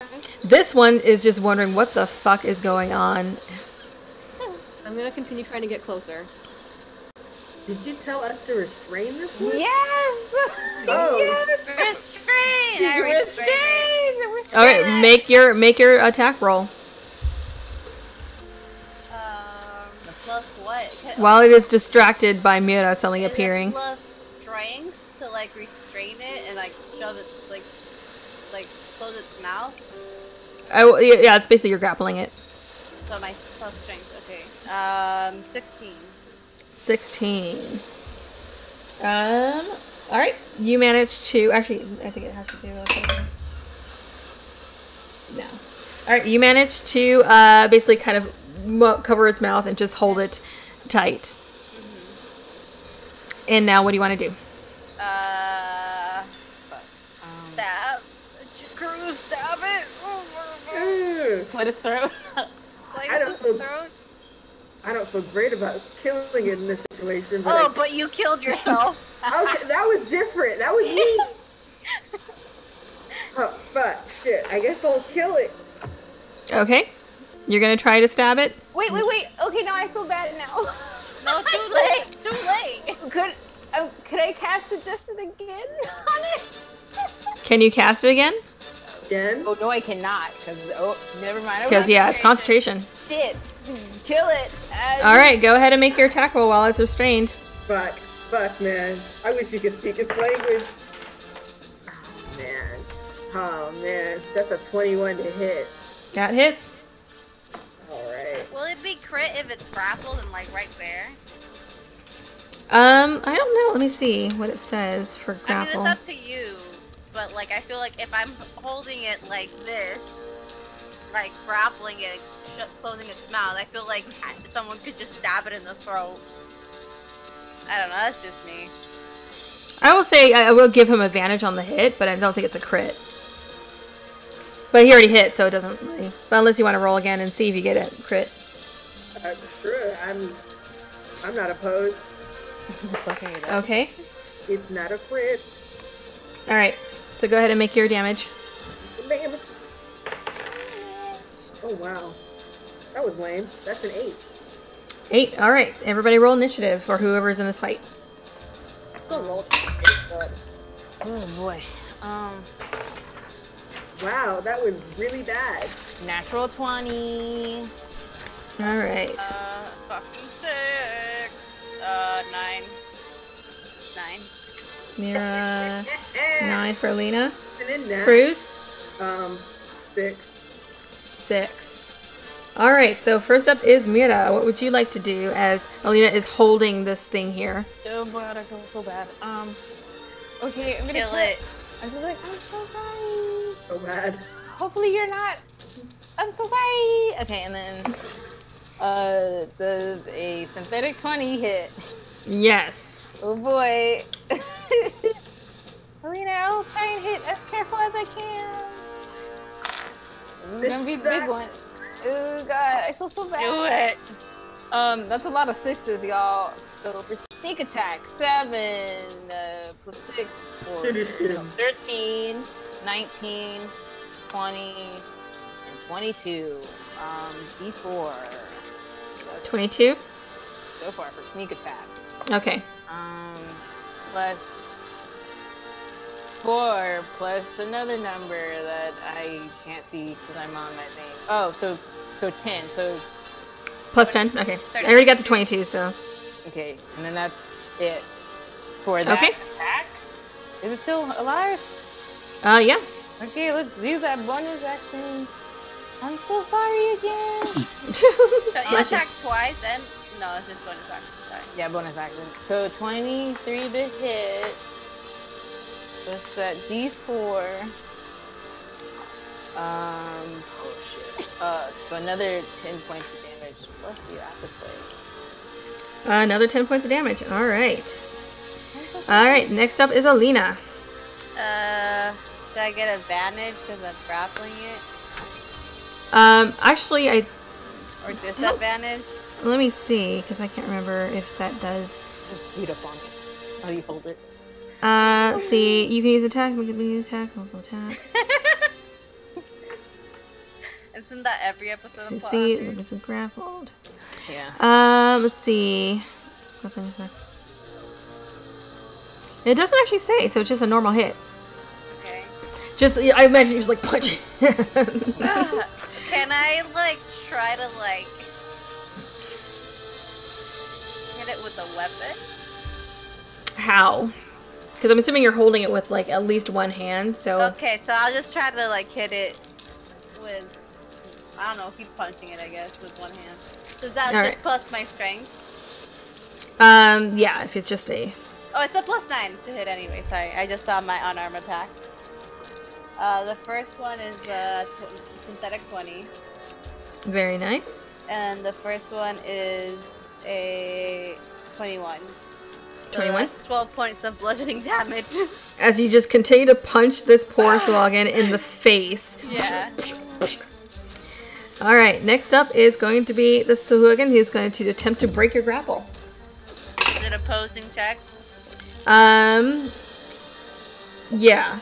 Okay. This one is just wondering what the fuck is going on. I'm gonna continue trying to get closer. Did you tell us to restrain this one? Yes! Oh. Yes! Restrain! I restrain! All right, make your attack roll. Plus what? While it is distracted by Mira suddenly appearing. Plus strength to like restrain it and like shove it, like close its mouth. Oh yeah, it's basically you're grappling it. So my plus strength, okay. 16. 16. All right. You managed to actually. I think it has to do with something. No. All right. You managed to basically kind of cover its mouth and just hold it tight. Mm-hmm. And now, what do you want to do? Stab. Cruz, stab it. Slit its throat. Slit its throat. I don't feel great about killing it in this situation. But oh, but you killed yourself. Okay, that was different. That was me. Oh, fuck. Shit. I guess I'll kill it. Okay. You're going to try to stab it? Wait. Okay, now I feel bad now. No, too late. Could I cast Suggestion again on it? Can you cast it again? Oh, no, I cannot. Never mind. Because, yeah, it's concentration. Shit. Kill it. Alright, go ahead and make your attack roll while it's restrained. Fuck, man. I wish you could speak its language. Oh, man. That's a 21 to hit. That hits. Alright. Will it be crit if it's grappled and, like, right there? I don't know. Let me see what it says for grapple. I mean, it's up to you. But, like, I feel like if I'm holding it like this, like, grappling it, closing its mouth, I feel like someone could just stab it in the throat. I don't know, that's just me. I will say, I will give him advantage on the hit, but I don't think it's a crit. But he already hit, so it doesn't really... But unless you want to roll again and see if you get a crit. Sure, I'm not opposed. Okay. It's not a crit. Alright, so go ahead and make your damage. Oh, wow. That was lame. That's an 8. 8. All right. Everybody roll initiative for whoever's in this fight. Still rolled. Oh, boy. Wow, that was really bad. Natural 20. All right. Fucking 6. 9. 9. Mira. 9 for Alina. Cruz. 6. 6. All right, so first up is Mira. What would you like to do as Alina is holding this thing here? Oh god, I feel so bad. Okay, I'm gonna kill it. I'm just like, I'm so sorry. So bad. Hopefully you're not. I'm so sorry. Okay, and then does a synthetic 20 hit? Yes. Oh boy. Alina, I'll try and hit as careful as I can. It's gonna be a big one. Oh god, I feel so bad. Do it. That's a lot of 6s, y'all. So for sneak attack, 7 plus 6, 4, 13, 19, 20, and 22. D4. 22? So far for sneak attack. Okay. Plus 4 plus another number that I can't see because I'm on my thing. Oh, so 10. So plus 20, 10. Okay, 30. I already got the 22. So okay, and then that's it for that attack. Is it still alive? Yeah. Okay, let's do that bonus action. I'm so sorry again. So attack twice and no, it's just bonus action. Sorry. Yeah, bonus action. So 23 to hit. Just that D4. Oh shit. So another 10 points of damage. Plus you at this way. Another 10 points of damage. All right. All right. Next up is Alina. Should I get advantage because I'm grappling it? Actually, I. Or disadvantage. Let me see, because I can't remember if that does. Just beat up on it. Oh, you hold it. See, you can use attack, we can use attack, multiple attacks. Isn't that every episode of Plot Hunters? See, this is grappled. Yeah. Let's see. It doesn't actually say, so it's just a normal hit. Okay. Just, I imagine you're just like punching. Can I, like, try to, like, hit it with a weapon? How? Because I'm assuming you're holding it with, like, at least one hand, so... Okay, so I'll just try to, like, hit it with... I don't know, keep punching it, I guess, with one hand. Does that just plus my strength? Yeah, if it's just a... Oh, it's a +9 to hit anyway, sorry. I just saw my unarmed attack. The first one is a synthetic 20. Very nice. And the first one is a 21. 21? 12 points of bludgeoning damage. As you just continue to punch this poor Sahuagin in the face. Yeah. Alright, next up is going to be the Sahuagin who's going to attempt to break your grapple. Is it opposing checks? Yeah.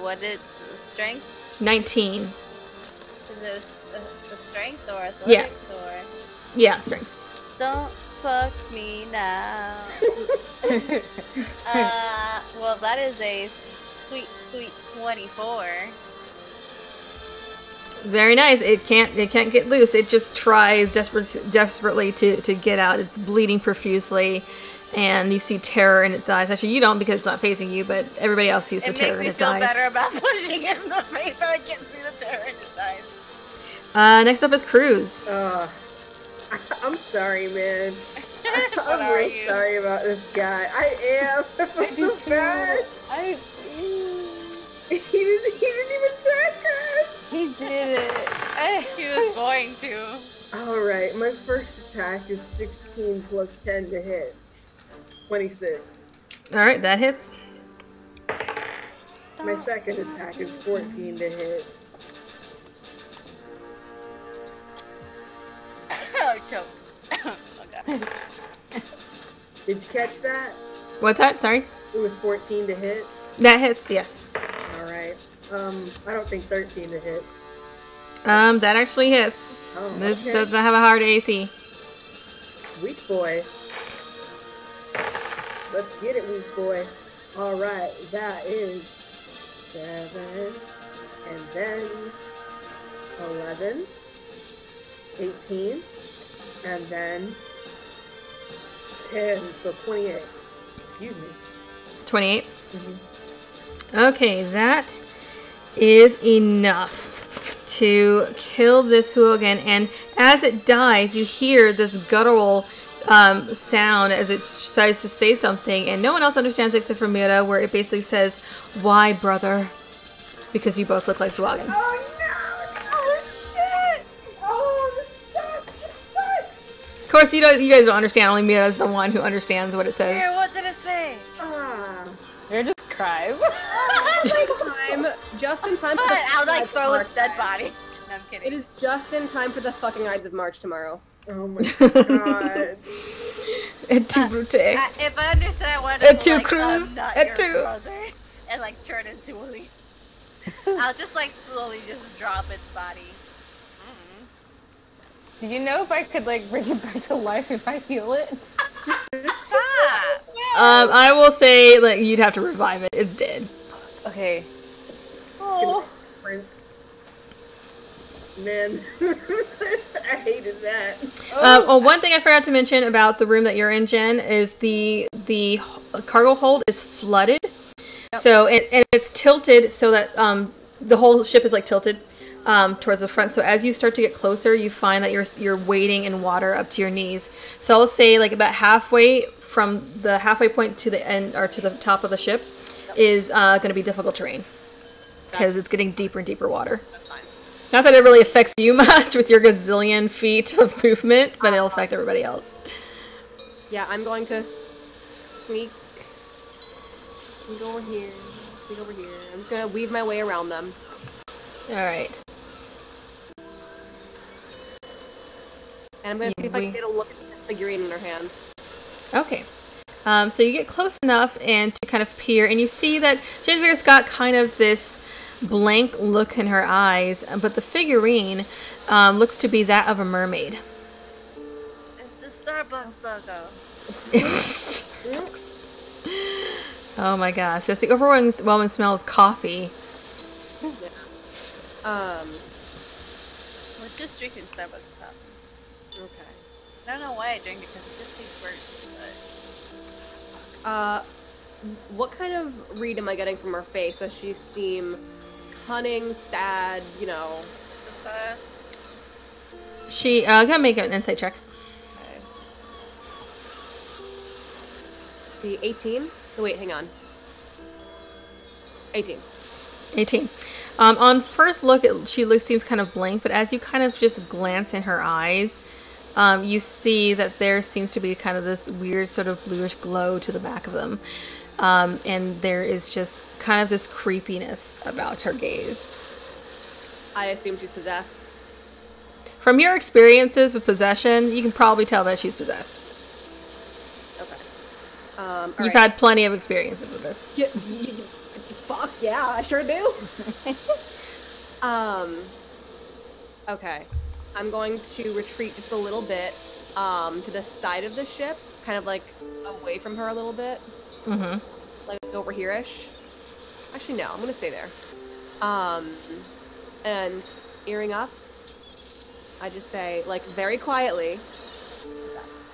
What is strength? 19. Is it a strength or athletics or? Yeah, strength. Don't fuck me now. Well, that is a sweet 24. Very nice. It can't get loose. It just tries desperately to get out. It's bleeding profusely, and you see terror in its eyes. Actually, you don't because it's not facing you, but everybody else sees the terror in its eyes. It makes me feel better about pushing it in the face, but I can't see the terror in its eyes. Next up is Cruz. I'm sorry, man. I'm really sorry about this guy. I feel so bad. He didn't even attack us. He did it. He was going to. All right, my first attack is 16 plus 10 to hit. 26. All right, that hits. My second attack is 14 to hit. Oh, choke. Oh, God. Did you catch that? What's that? Sorry? It was 14 to hit? That hits, yes. Alright. I don't think 13 to hit. That actually hits. Oh, this doesn't have a hard AC. Weak boy. Let's get it, weak boy. Alright, that is 7, and then 11. 18, and then 10, so 28. Excuse me. 28? Mm-hmm. Okay, that is enough to kill this Sahuagin, and as it dies, you hear this guttural sound as it decides to say something, and no one else understands except for Mira, where it basically says, "Why, brother? Because you both look like Sahuagin." Oh, of course, you guys don't understand. Only Mia is the one who understands what it says. Here, what did it say? You're just crime. I'm just in time for the I'll like throw its dead body. No, I'm kidding. It is just in time for the fucking Ides of March tomorrow. Oh my god. Et tu, Brute. If I understand what it says, Cruz. Et tu. And like turn into a leaf. I'll just like slowly just drop its body. Do you know if I could, like, bring it back to life if I heal it? I will say, like, you'd have to revive it. It's dead. Okay. Oh. Man. I hated that. Oh, one thing I forgot to mention about the room that you're in, Jen, is the cargo hold is flooded. Yep. So, and it's tilted so that the whole ship is, like, tilted. Towards the front. So as you start to get closer, you find that you're wading in water up to your knees. So I'll say like about halfway from the halfway point to the end or to the top of the ship is going to be difficult terrain. because it's getting deeper and deeper water. That's fine. Not that it really affects you much with your gazillion feet of movement, but it'll affect everybody else. Yeah, I'm going to sneak over here. Sneak over here. I'm just going to weave my way around them. Alright. And I'm going to see if I can get a look at the figurine in her hand. Okay. So you get close enough and to kind of peer, and you see that Genevieve's got kind of this blank look in her eyes, but the figurine looks to be that of a mermaid. It's the Starbucks logo. It's Starbucks. Oh my gosh, that's the overwhelming smell of coffee. Yeah. Let's just drink Starbucks coffee. Okay. I don't know why I drink it because it just tastes weird. What kind of read am I getting from her face? Does she seem cunning, sad, you know? Obsessed? She, gotta make an insight check. Okay. Let's see, 18? Oh, wait, hang on. 18. 18. On first look, she seems kind of blank, but as you kind of just glance in her eyes, you see that there seems to be kind of this weird sort of bluish glow to the back of them. And there is just kind of this creepiness about her gaze. I assume she's possessed. From your experiences with possession, you can probably tell that she's possessed. Okay. You've had plenty of experiences with this. Yeah, fuck yeah, I sure do. Okay. I'm going to retreat just a little bit to the side of the ship, kind of like away from her a little bit, like over here-ish. Actually, no, I'm going to stay there. And earring up, I just say, like, very quietly, possessed.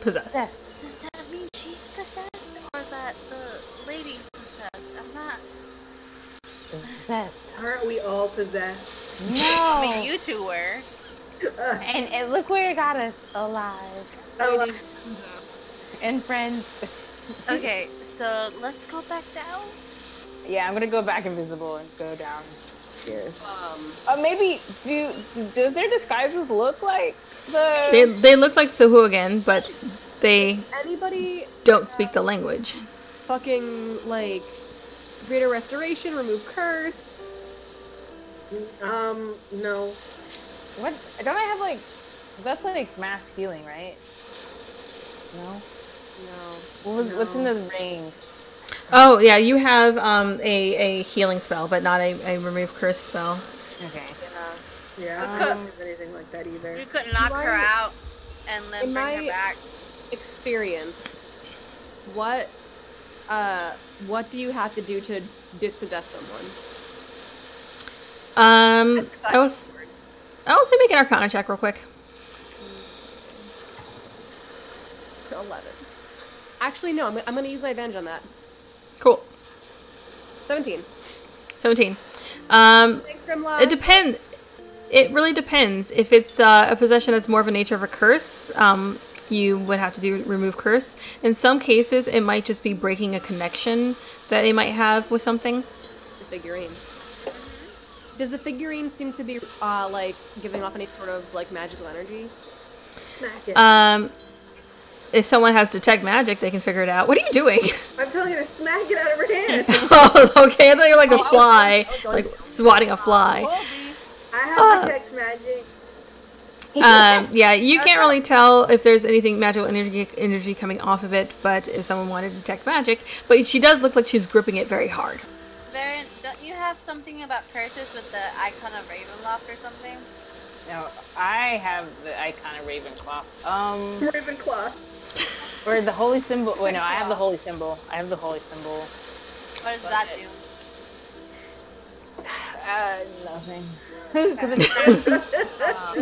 Possessed. Yes. Does that mean she's possessed or that the lady's possessed? I'm not... Possessed. Aren't we all possessed? No. I mean, you two were. And look where it got us. Alive. Alive. And friends. Okay, so let's go back down? Yeah, I'm gonna go back invisible and go down stairs. Maybe, does their disguises look like the... They look like Sahuagin, but they don't speak the language. Fucking, like, Greater Restoration, Remove Curse... No. What? Don't I have, like... That's, like, mass healing, right? No? No. What's in the ring? Oh, yeah, you have, a healing spell, but not a remove curse spell. Okay. Yeah, I don't have anything like that either. You could knock her out and then bring her back. Experience, what do you have to do to dispossess someone? I'll say make an Arcana check real quick. 11. Actually, no, I'm going to use my advantage on that. Cool. 17. 17. Thanks, Grimlock. It depends. It really depends. If it's a possession that's more of a nature of a curse, you would have to do remove curse. In some cases, it might just be breaking a connection that they might have with something. The figurine. Does the figurine seem to be, like, giving off any sort of, like, magical energy? If someone has detect magic, they can figure it out. What are you doing? I'm totally going to smack it out of her hand. Oh, okay. I thought you were, like, a fly. Like, swatting a fly. I have detect magic. Yeah, you can't really tell if there's anything magical energy coming off of it, but if someone wanted to detect magic. But she does look like she's gripping it very hard. Varen, don't you have something about curses with the icon of Ravenloft or something? No, I have the icon of Ravenclaw. Ravenclaw. Or the holy symbol. Wait, no, I have the holy symbol. I have the holy symbol. What does that do? Nothing. Because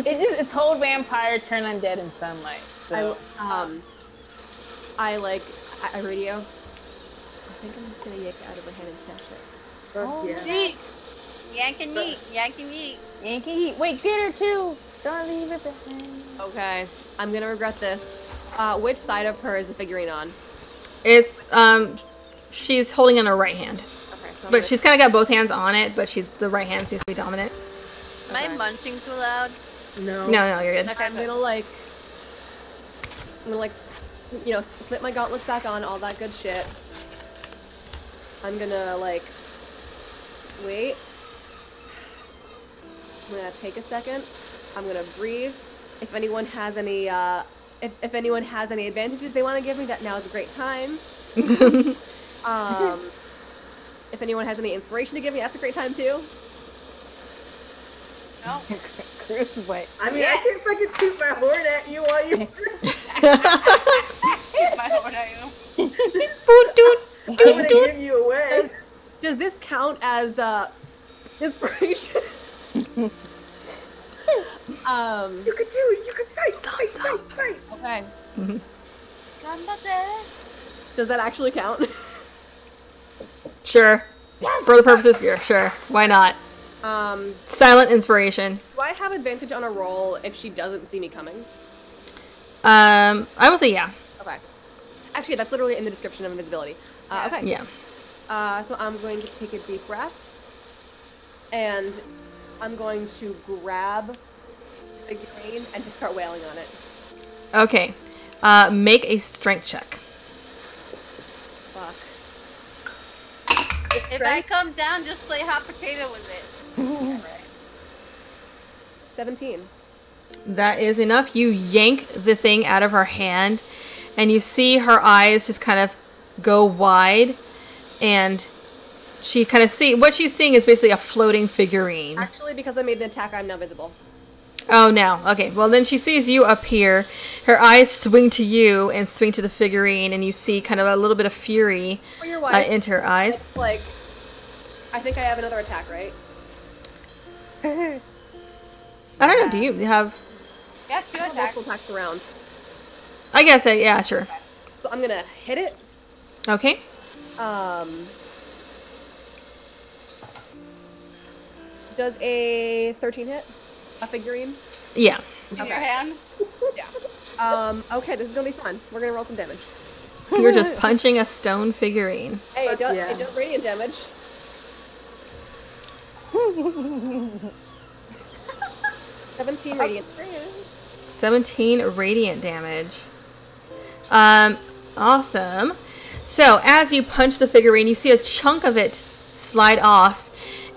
it's hold vampire, turn undead, and sunlight. So I radio. I think I'm just gonna yank it out of her hand and smash it. Oh, yeah. Yeet. Yank and yeet. Yank and yeet. Yank and yeet. Wait, get her too. Don't leave it behind. Okay, I'm gonna regret this. Which side of her is the figurine on? She's holding on her right hand. Okay, But good. She's kind of got both hands on it, but she's the right hand seems to be dominant. Am I munching too loud? No. No, no, you're good. Okay, I'm gonna you know, slip my gauntlets back on, all that good shit. I'm gonna wait. I'm gonna take a second. I'm gonna breathe. If anyone has any, if anyone has any advantages they want to give me, that now is a great time. If anyone has any inspiration to give me, that's a great time too. No. Cruz is like, I mean, yeah. I can't fucking shoot my horn at you while you're shoot my horn at you. I'm gonna give you away. Does this count as inspiration? You could do it. You could fight. Okay. Mm-hmm. Does that actually count? Sure. Yes, for the purposes here, sure. Why not? Silent inspiration. Do I have advantage on a roll if she doesn't see me coming? I will say yeah. Okay. Actually, that's literally in the description of invisibility. Yeah. Okay. Yeah. So I'm going to take a deep breath, and I'm going to grab a grain and just start wailing on it. Okay. Make a strength check. Fuck. If I come down, just play hot potato with it. All right. 17. That is enough. You yank the thing out of her hand, and you see her eyes just kind of go wide, and she kind of see what she's seeing is basically a floating figurine. Actually, because I made an attack, I'm now visible. Oh, now. Okay. Well, then she sees you appear. Her eyes swing to you and swing to the figurine, and you see kind of a little bit of fury into her eyes. It's like, I think I have another attack, right? I don't know. Do you have? Yeah, I have multiple attacks per round. I guess. Yeah, sure. Okay. So I'm gonna hit it. Okay. Does a 13 hit? A figurine? Yeah. Okay. In your hand? Yeah. Okay, this is gonna be fun. We're gonna roll some damage. You're just punching a stone figurine. Hey, it does radiant damage. Seventeen radiant damage. Awesome. So as you punch the figurine, you see a chunk of it slide off.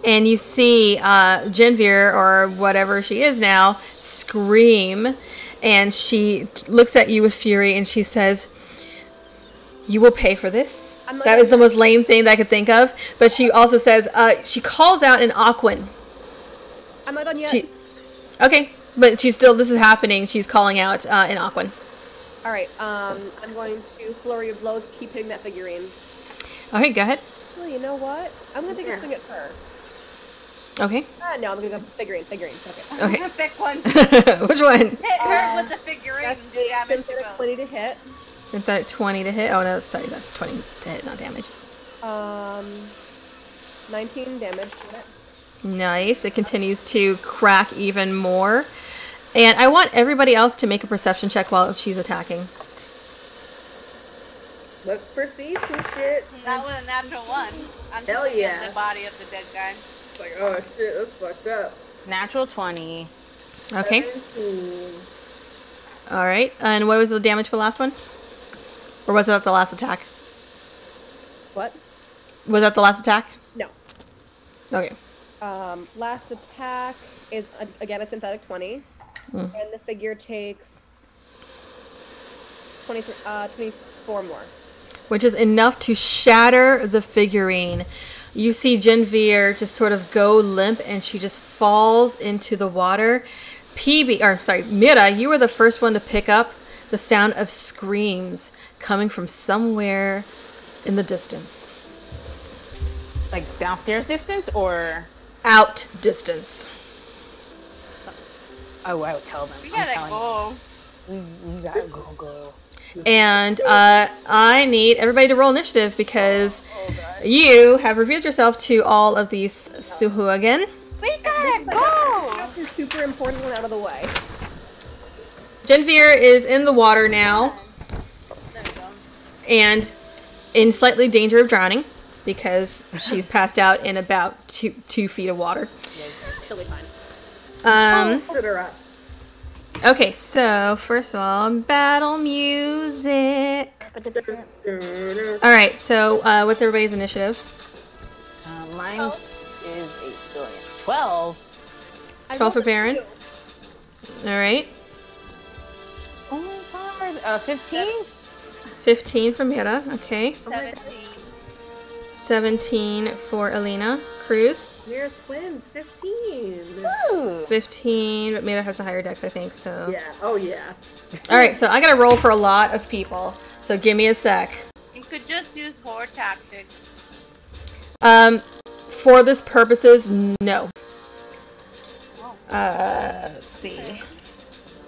And you see Genevieve, or whatever she is now, scream. And she looks at you with fury and she says, "You will pay for this." That was the most lame thing that I could think of. But she also says, she calls out in Aquan. I'm not done yet. Okay, but she's still, this is happening. She's calling out in Aquan. All right, I'm going to flurry of blows, keep hitting that figurine. Okay, go ahead. Well, you know what? I'm going to take a swing at her. Okay. No, I'm gonna go figurine. Okay. Okay. Pick one. Which one? Hit her with the figurine. That's the damage. Synthetic 20 to hit. Synthetic 20 to hit. Oh no, sorry, that's 20 to hit, not damage. 19 damage to it. Nice. It continues to crack even more, and I want everybody else to make a perception check while she's attacking. Look for thieves and shit. That was a natural one. I'm just looking at the body of the dead guy. Like, oh shit, that's fucked up. Natural 20. Okay. 17. All right. And what was the damage for the last one? Or was that the last attack? What? Was that the last attack? No. Okay. Last attack is again a synthetic 20, and the figure takes 24 more, which is enough to shatter the figurine. You see Genevieve just sort of go limp, and she just falls into the water. Mira, you were the first one to pick up the sound of screams coming from somewhere in the distance. Like downstairs distance or? Out distance. Oh, I would tell them. We gotta go. We gotta go. And I need everybody to roll initiative because you have revealed yourself to all of these Sahuagin. We gotta go! This is super important one out of the way. Genevieve is in the water now. There you go. And in slightly danger of drowning. because she's passed out in about two feet of water. Yeah, she'll be fine. Put her up. Okay, so first of all, battle music. All right, so what's everybody's initiative? Mine is 8 billion. 12. 12 for Varen. All right. Oh my God. 15. 15 for Mira. Okay. 17. 17 for Alina. Cruz. Mira's twins. 15. Ooh. 15, but Mira has a higher dex, I think. So. Yeah. Oh yeah. All right. So I gotta roll for a lot of people. So give me a sec. You could just use horror tactics. For this purposes, no. Let's see.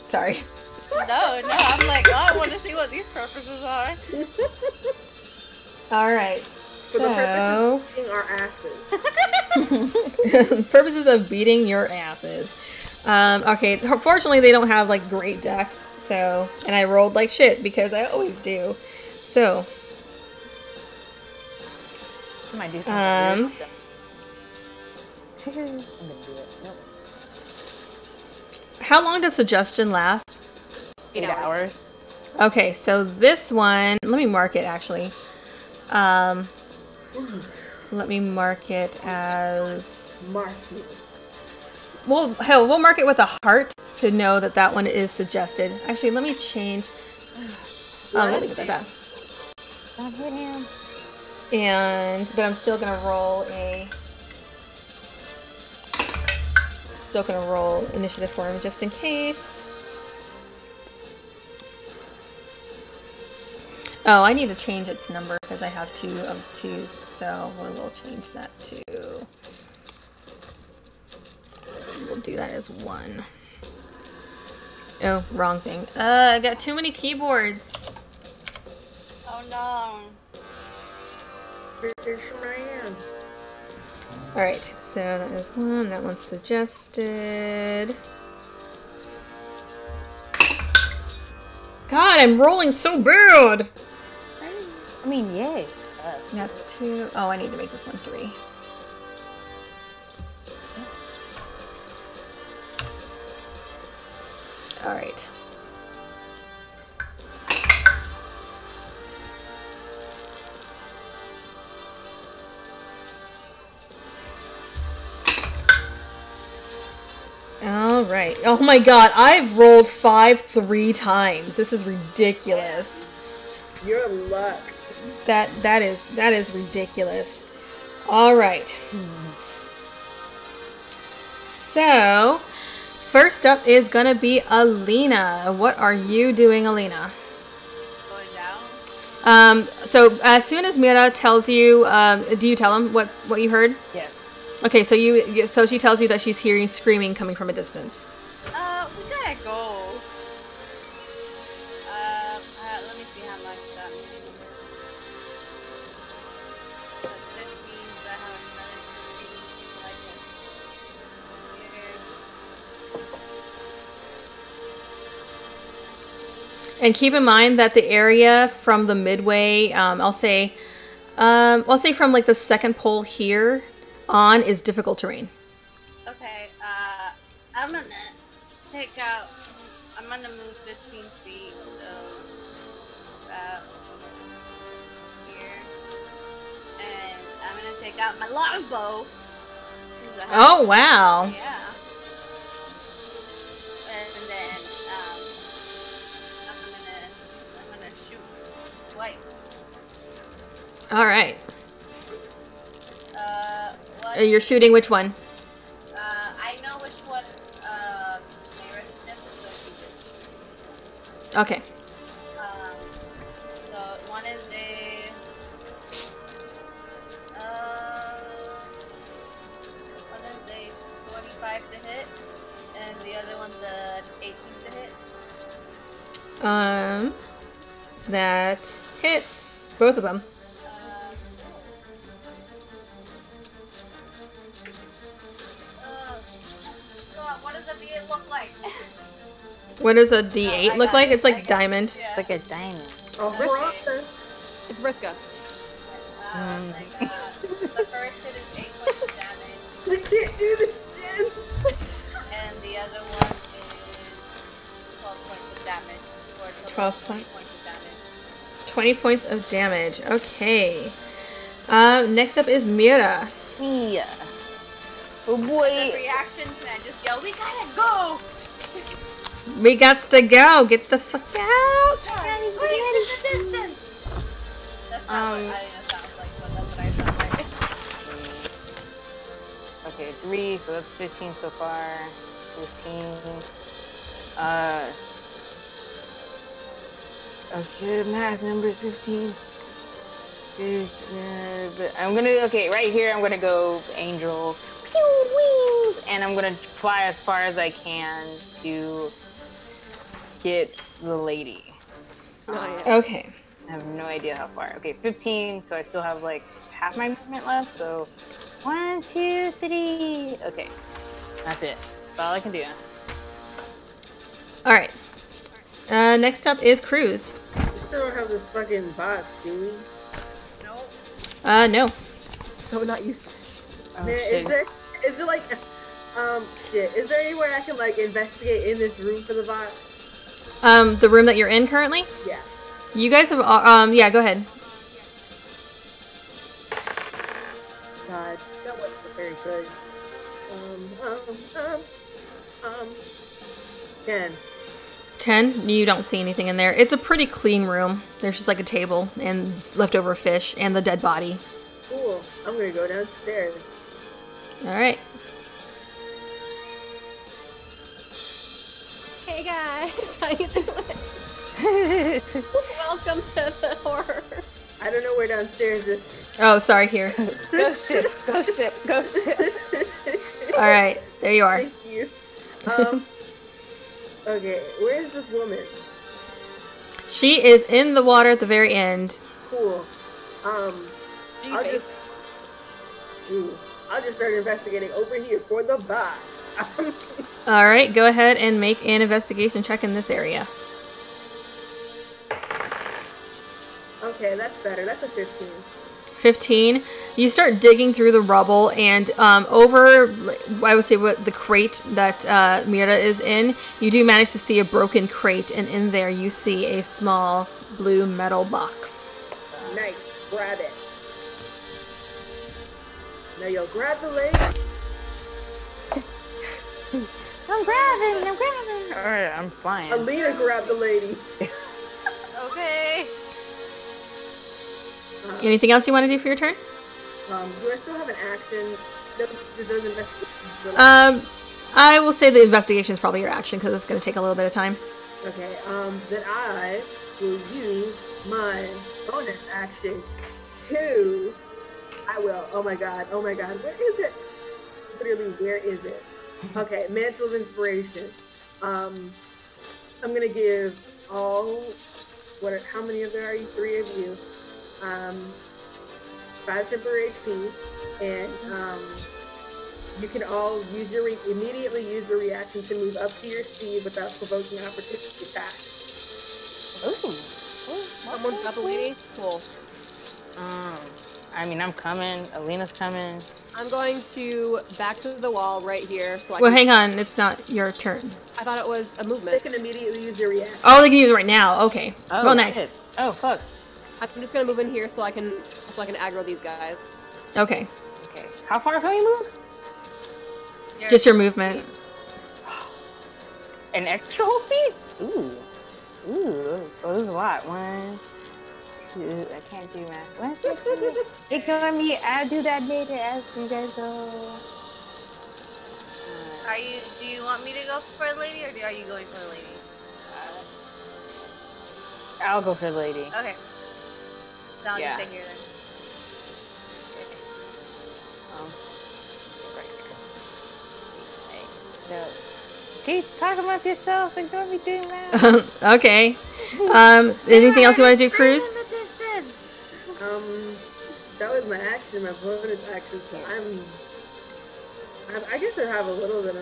Sorry. No, I'm like, oh, I want to see what these purposes are. All right. So the purposes of beating our asses. Purposes of beating your asses. Okay. Fortunately, they don't have like great decks, so and I rolled like shit because I always do. So. I might do something. I'm gonna do it. Nope. How long does suggestion last? 8 hours. Okay, so this one, let me mark it actually. Let me mark it as... Well, hell, we'll mark it with a heart to know that that one is suggested. Actually, let me change... let me put that down. But I'm still gonna roll a... Still gonna roll initiative for him just in case. Oh, I need to change its number because I have 2 of 2s, so we will change that to. We'll do that as 1. Oh, wrong thing. I got too many keyboards. Oh no. Here's my hand. All right, so that is 1. That one's suggested. God, I'm rolling so bad. I mean, yay. That's 2. Oh, I need to make this one 3. All right. All right. Oh my God, I've rolled 5 3 times. This is ridiculous. Your luck. That is ridiculous. All right. So, first up is gonna be Alina. What are you doing, Alina? Going down. So as soon as Mira tells you, do you tell him what you heard? Yes. Okay, so she tells you that she's hearing screaming coming from a distance. We gotta go. Let me see how much that means. 15, I haven't done it. And keep in mind that the area from the midway, I'll say from like the second pole here. On is difficult terrain. Okay, I'm gonna take out. I'm gonna move 15 feet. So over here, and I'm gonna take out my longbow. Oh wow! Yeah. And then I'm gonna shoot twice. All right. You're shooting which one? I know which one. Okay. So one is a. One is a 25 to hit, and the other one's a 18 to hit. That hits both of them. What does a D8 look like? It's like diamond. Yeah. It's like a diamond. Oh, Riska. It's Riska. The first hit is 8 points of damage. I can't do this, Jen! And the other one is 12 points of damage. Or 12 points of damage. 20 points of damage. Okay. Next up is Mira. Mira. Oh boy. The reactions, man. Just yell, we gotta go! We gots to go. Get the fuck out. Wait, that's not what Alina sounds like, but that's what I sound like. Okay, 3, so that's 15 so far. 15. Okay, math number's 15. I'm gonna, okay, right here I'm gonna go angel. Pew wings! And I'm gonna fly as far as I can to get the lady. Okay. I have no idea how far. Okay, 15, so I still have like half my movement left, so 1, 2, 3. Okay, that's it. That's all I can do. Alright. Next up is Cruz. We still have this fucking bot, dude. No. No. So not useful. Oh, man, is there like, shit, is there anywhere I can like investigate in this room for the bot? The room that you're in currently? Yeah. You guys have, yeah, go ahead. God, that wasn't very good. Ten. 10? You don't see anything in there. It's a pretty clean room. There's just like a table and leftover fish and the dead body. Cool. I'm gonna go downstairs. Alright. Hey guys, how you doing? Welcome to the horror. I don't know where downstairs is. Oh, sorry, here. Go ship, go ship, go ship. Alright, there you are. Thank you. Okay, where is this woman? She is in the water at the very end. Cool. I'll just start investigating over here for the box. Alright, go ahead and make an investigation check in this area. Okay, that's better. That's a 15. 15. You start digging through the rubble, and over, I would say, what the crate that Mira is in, you do manage to see a broken crate, and in there you see a small blue metal box. Nice. Grab it. Now you'll grab the leg. I'm grabbing. All right, I'm flying. Alina grabbed the lady. Okay. Anything else you want to do for your turn? Do I still have an action? I will say the investigation is probably your action because it's going to take a little bit of time. Okay. Then I will use my bonus action to. I will. Oh my god. Oh my god. Where is it? Literally, where is it? Okay. Mantle of Inspiration. I'm gonna give all. How many of there are you? 3 of you. 5 temporary HP, and you can all use your immediately use your reaction to move up to your speed without provoking opportunity attacks. Oh, someone's got the lady. Cool. I mean, I'm coming. Alina's coming. I'm going to back to the wall right here. So I hang on. It's not your turn. I thought it was a movement. They can immediately use your reaction. Oh, they can use it right now. Okay. Oh, well, nice. Good. Oh, fuck. I'm just gonna move in here so I can aggro these guys. Okay. Okay. How far can you move? Just your movement. An extra whole speed? Ooh. Ooh. Oh, this is a lot. 1, 2. I can't do math. 1, 2, 3. Ignore me. I'll do that later as you guys go. Do you want me to go for the lady, or are you going for the lady? I'll go for the lady. Okay. I'll just stay here then. No. Keep talking about yourself and don't be doing that. Okay. Anything else you want to do, Cruz? That was my action, my bonus action, so I guess I have a little bit of,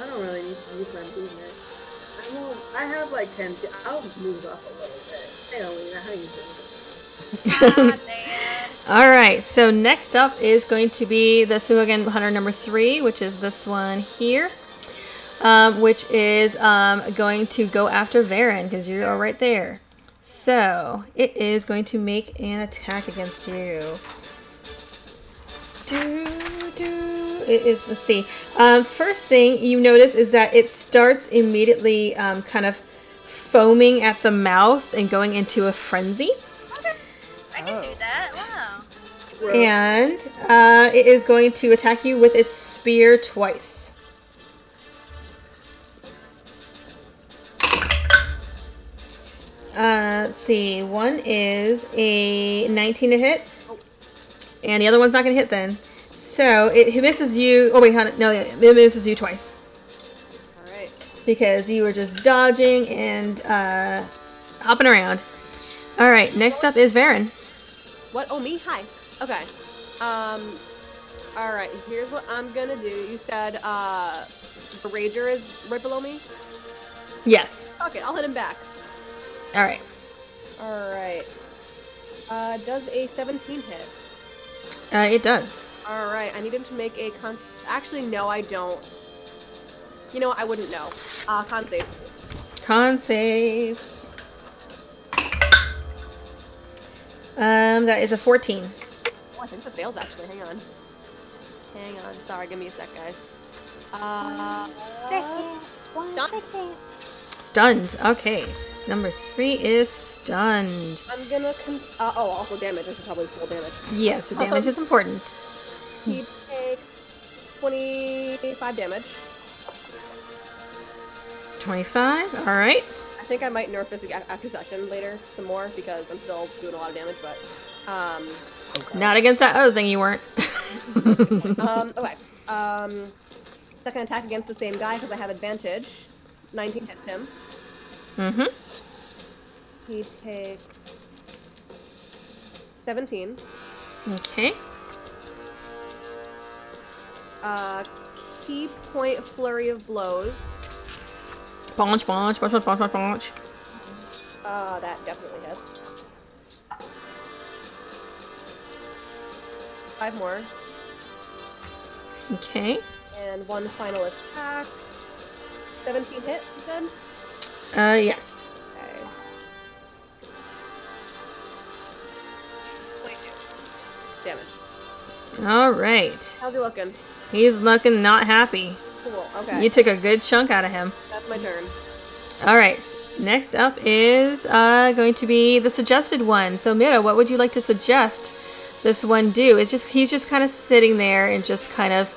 I don't really need to use my movement. I have like 10, I'll move up a little bit. Hey, Alina, how you doing? God damn. Alright, so next up is going to be the Sahuagin Hunter number 3, which is this one here. Which is going to go after Varen, because you are right there. So, it is going to make an attack against you. It is, let's see. First thing you notice is that it starts immediately kind of foaming at the mouth and going into a frenzy. Okay. I can do that. Wow. And it is going to attack you with its spear twice. Let's see. One is a 19 to hit. And the other one's not going to hit then. So it misses you. Oh, wait. No, it misses you twice. All right. Because you were just dodging and hopping around. All right. Next up is Varen. What? Oh, me? Hi. Okay. All right. Here's what I'm going to do. You said Rager is right below me? Yes. Okay. I'll hit him back. All right. All right. Does a 17 hit? It does. All right. I need him to make a Actually, no, I don't. You know what? I wouldn't know. Con save. Con save. That is a 14. Oh, I think that fails, actually. Hang on. Hang on. Sorry. Give me a sec, guys. Done. Stunned. Okay. Number 3 is stunned. I'm gonna also damage. I should probably full damage. Yeah, so damage is important. He takes 25 damage. 25? Alright. I think I might nerf this after session later some more because I'm still doing a lot of damage, but okay. Not against that other thing you weren't. Okay. Second attack against the same guy because I have advantage. 19 hits him. Mm-hmm. He takes 17. Okay. Key point flurry of blows. Punch, punch, punch, punch, punch, punch. That definitely hits. 5 more. Okay. And one final attack. 17 hit, you said? Yes. Okay. 22 damage. All right. How's he looking? He's looking not happy. Cool, okay. You took a good chunk out of him. That's my turn. All right. Next up is going to be the suggested one. So, Mira, what would you like to suggest this one do? It's just he's just kind of sitting there and just kind of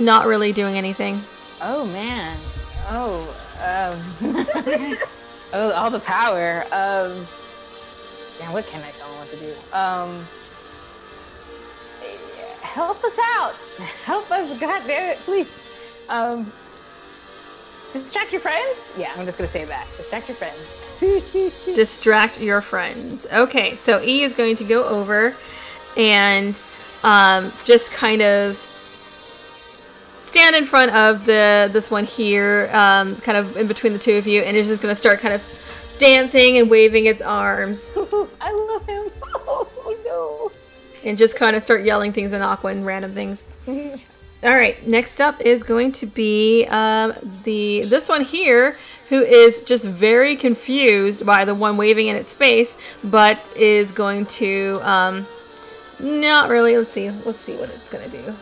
not really doing anything. Oh, man. Oh, oh, all the power. Yeah, what can I tell him what to do? Help us out. Help us, God damn it, please. Distract your friends? Yeah, I'm just going to say that. Distract your friends. Distract your friends. Okay, so E is going to go over and just kind of stand in front of this one here, kind of in between the two of you, and it's just going to start kind of dancing and waving its arms. I love him. Oh, no. And just kind of start yelling things in Aquan, random things. All right, next up is going to be this one here, who is just very confused by the one waving in its face, but is going to not really. Let's see what it's going to do.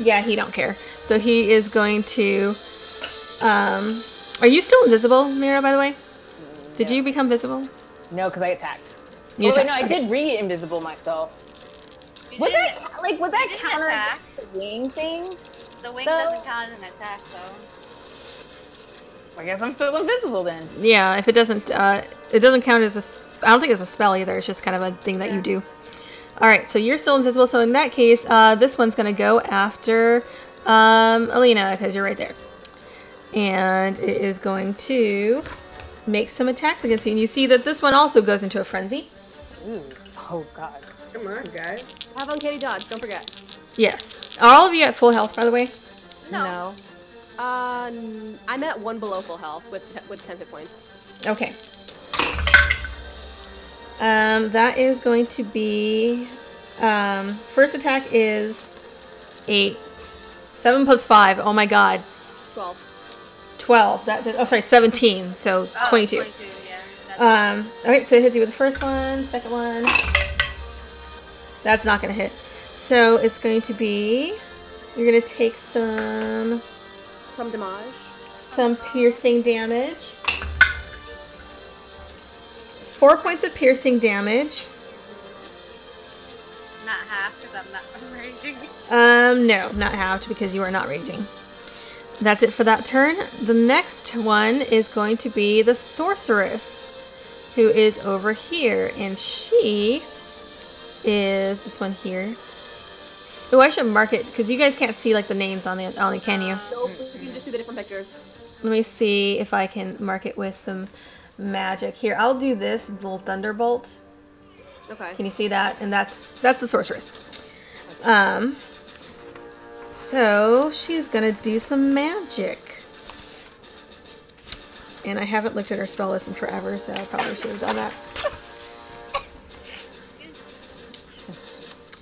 Yeah, he don't care. So he is going to... are you still invisible, Mira, by the way? No. Did you become visible? No, because I attacked. You attacked. Wait, no, I did re-invisible myself. Would that count as the wing thing? The wing doesn't count as an attack, though. I guess I'm still invisible, then. Yeah, if it doesn't count as a... I don't think it's a spell, either. It's just kind of a thing that you do. Alright, so you're still invisible, so in that case, this one's going to go after Alina, because you're right there. And it is going to make some attacks against you. And you see that this one also goes into a frenzy. Ooh. Oh, God. Come on, guys. Have uncanny dodge, don't forget. Yes. Are all of you at full health, by the way? No. I'm at one below full health with 10 hit points. Okay. That is going to be, first attack is 8. 7 plus 5. Oh my god. 12. 12. That oh, sorry, 17. So 22. 22, yeah. Alright, so it hits you with the first one, second one. That's not going to hit. So it's going to be, you're going to take some... some damage. Some piercing damage. 4 points of piercing damage. Not half, because I'm not raging. No, not half, because you are not raging. That's it for that turn. The next one is going to be the sorceress, who is over here, and she is this one here. Oh, I should mark it, because you guys can't see like the names on the can you? Nope, you can just see the different pictures. Let me see if I can mark it with some magic. Here, I'll do this little thunderbolt. Okay. Can you see that? And that's the sorceress. So she's gonna do some magic. And I haven't looked at her spell list in forever, so I probably should have done that.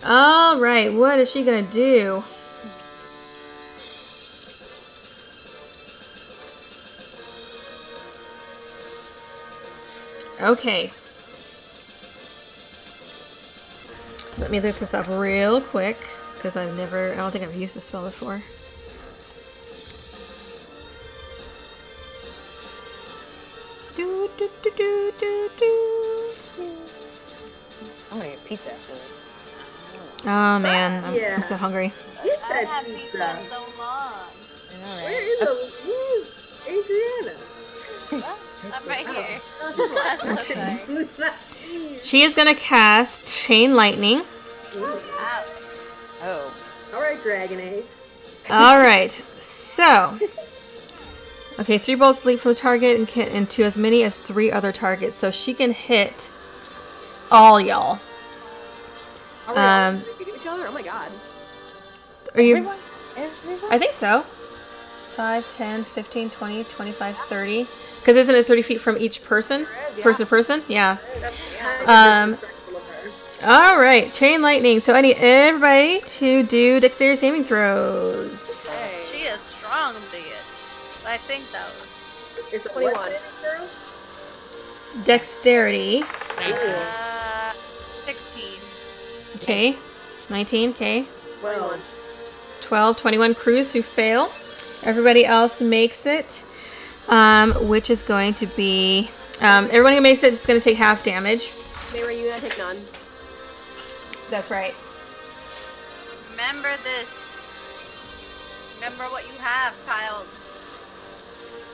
All right, what is she gonna do? Okay. Let me look this up real quick, because I've never, I don't think I've used this spell before. Do, do, do, do, do, do. I'm gonna get pizza after this. Oh man, I'm so hungry. You said I haven't eaten that so long. Right. Where is Adriana? I'm right here. Okay. She is gonna cast Chain Lightning. Ouch. Oh. All right, Dragon Age. All right. So. Okay, 3 bolts leap from the target and to as many as 3 other targets, so she can hit all y'all. Are we all competing with each other? Oh my god. Are you? Everyone? I think so. 5, 10, 15, 20, 25, 30. Because isn't it 30 feet from each person? Is, yeah. Person to person? Yeah. All right. Chain Lightning. So I need everybody to do dexterity saving throws. Hey. She is strong, bitch. I think that was... It's 21. Dexterity. 19. 16. Okay, 19, okay. 21. 12, 21 crews who fail. Everybody else makes it, which is going to be, everyone who makes it, it's going to take half damage. Mira, you gotta take none. That's right. Remember this. Remember what you have, child.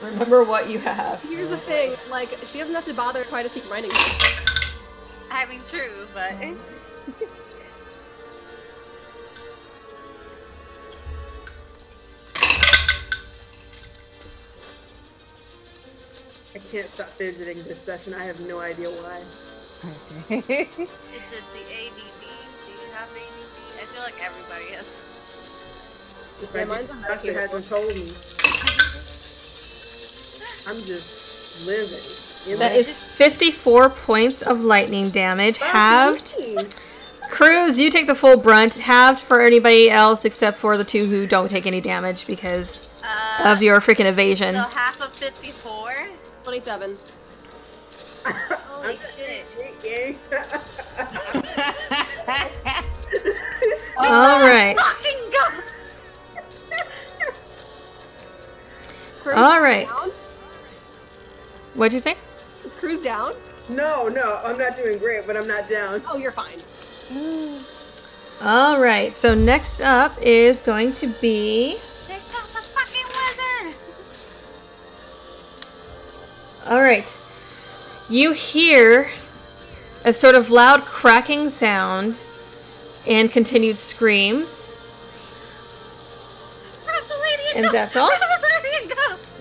Remember what you have. Here's the thing, like, she doesn't have to bother quite to keep running. I mean, true, but... I can't stop visiting this session. I have no idea why. Is it the ADD? Do you have ADD? I feel like everybody has. Yeah, mine's on that. She hasn't told me. I'm just living. You know? That is 54 points of lightning damage, halved. Cruz, you take the full brunt, halved for anybody else except for the 2 who don't take any damage because of your freaking evasion. So half of 54? 27. Holy shit. Alright. Alright. What'd you say? Is Cruz down? No, I'm not doing great, but I'm not down. Oh, you're fine. Alright, so next up is going to be... TikTok the fucking wizard! Alright. You hear a sort of loud cracking sound and continued screams. And that's all.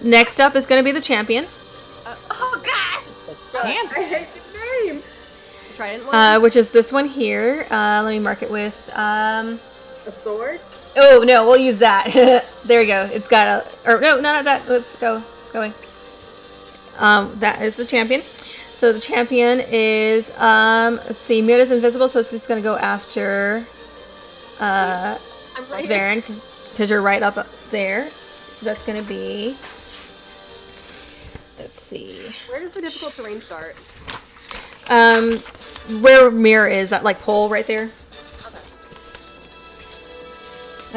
Next up is going to be the champion. Oh god! Champion? I hate the name! Which is this one here. Let me mark it with a sword. Oh no, we'll use that. There we go. It's got a, or no, not that. Oops, go away. That is the champion. So the champion is, let's see, Mira's invisible, so it's just going to go after Varen, because you're right up there. So that's going to be, let's see. Where does the difficult terrain start? Where Mira is, that like pole right there. Okay.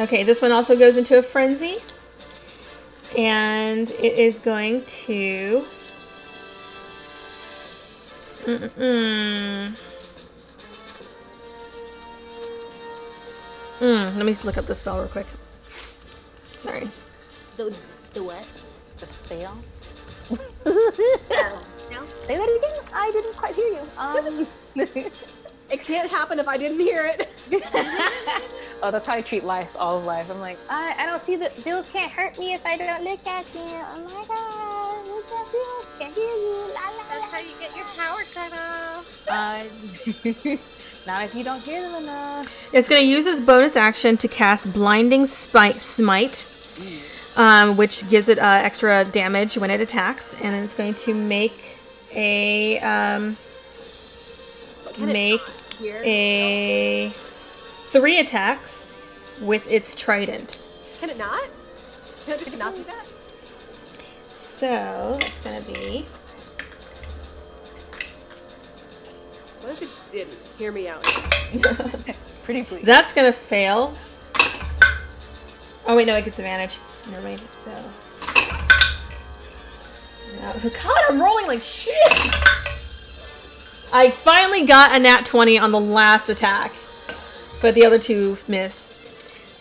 Okay, this one also goes into a frenzy. And it is going to... let me look up the spell real quick. Sorry. The what? The spell? No. Say that again? I didn't quite hear you. It can't happen if I didn't hear it. Oh, that's how I treat life, all of life. I'm like, I don't see the bills can't hurt me if I don't look at you. Oh my god, look at bills, can't hear you. La, la, that's la, how you get your power cut off. Not if you don't hear them enough. It's going to use its bonus action to cast Blinding Smite, which gives it extra damage when it attacks, and then it's going to make a three attacks with its trident. Can it not? Can it just not do that? So it's gonna be. What if it didn't? Hear me out. Pretty please. That's gonna fail. Oh wait, no, it gets advantage. Never mind. So. No. God, I'm rolling like shit. I finally got a nat 20 on the last attack, but the other two miss.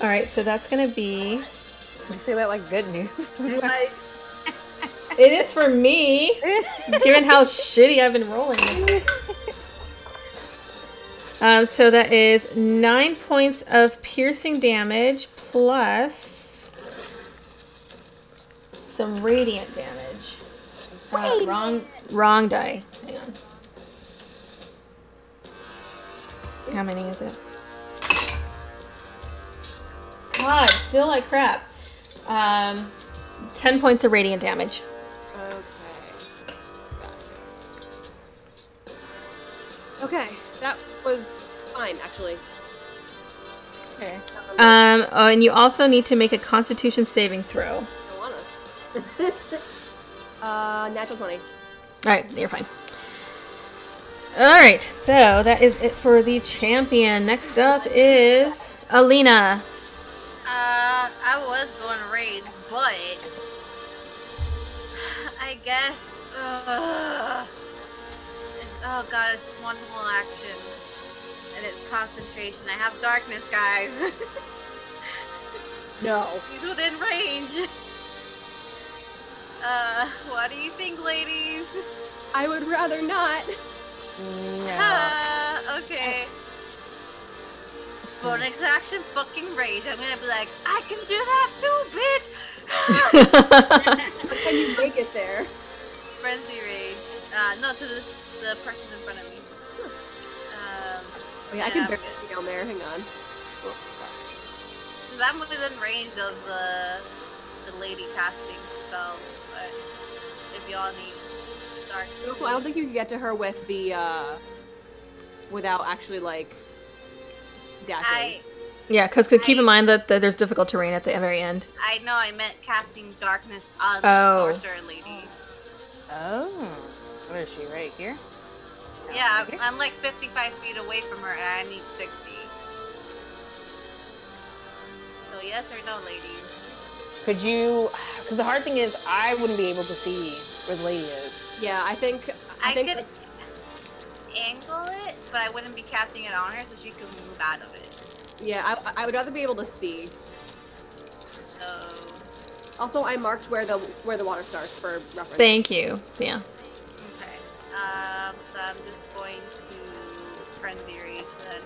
All right, so that's gonna be. You say that like good news. Like, it is for me, given how shitty I've been rolling. So that is 9 points of piercing damage plus some radiant damage. Wrong die. Hang on. How many is it? God, still like crap. 10 points of radiant damage. Okay. Okay, that was fine, actually. Okay. Oh, and you also need to make a Constitution saving throw. I wanna. Natural 20. All right, you're fine. Alright, so that is it for the champion. Next up is Alina. I was going to raid, but I guess, oh god, it's one whole action, and it's concentration. I have darkness, guys. No. He's within range. What do you think, ladies? I would rather not. Yeah. Okay. Bonus action fucking rage. I'm gonna be like, I can do that too, bitch! How can you make it there? Frenzy rage. No, to the person in front of me. Wait, I can barely see down there. Hang on. Because I'm within range of the lady casting spell, but if y'all need. So I don't think you can get to her with the without actually like dashing. Yeah, because keep in mind that there's difficult terrain at the very end. I know, I meant casting darkness on the sorcerer lady. Oh, where is she? Right here? Yeah, right here? I'm like 55 feet away from her, and I need 60. So yes or no, ladies? Could you? Because the hard thing is, I wouldn't be able to see where the lady is. Yeah, I think could angle it, but I wouldn't be casting it on her, so she could move out of it. Yeah, I would rather be able to see. So. Also, I marked where the water starts for reference. Thank you. Yeah. Okay. So I'm just going to frenzy rage then,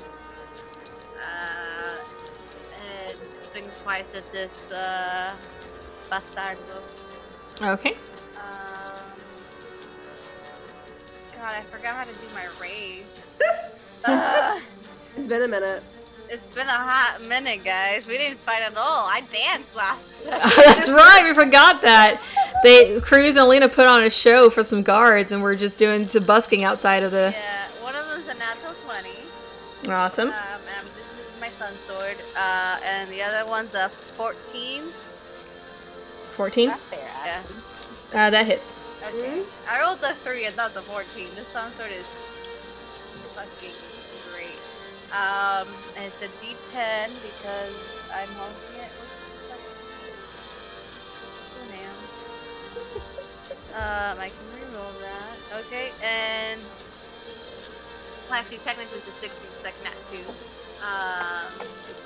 and swing twice at this bastardo. Okay. God, I forgot how to do my rage. It's been a minute. It's been a hot minute, guys. We didn't fight at all. I danced last time. That's right, we forgot that. Cruz and Alina put on a show for some guards, and we're just doing some busking outside of the... Yeah, one of them's a natural 20. Awesome. This is my son's sword, and the other one's a 14. 14? That's fair, yeah. That hits. Okay. Mm-hmm. I rolled a 3 and not the 14. This sun sword is fucking great. And it's a D10 because I'm holding it with I can reroll that. Okay, and actually technically it's a 6 and like not 2.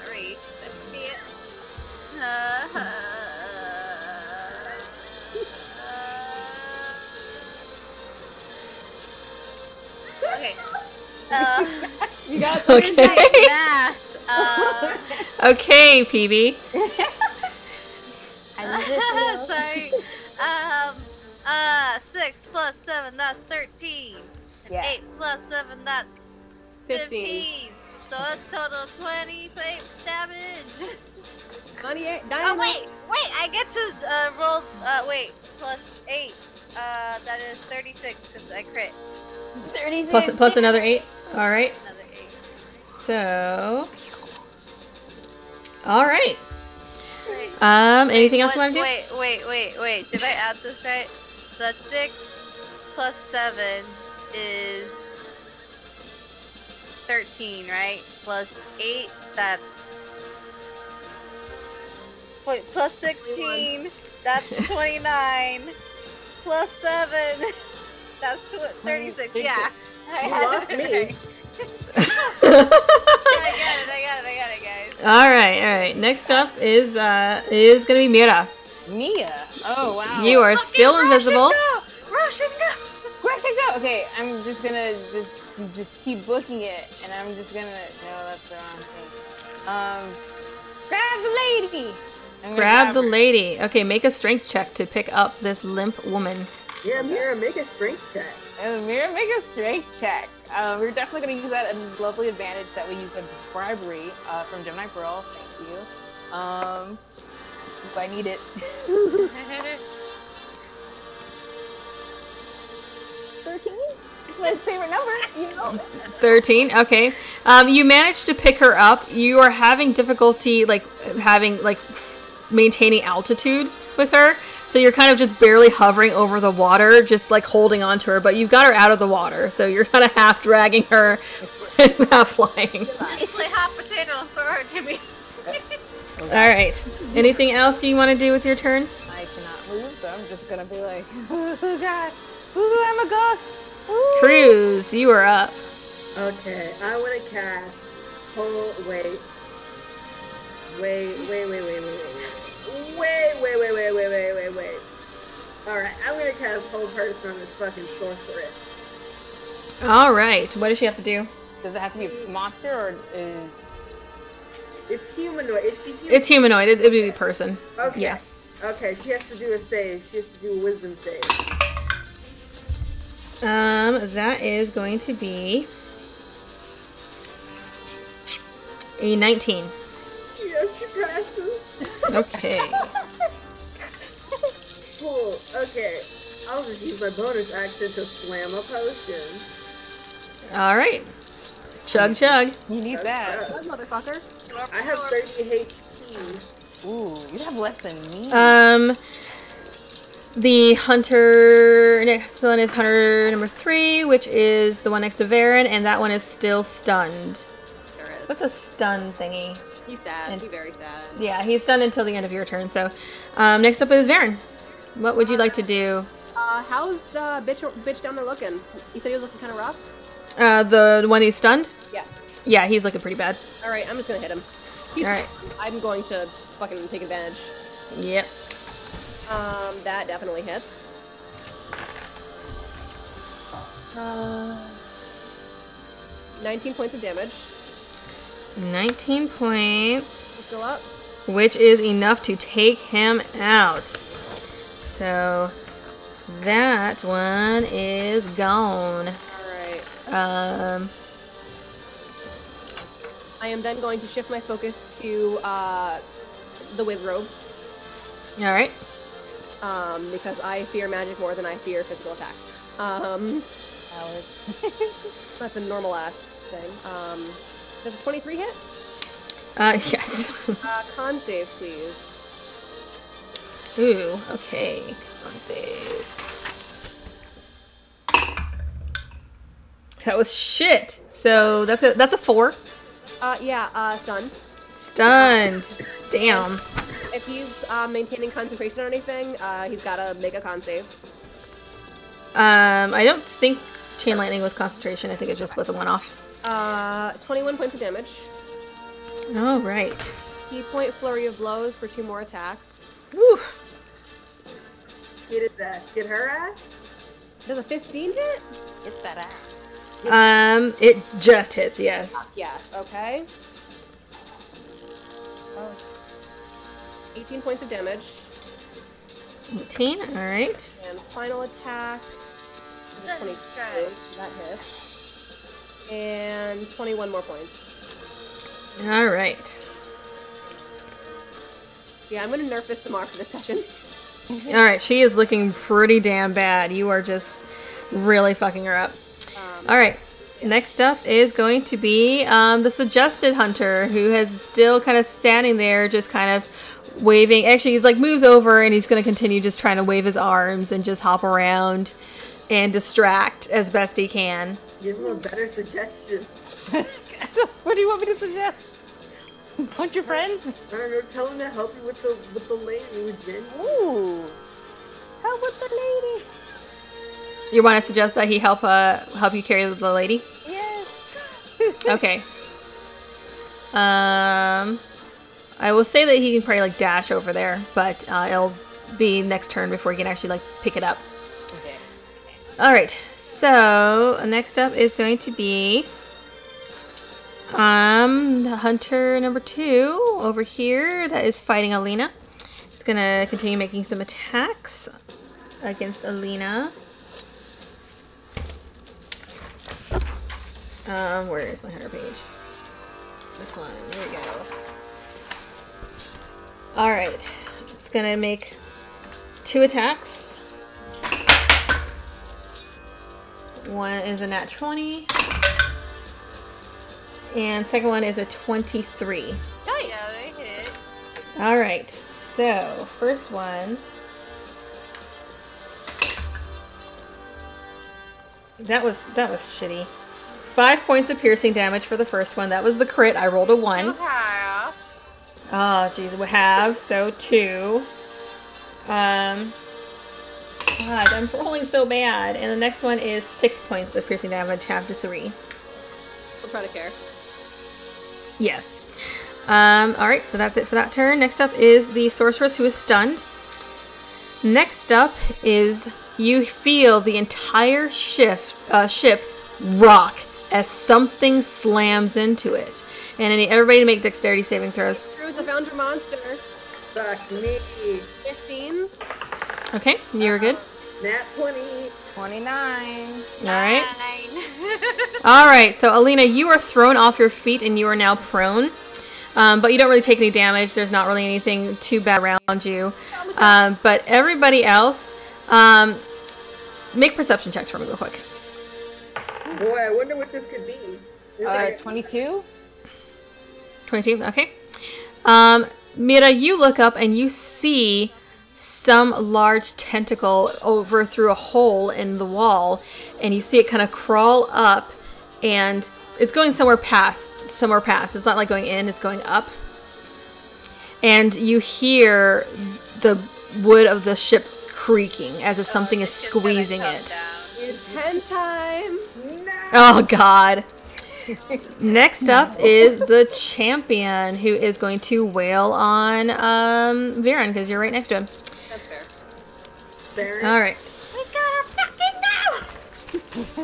Great. Let's see it. Okay. You got math. Okay, PB. Sorry. 6 plus 7, that's 13. And yeah. 8 plus 7, that's 15. So that's total 28 damage. 28. Oh wait, I get to roll. Wait, plus 8. That is 36 because I crit. 36. Plus another 8. All right. Another 8. So. All right. Anything else you want to do? Wait. Did I add this right? So that's 6 plus 7 is 13, right? Plus 8. That's. Wait. Plus 16. That's 29. Plus 7. That's 36, yeah. I lost me. I got it, guys. All right. Next up is gonna be Mira. Mia. Oh wow. You are still invisible. Rush and go. Okay, I'm just gonna just keep booking it, and I'm just gonna that's the wrong thing. Grab the lady. Grab the lady. Okay, make a strength check to pick up this limp woman. Yeah, Mira, make a strength check. We're definitely going to use that lovely advantage that we use on bribery from Gemini Pearl. Thank you. If I need it. It's my favorite number, you know. 13. Okay. You managed to pick her up. You are having difficulty, maintaining altitude with her, so you're kind of just barely hovering over the water, just like holding on to her, but you've got her out of the water, so you're kind of half dragging her and half flying. It's like half potato and throw her to me. Alright, anything else you want to do with your turn? I cannot move, so I'm just gonna be like, oh god, ooh, I'm a ghost. Ooh. Cruz, you are up. Okay, I want to cast wait. Alright, I'm gonna cast Whole Person on this fucking sorceress. Alright, what does she have to do? Does it have to be a monster or is... It's humanoid. It's humanoid. It would be a person. Okay. Yeah. Okay, she has to do a save. She has to do a wisdom save. That is going to be... a 19. Yes, she passes. Okay. Cool. Okay. I'll just use my bonus action to slam a potion. All right. Chug. You need that. Chug, motherfucker. I have 30 HP. Ooh, you have less than me. The hunter, next one is hunter number 3, which is the one next to Varen, and that one is still stunned. Sure is. What's a stun thingy? He's sad. He's very sad. Yeah, he's stunned until the end of your turn. So, next up is Varen. What would you like to do? How's bitch down there looking? You said he was looking kind of rough? The one he's stunned? Yeah. Yeah, he's looking pretty bad. All right, I'm just going to hit him. All right. I'm going to fucking take advantage. Yep. That definitely hits. Uh, 19 points of damage. 19 points, still up, which is enough to take him out. So that one is gone. All right. I am then going to shift my focus to the Wiz Robe. All right. because I fear magic more than I fear physical attacks. That's a normal ass thing. Does a 23 hit? Yes. Con save, please. Ooh, okay. Con save. That was shit. So that's a 4. Yeah. Stunned. Stunned. Damn. If he's maintaining concentration or anything, he's gotta make a con save. I don't think chain lightning was concentration. I think it just was a one-off. 21 points of damage. All right. Key point flurry of blows for 2 more attacks. Woo! Did her ass? Does a 15 hit? It's that ass. It just hits. Yes. Yes. Okay. Oh. 18 points of damage. 18, alright. And final attack. 22, that hits. And 21 more points. Alright. Yeah, I'm gonna nerf this some more for this session. Alright, she is looking pretty damn bad. You are just really fucking her up. Alright. Next up is going to be the suggested hunter, who is still kind of standing there, just kind of waving. Actually, he's like moves over and he's going to continue just trying to wave his arms and just hop around and distract as best he can. Give him a better suggestion. What do you want me to suggest? Punch your friends? I don't know. Tell him to help you with the lady. Ooh, help with the lady. You want to suggest that he help you carry the lady? Yes. Okay. I will say that he can probably like dash over there, but it'll be next turn before he can actually like pick it up. Okay. All right. So next up is going to be the hunter number 2 over here that is fighting Alina. It's gonna continue making some attacks against Alina. Where is my hunter page? This one. Here we go. Alright. It's gonna make 2 attacks. One is a nat 20. And second one is a 23. Nice! Yeah, they hit. Alright. So, first one. That was shitty. 5 points of piercing damage for the first one. That was the crit. I rolled a 1. Oh, jeez. We have. So, 2. God, I'm rolling so bad. And the next one is 6 points of piercing damage, half to 3. We'll try to care. Yes. Alright, so that's it for that turn. Next up is the sorceress, who is stunned. Next up is you feel the entire ship rock as something slams into it. And I need everybody to make dexterity saving throws. Cruz, I found your monster. Fuck me. 15. Okay, you're good. Nat 20. 29. Alright. Alright, so Alina, you are thrown off your feet and you are now prone. But you don't really take any damage. There's not really anything too bad around you. But everybody else, make perception checks for me real quick. Boy, I wonder what this could be. 22? 22, okay. Mira, you look up and you see some large tentacle over through a hole in the wall, and you see it kind of crawl up, and it's going somewhere past. It's not like going in, it's going up. And you hear the wood of the ship creaking as if something is squeezing it. Down. It's hentai time. Oh, God. Next up is the champion, who is going to wail on Varen, because you're right next to him. That's fair. All right. We gotta fucking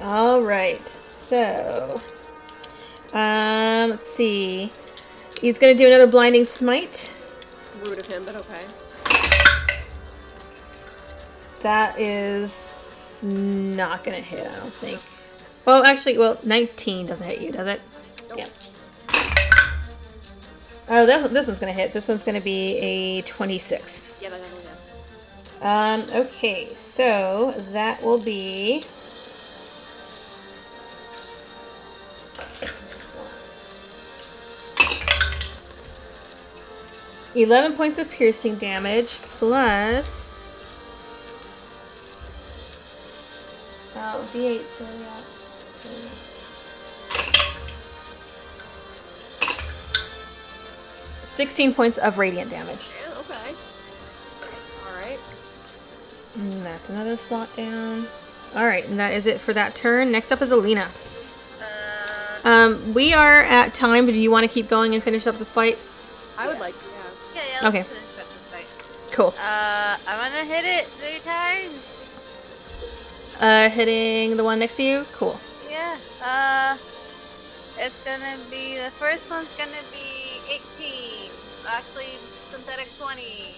know! All right. So, let's see. He's going to do another blinding smite. Rude of him, but okay. That is... not gonna hit, I don't think. Oh, actually, well, 19 doesn't hit you, does it? Nope. Yeah. Oh, this one's going to hit. This one's going to be a 26. Yeah, that definitely does. Okay, so that will be... 11 points of piercing damage plus... Oh, D8, so yeah. Okay. 16 points of radiant damage. Yeah, okay. Alright. And that's another slot down. Alright, and that is it for that turn. Next up is Alina. We are at time, but do you want to keep going and finish up this fight? I would like to. Yeah, okay. Cool. I'm gonna hit it 3 times. Hitting the one next to you? Cool. Yeah. It's gonna be, the first one's gonna be 18. Actually, synthetic 20.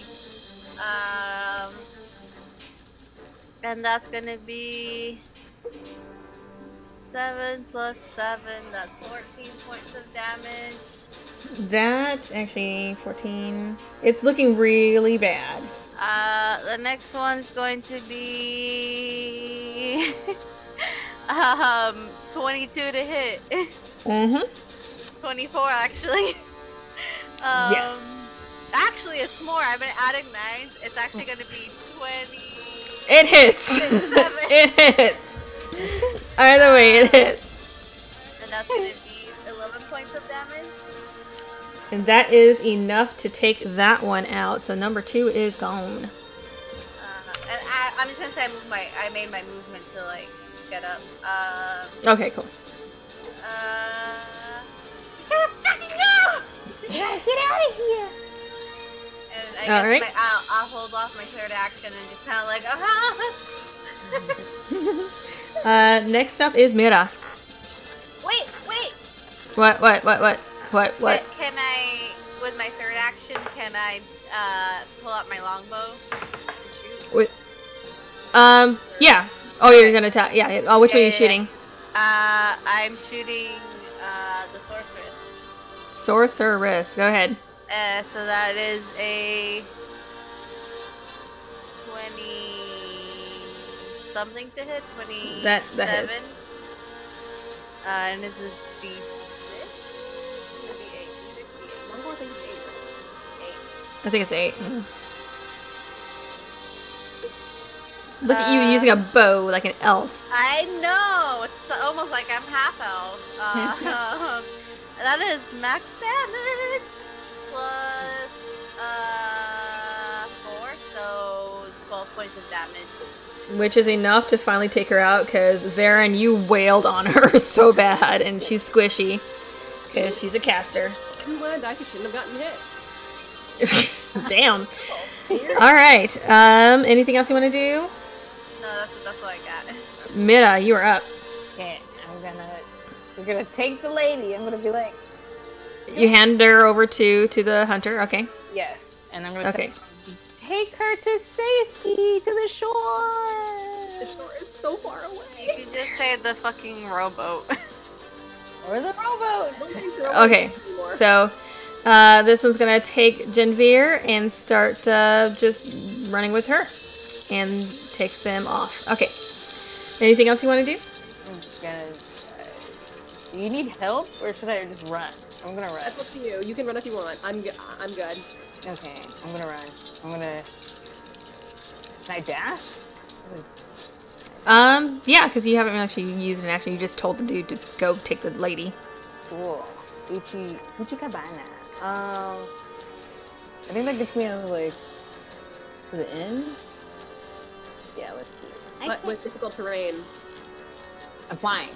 And that's gonna be 7 plus 7. That's 14 points of damage. That actually 14. It's looking really bad. The next one's going to be 22 to hit. Mhm. 24 actually. Yes. Actually, it's more. I've been adding 9s. It's actually going to be 20. It hits. It hits. Either way, it hits. And that's going to be 11 points of damage. And that is enough to take that one out. So number 2 is gone. And I'm just gonna say I made my movement to like get up. Okay, cool. Fucking go! Yeah, get out of here! And I guess right. I'll hold off my third action and just kind of like, next up is Mira. Wait. What? Can I, with my third action, can I pull out my longbow? Wait. Yeah. Oh, you're gonna attack. Yeah. Oh, which way are you shooting? I'm shooting the sorceress. Sorceress. Go ahead. So that is a 20-something to hit. 27. That hits. And it's a DC. I think it's 8. Mm. Look at you using a bow like an elf. I know! It's almost like I'm half-elf. That is max damage plus 4, so 12 points of damage. Which is enough to finally take her out, because Varen, you wailed on her so bad, and she's squishy, because she's a caster. I'm glad I shouldn't have gotten hit. Damn. All right. Anything else you want to do? No, that's all I got. Mira, you are up. Yeah, we're gonna take the lady. I'm gonna be like. You hand her over to the hunter. Okay. Yes, and I'm gonna take her to safety to the shore. The shore is so far away. You could just say the fucking rowboat. Or the rowboat. Okay. So. This one's gonna take Genevieve and start just running with her and take them off. Okay. Anything else you want to do? I'm just gonna. Do you need help or should I just run? I'm gonna run. That's up to you. You can run if you want. I'm good. Okay. I'm gonna run. Can I dash? Yeah, because you haven't actually used an action. You just told the dude to go take the lady. Cool. Uchi Cabana. I think that gets me on like to the end. Yeah, let's see. But with difficult terrain, I'm flying.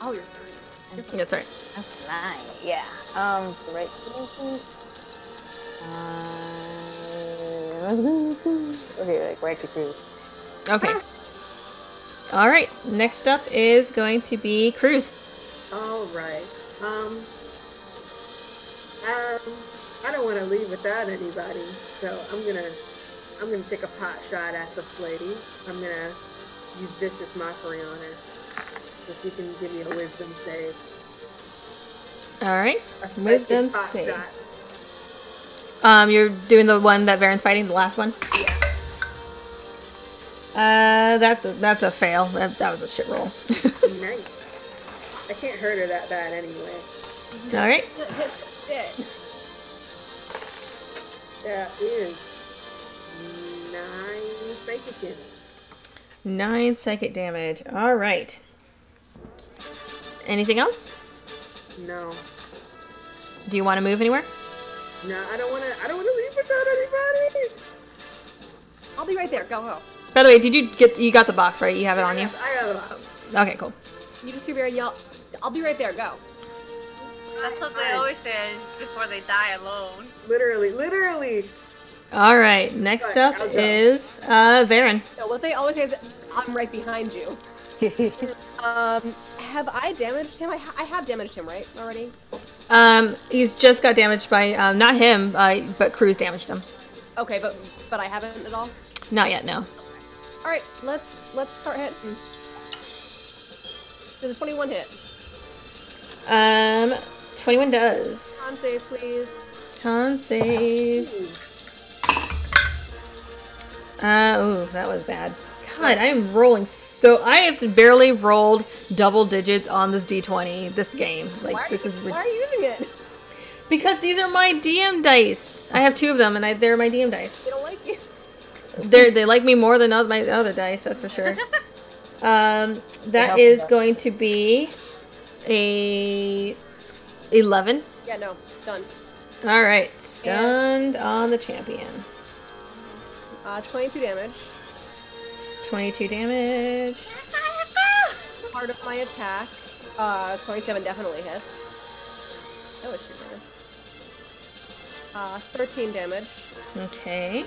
Oh, you're flying. That's right. I'm flying. Yeah. So right. Let's go. Okay, like right to Cruz. Okay. Ah. All right. Next up is going to be Cruz. All right. I don't want to leave without anybody, so I'm gonna take a pot shot at this lady. I'm gonna use vicious mockery on her. If you can give me a wisdom save. All right, wisdom save. Shot. You're doing the one that Varen's fighting, the last one? Yeah. That's a fail. That was a shit roll. Nice. I can't hurt her that bad anyway. Alright. Shit. That is 9 psychic damage. 9 psychic damage. Alright. Anything else? No. Do you want to move anywhere? No, I don't wanna leave without anybody. I'll be right there. Go home. By the way, you got the box, right? You have it on you? I got the box. Okay, cool. You just hear Vera yell, I'll be right there, go. That's what they always say before they die alone. Literally. Alright, next up is Varen. No, what they always say is, I'm right behind you. Have I damaged him? I have damaged him, right, already? He's just got damaged by, not him, but Cruz damaged him. Okay, but I haven't at all? Not yet, no. Alright, let's start hitting. Does a 21 hit? 21 does. Con save, please. Con save. Ooh, that was bad. God, I am rolling so... I have barely rolled double digits on this D20, this game. Like, this is... Why are you using it? Because these are my DM dice. I have 2 of them, and they're my DM dice. They don't like you. They like me more than my other dice, that's for sure. That is going to be a 11. Yeah, no, stunned. All right, stunned on the champion. 22 damage. 22 damage. Part of my attack. 27 definitely hits. That was your damage. 13 damage. Okay.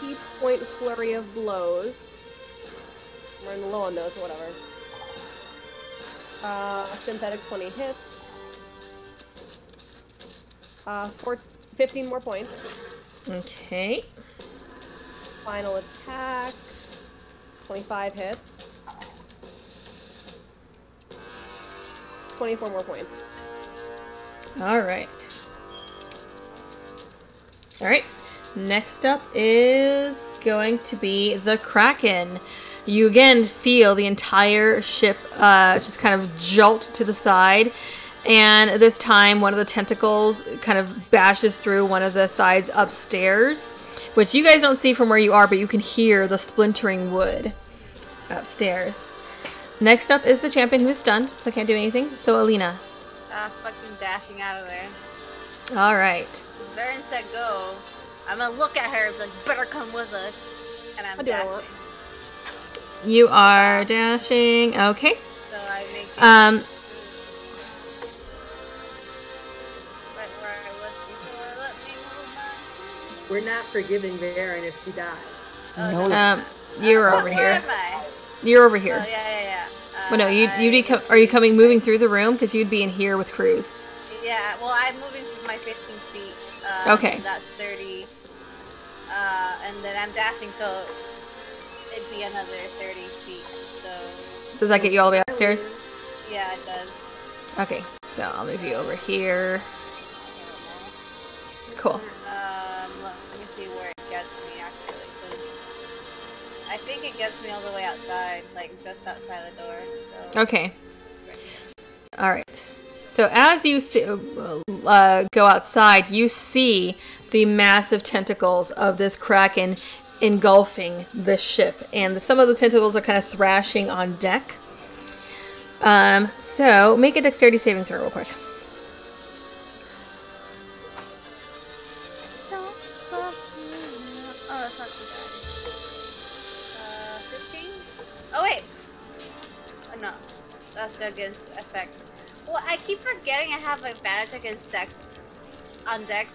Key point flurry of blows. We're low on those, but whatever. A synthetic 20 hits. 15 more points. Okay. Final attack. 25 hits. 24 more points. Alright. Alright. Next up is going to be the Kraken. You again feel the entire ship just kind of jolt to the side, and this time one of the tentacles kind of bashes through one of the sides upstairs, which you guys don't see from where you are, but you can hear the splintering wood upstairs. Next up is the champion, who is stunned, so can't do anything. So Alina. Fucking dashing out of there. All right. Varen said go. I'm gonna look at her and be like, better come with us. And I'm dashing. You are dashing. Okay. So I make right where I was before. Let me move on. We're not forgiving Varen if she dies. Oh, no. You're over here. Where am I? You're over here. Oh yeah. Well, no, are you coming moving through the room, because you'd be in here with Cruz? Yeah. Well, I'm moving through my 15 feet. Okay. So that's 30. And then I'm dashing. So. It'd be another 30 feet, so... Does that get you all the way upstairs? Yeah, it does. Okay, so I'll move you over here. Cool. Let me see where it gets me, actually, because I think it gets me all the way outside, like, just outside the door, so... Okay. Alright. So as you see, go outside, you see the massive tentacles of this Kraken engulfing the ship, and some of the tentacles are kind of thrashing on deck. So make a dexterity saving throw real quick. Don't fuck me up. Oh, that's not too bad. 15? Oh wait! Oh, no. That's against effect. Well, I keep forgetting I have advantage against dex. On dex.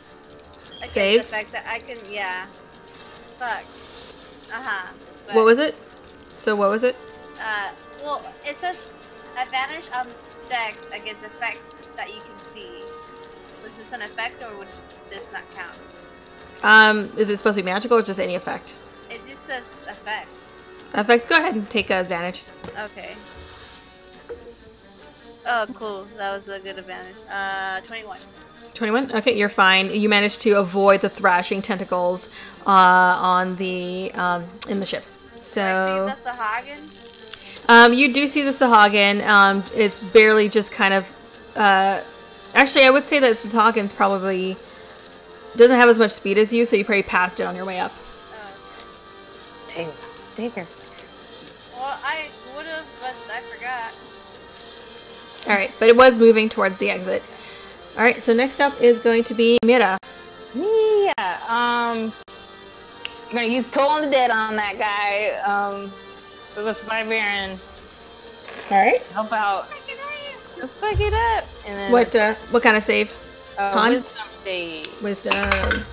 Saves? Effect that I can, yeah. Fuck. Uh-huh. What was it? So what was it? Well, it says advantage on dex against effects that you can see. Is this an effect, or would this not count? Is it supposed to be magical, or just any effect? It just says effects. Effects, go ahead and take advantage. Okay. Oh, cool. That was a good advantage. 21. 21? Okay, you're fine. You managed to avoid the thrashing tentacles on the in the ship. So I see the Sahuagin? You do see the Sahuagin. It's barely just kind of actually, I would say that the Sahuagin's probably doesn't have as much speed as you, so you probably passed it on your way up. Dang. Dang. Well, I would have, but I forgot. All right, but it was moving towards the exit. All right, so next up is going to be Mira. Yeah, I'm gonna use Toll on the Dead on that guy. So let's buy Baron. All right. Help out. Let's fuck it up. And then what kind of save? Wisdom save. Wisdom.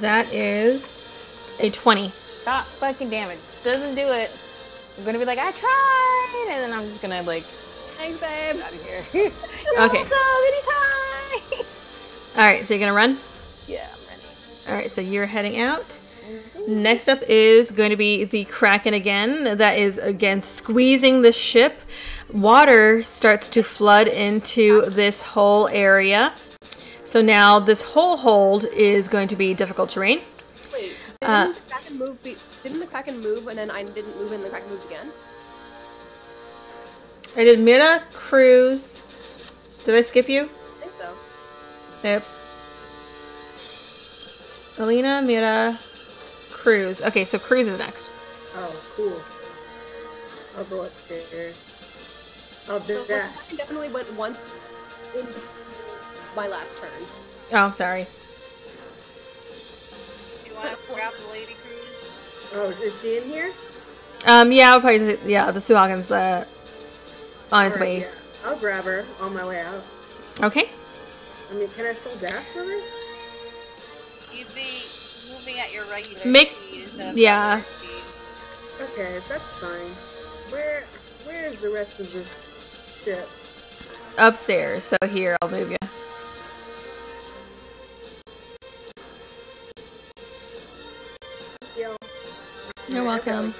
That is a 20. Stop fucking damage. Doesn't do it. I'm gonna be like, I tried, and then I'm just gonna like, thanks, babe. Get out of here. You're okay. Welcome, anytime. All right, so you're gonna run? Yeah, I'm running. All right, so you're heading out. Mm-hmm. Next up is going to be the Kraken again. That is again squeezing the ship. Water starts to flood into this whole area. So now this whole hold is going to be difficult terrain. Wait, didn't the Kraken move and then I didn't move and the Kraken moved again? I did Mira, Cruz. Did I skip you? I think so. Oops. Alina, Mira, Cruz. Okay, so Cruz is next. Oh, cool. I'll go up here. I'll do that. I definitely went once in my last turn. Oh, I'm sorry. Do you want to grab the lady, Cruz? Oh, is she in here? Yeah, I'll probably. Yeah, the Sahuagin's on its way. Yeah. I'll grab her on my way out. Okay. I mean, can I still dash for her? You'd be moving at your regular speed. Yeah. Speed. Okay, that's fine. Where is the rest of this ship? Upstairs. So here, I'll move you. You're welcome.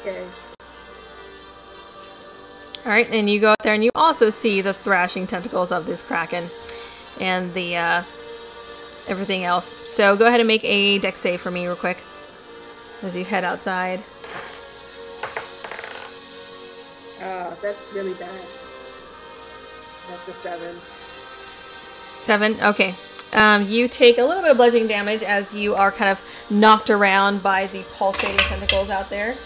Okay. Alright, and you go out there and you also see the thrashing tentacles of this Kraken and the everything else. So go ahead and make a dex save for me real quick as you head outside. Oh, that's really bad. That's a 7. 7? Okay. You take a little bit of bludgeoning damage as you are kind of knocked around by the pulsating tentacles out there.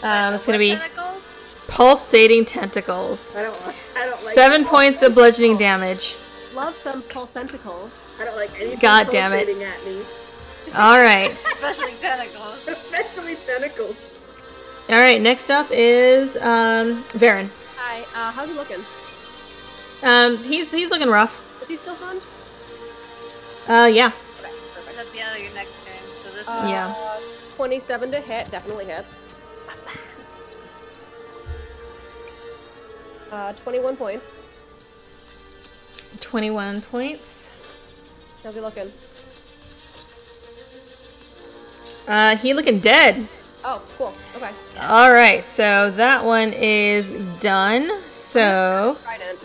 It's going to be tentacles? Pulsating tentacles. I don't like 7 points of bludgeoning damage. Love some pulsentacles. I don't like anything God damn it. At me. All right. Especially tentacles. Especially tentacles. All right. Next up is Varen. Hi. How's he looking? He's looking rough. Is he still stunned? Yeah. Okay, perfect. At the end of your next game. So this is yeah. 27 to hit, definitely hits. 21 points. 21 points. How's he looking? He looking dead. Oh, cool. Okay. All right, so that one is done. So. Trident.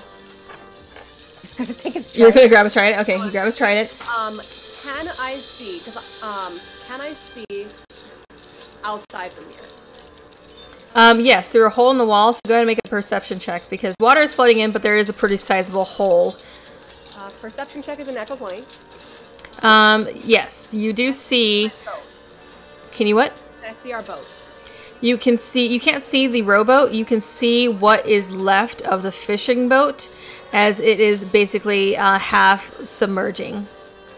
You're gonna grab his trident? Okay, you grab his trident. Can I see? Because can I see outside from here? Yes, through a hole in the wall. So go ahead and make a perception check because water is flooding in, but there is a pretty sizable hole. Perception check is a natural 20. Yes, you do see. Can you what? Can I see our boat? You can see. You can't see the rowboat. You can see what is left of the fishing boat. As it is basically half submerging.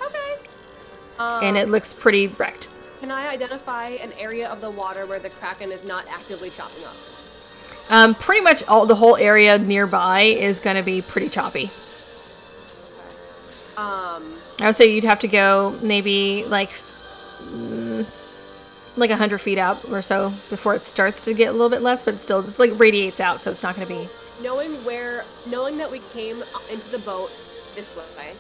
Okay. And it looks pretty wrecked. Can I identify an area of the water where the Kraken is not actively chopping up? Pretty much the whole area nearby is going to be pretty choppy. Okay. I would say you'd have to go maybe like 100 feet out or so before it starts to get a little bit less, but it still just like radiates out, so it's not going to be... Knowing that we came into the boat this way.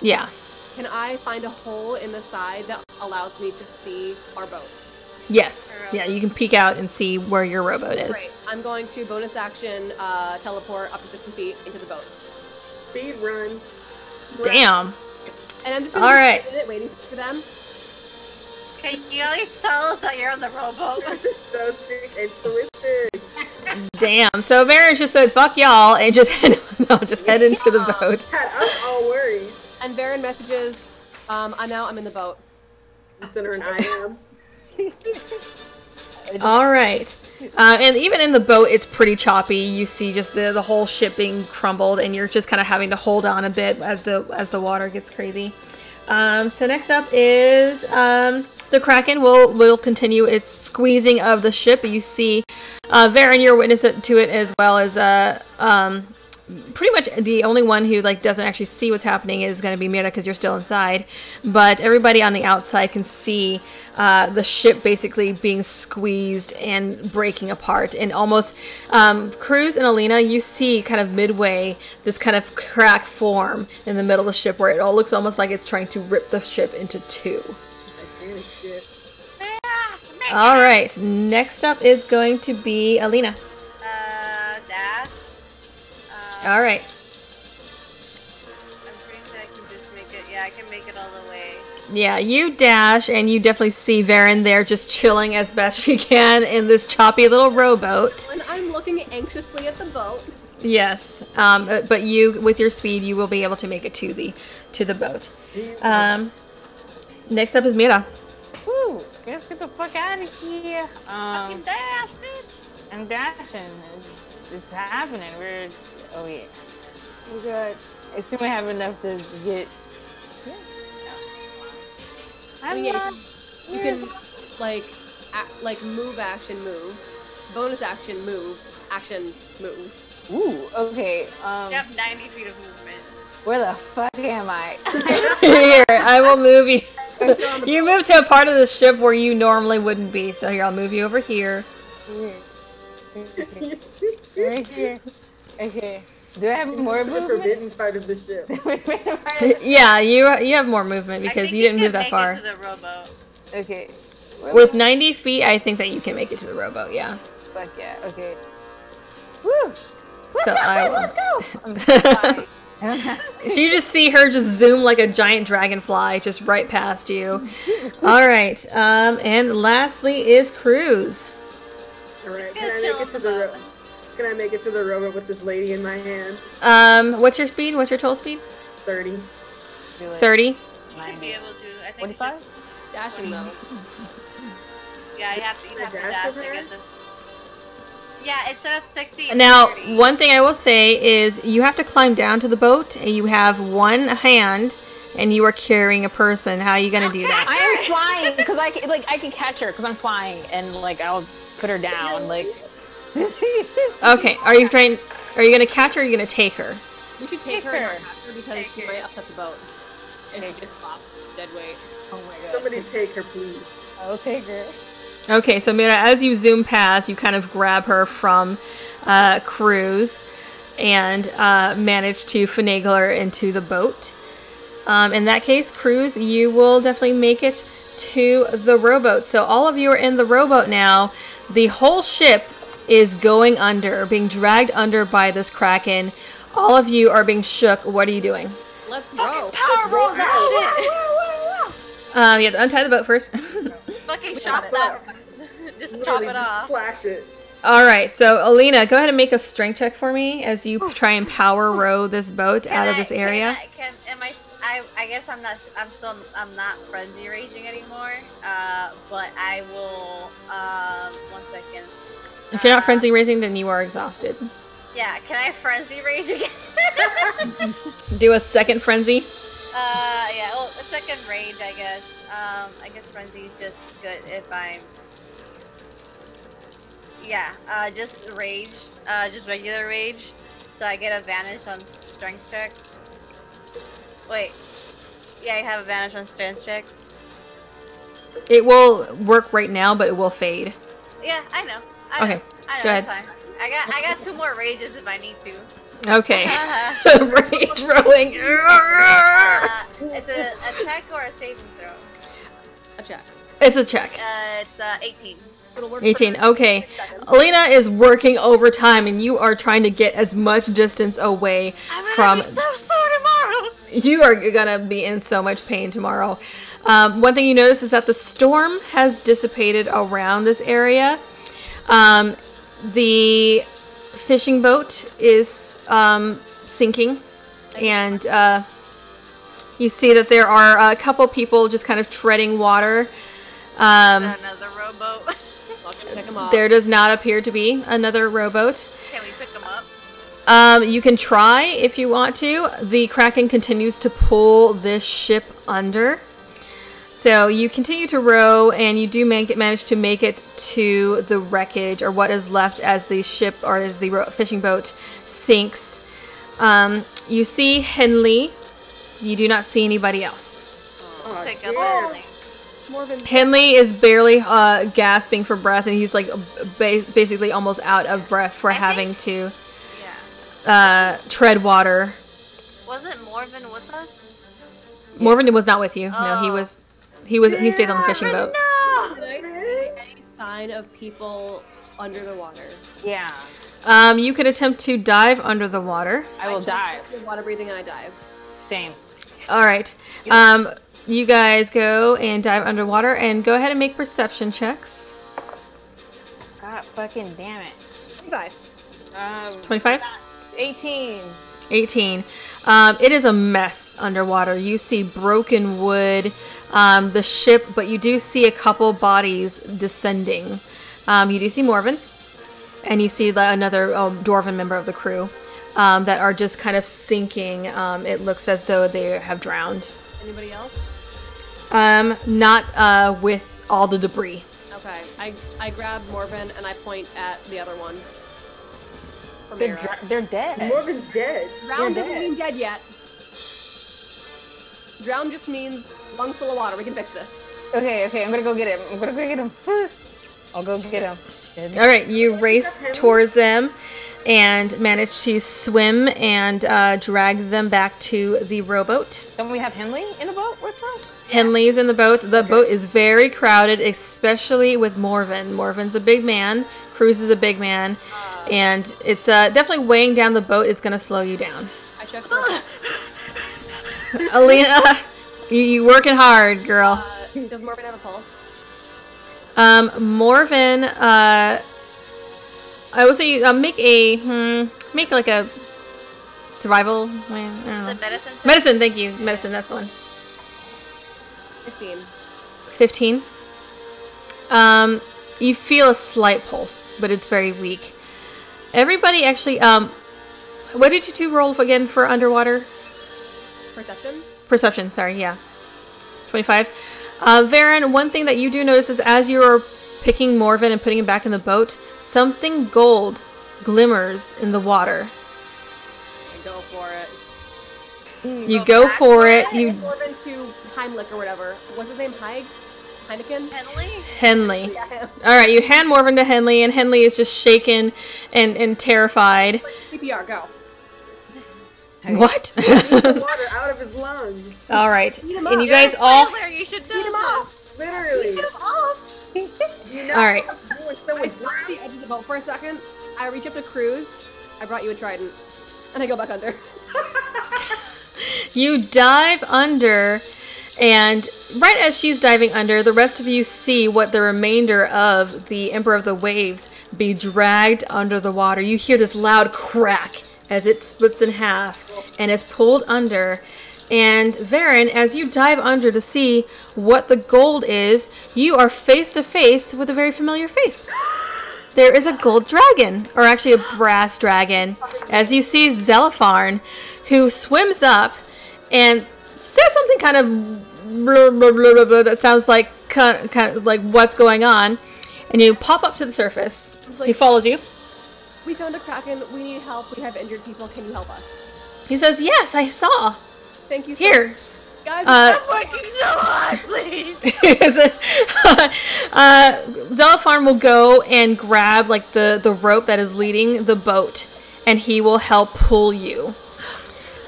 Yeah. Can I find a hole in the side that allows me to see our boat? Yes. Yeah, you can peek out and see where your rowboat is. Great. I'm going to bonus action teleport up to 60 feet into the boat. Speed run. Damn. And I'm just going to be waiting for them. Can you always tell us that you're on the rowboat? So sick and twisted. Damn. So Varen just said, fuck y'all, and just head, head into the boat. God, I'm all worried. And Varen messages, I'm in the boat. Consider an I am. All right. And even in the boat, it's pretty choppy. You see just the whole ship being crumbled, and you're just kind of having to hold on a bit as the water gets crazy. So next up is the Kraken will continue its squeezing of the ship. You see Varen, you're witness to it, as well as pretty much the only one who doesn't actually see what's happening is going to be Mira, because you're still inside. But everybody on the outside can see the ship basically being squeezed and breaking apart. And almost Cruz and Alina, you see kind of midway this kind of crack form in the middle of the ship, where it all looks almost like it's trying to rip the ship into two. All right, next up is going to be Alina. All right. I'm pretty sure I can just make it. Yeah, I can make it all the way. Yeah, you dash, and you definitely see Varen there just chilling as best she can in this choppy little rowboat. And I'm looking anxiously at the boat. Yes, but you, with your speed, you will be able to make it to the boat. Next up is Mira. Woo! Let's get the fuck out of here. Fucking dash, bitch! I'm dashing. It's happening. We're. Oh yeah. Oh god. I assume I have enough to get. Yeah. No. You can like move action move, bonus action move. Ooh. Okay. You have 90 feet of movement. Where the fuck am I? Here, I will move you. You moved to a part of the ship where you normally wouldn't be. So here, I'll move you over here. Right here. Okay. Do I have more movement? The forbidden part of the ship. Yeah, you have more movement because you didn't move that far. I think you can make it to the rowboat. Okay. With 90 feet, I think that you can make it to the rowboat, yeah. Fuck yeah, okay. Woo! Let's go! So you just see her just zoom like a giant dragonfly just right past you. Alright, and lastly is Cruz. Alright, can I make it to the rowboat? Can I make it to the rowboat with this lady in my hand? What's your speed? What's your total speed? 30. 30? You should be able to. I think 25? Dashing though. Yeah, you have to dash to get the... Yeah, instead of 60. Now, 30. One thing I will say is you have to climb down to the boat. You have one hand, and you are carrying a person. How are you going to do that? I am flying, because I can catch her, because I'm flying, and I'll put her down, Okay, are you gonna catch her or are you gonna take her? We should take her and not catch her because she might upset the boat. And it just pops dead weight. Oh my god. Somebody take her, please. I'll take her. Okay, so Mira, as you zoom past, you kind of grab her from Cruz and manage to finagle her into the boat. In that case, Cruz, you will definitely make it to the rowboat. So all of you are in the rowboat now. The whole ship is going under, being dragged under by this Kraken. All of you are being shook. What are you doing? Let's row. Power roll that shit. You have to untie the boat first. Fucking chop that. Just chop it off. All right, so Alina, go ahead and make a strength check for me as you try and power row this boat out of this area. I guess I'm not frenzy raging anymore. But I will. One second. If you're not frenzy raging, then you are exhausted. Yeah, can I frenzy rage again? Do a second frenzy? Yeah, well, a second rage, I guess. I guess frenzy is just good if I'm... Yeah, just rage. Just regular rage. So I get advantage on strength checks. Wait. Yeah, I have advantage on strength checks. It will work right now, but it will fade. Yeah, I know. Okay, go ahead. I got two more rages if I need to. Okay. Rage rolling. It's an attack or a saving throw? Attack. It's a check. It's 18. It'll work 18. Okay. Alina is working overtime, and you are trying to get as much distance away from. I'm gonna be so sore tomorrow. You are gonna be in so much pain tomorrow. One thing you notice is that the storm has dissipated around this area. The fishing boat is sinking, and you see that there are a couple people just kind of treading water. Another rowboat. Pick them up. There does not appear to be another rowboat. Can we pick them up? You can try if you want to. The Kraken continues to pull this ship under. So you continue to row, and you do manage to make it to the wreckage, or what is left as the ship or as the fishing boat sinks. You see Henley. You do not see anybody else. Oh, pick up Henley. Henley is barely gasping for breath, and he's like basically almost out of breath for having to tread water. Wasn't Morven with us? Morven was not with you. Oh. No, he was. He stayed on the fishing boat. No. Did I see any sign of people under the water? Yeah. You could attempt to dive under the water. I will dive. Water breathing, and I dive. Same. All right. You guys go and dive underwater, and go ahead and make perception checks. God fucking damn it. 25. 25. 18. 18. It is a mess underwater. You see broken wood, the ship, but you do see a couple bodies descending. You do see Morven, and you see another Dwarven member of the crew that are just kind of sinking. It looks as though they have drowned. Anybody else? Not with all the debris. Okay. I grab Morven, and I point at the other one. They're dead. Morgan's dead. Drown doesn't mean dead yet. Drown just means lungs full of water. We can fix this. Okay, okay. I'm gonna go get him. I'm gonna go get him. I'll go get him. All right, you race towards them and manage to swim and drag them back to the rowboat. Don't we have Henley in a boat with us? Henley's in the boat. The boat is very crowded, especially with Morven. Morven's a big man. Cruz is a big man. And it's definitely weighing down the boat. It's going to slow you down. I checked Alina, you working hard, girl. Does Morven have a pulse? Morven, I would say make a, make like a survival, I don't know. Medicine? Medicine, thank you. Medicine, that's the one. 15. 15. You feel a slight pulse, but it's very weak. Everybody actually, what did you two roll again for underwater? Perception? Perception, sorry, yeah. 25. Varen, one thing that you do notice is as you're picking Morven and putting him back in the boat, something gold glimmers in the water. Go for it. You go for it. You Morven to Heimlich or whatever. What's his name? Heig? Heineken? Henley. Yeah. All right, you hand Morven to Henley, and Henley is just shaken and terrified. CPR, go. What? The water out of his lungs. All right, and you guys all. You should know. Beat him off. Literally. Beat him off. You know, all right. I stopped at the edge of the boat for a second. I reach up to Cruz. I brought you a trident, and I go back under. You dive under, and right as she's diving under, the rest of you see what the remainder of the Emperor of the Waves be dragged under the water. You hear this loud crack as it splits in half and is pulled under. And Varen, as you dive under to see what the gold is, you are face to face with a very familiar face. There is a gold dragon, or actually a brass dragon, as you see Zelifarn, who swims up and says something kind of blah, blah, blah, blah, blah, that sounds like kind of like what's going on, and you pop up to the surface. Like, he follows you. We found a kraken. We need help. We have injured people. Can you help us? He says, "Yes, I saw. Thank you. Here." Guys, stop working so hard, please. Zelifarn will go and grab like the rope that is leading the boat, and he will help pull you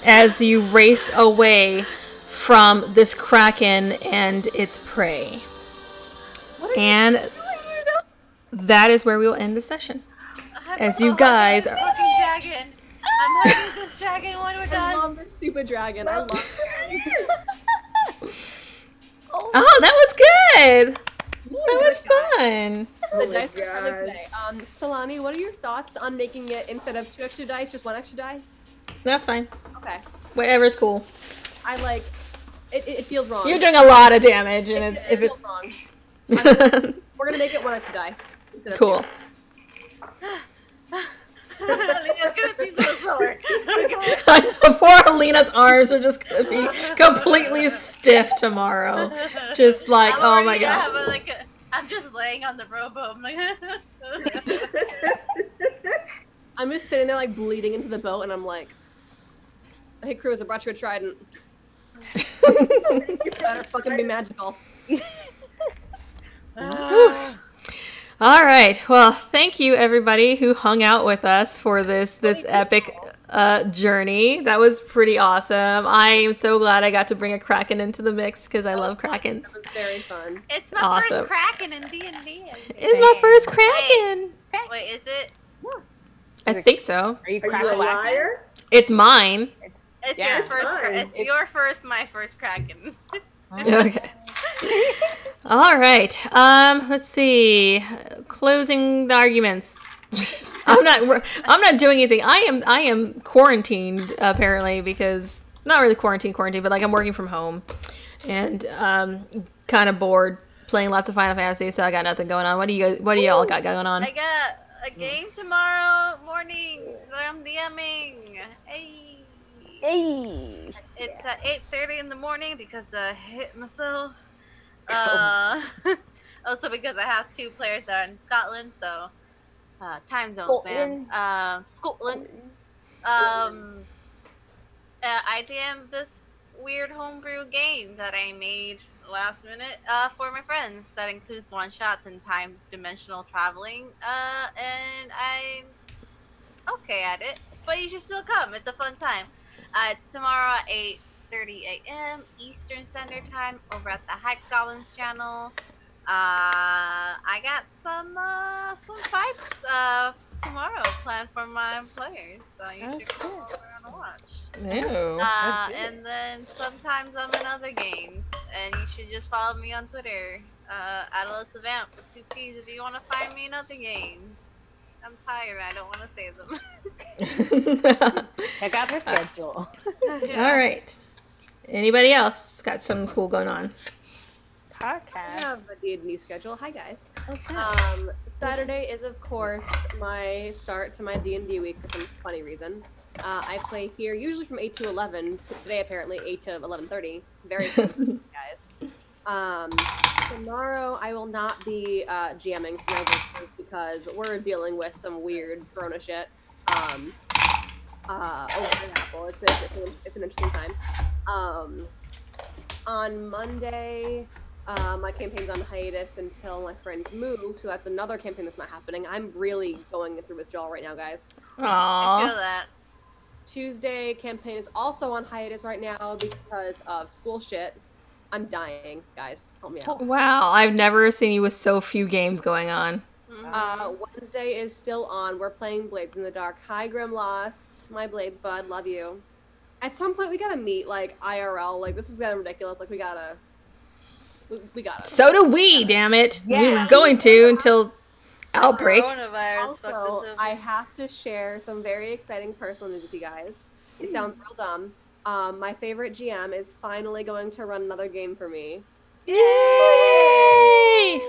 as you race away from this kraken and its prey. And that is where we will end the session. As you guys are. Dragon. I'm hunting this dragon when we're done. I love this stupid dragon. I love it. Oh, that was good. That was fun. The dice were perfect today. Solani, what are your thoughts on making it, instead of 2 extra dice, just 1 extra die? That's fine. Okay. Whatever's cool. I like. It feels wrong. You're doing a lot of damage, and it feels wrong. We're gonna make it 1 extra die. Cool. Alina's gonna be so sore. Poor Alina's arms are just gonna be completely stiff tomorrow. Just like, oh my god. I'm just laying on the robo. I'm like, I'm just sitting there like bleeding into the boat, and I'm like, hey, Cruz, I brought you a trident. You better fucking be magical. All right. Well, thank you everybody who hung out with us for this epic journey. That was pretty awesome. I am so glad I got to bring a Kraken into the mix because I love Krakens. That was very fun. It's my first Kraken in D&D. It's my first Kraken. Wait, is it? I think so. Are you a liar? It's mine. It's your first. It's your first. My first Kraken. Okay. All right. Let's see. Closing the arguments. I'm not doing anything. I am quarantined apparently, because not really quarantined, but like I'm working from home and kind of bored, playing lots of Final Fantasy, so I got nothing going on. What do you guys? What do y'all got going on? I got a game tomorrow morning. I'm DMing. Hey. Hey. It's 8:30 in the morning because I hit myself. Also because I have 2 players that are in Scotland, so time zone man. Scotland. I DM this weird homebrew game that I made last minute for my friends. That includes one-shots and time dimensional traveling. And I'm okay at it, but you should still come. It's a fun time. It's tomorrow at 8:30 a.m. Eastern Standard Time over at the Hype Goblins channel. I got some fights tomorrow planned for my players, so you should come over and watch. Ew, and then sometimes I'm in other games, and you should just follow me on Twitter, Alina Savant with 2 P's if you want to find me in other games. I'm tired. I don't want to say them. I got her schedule. Yeah. All right. Anybody else got something cool going on? Podcast. I have a D&D schedule. Hi, guys. Saturday is, of course, my start to my D&D week for some funny reason. I play here usually from 8 to 11. So today, apparently, 8 to 11:30. Very cool, guys. Tomorrow I will not be GMing because we're dealing with some weird Corona shit over in Apple. It's an interesting time. On Monday, my campaign's on hiatus until my friends move, so that's another campaign that's not happening. I'm really going through withdrawal right now, guys. Aww. I feel that. Tuesday campaign is also on hiatus right now because of school shit. I'm dying, guys. Help me out. Wow, I've never seen you with so few games going on. Wednesday is still on. We're playing Blades in the Dark. Hi, Grim Lost. My Blades bud, love you. At some point, we gotta meet, like, IRL. Like, this is getting ridiculous. Like, we gotta. So do we, damn it. Yeah. We're going to until outbreak. Coronavirus. Also, I have to share some very exciting personal news with you guys. It sounds real dumb. My favorite GM is finally going to run another game for me. Yay!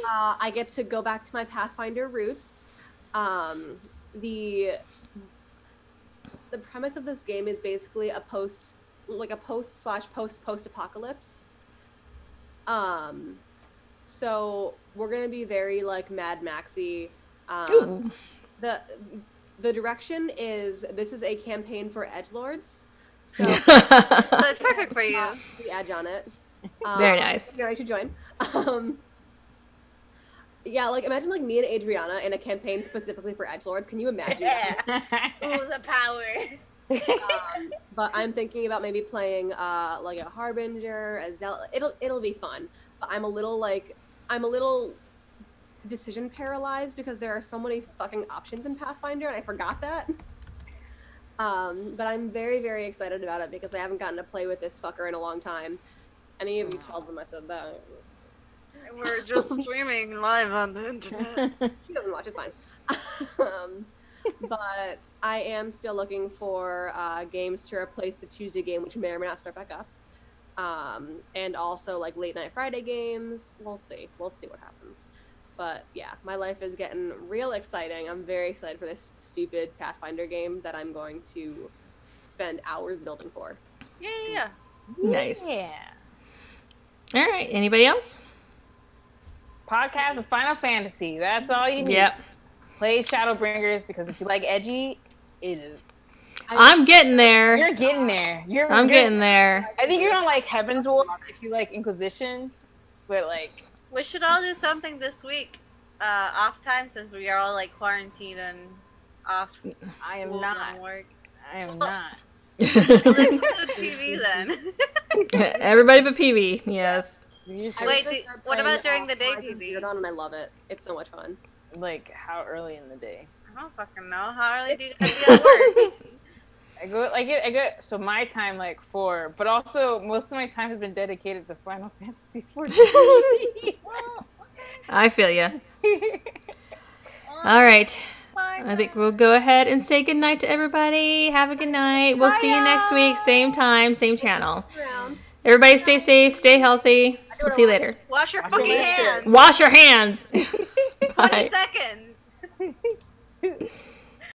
I get to go back to my Pathfinder roots. The premise of this game is basically a post/post apocalypse. So we're gonna be very like Mad Maxy. The direction is this is a campaign for edgelords. So, it's perfect for you. The edge on it. Very nice. You're ready to join. Yeah, like imagine like me and Adriana in a campaign specifically for edgelords. Can you imagine? Yeah. Oh, the power. But I'm thinking about maybe playing like a harbinger, a zealot. It'll be fun. But I'm a little decision paralyzed because there are so many fucking options in Pathfinder, and I forgot that. But I'm very, very excited about it because I haven't gotten to play with this fucker in a long time. Any of you told them I said that. We're just streaming live on the internet. She doesn't watch, it's fine. But I am still looking for games to replace the Tuesday game, which may or may not start back up. And also like late night Friday games. We'll see. We'll see what happens. But yeah, my life is getting real exciting. I'm very excited for this stupid Pathfinder game that I'm going to spend hours building for. Yeah. Nice. Yeah. All right. Anybody else? Podcast of Final Fantasy. That's all you need. Yep. Play Shadowbringers because if you like edgy, it is. I'm getting there. You're getting there. I'm getting there. I think you're gonna like Heavensward if you like Inquisition, but like we should all do something this week, off time since we are all like quarantined and off. I am not. Work. I am not. Let's go to PB then. Everybody but PB. Yes. Wait. What about during the day, PB? And I love it. It's so much fun. Like how early in the day? I don't fucking know. How early do you have to be at work? I get so my time like 4, but also most of my time has been dedicated to Final Fantasy XIV. I feel ya. All right, I think we'll go ahead and say good night to everybody. Have a good night. We'll see you next week, same time, same channel. Everybody, stay safe, stay healthy. We'll see you later. Wash your fucking hands. Wash your hands. Bye. 20 seconds.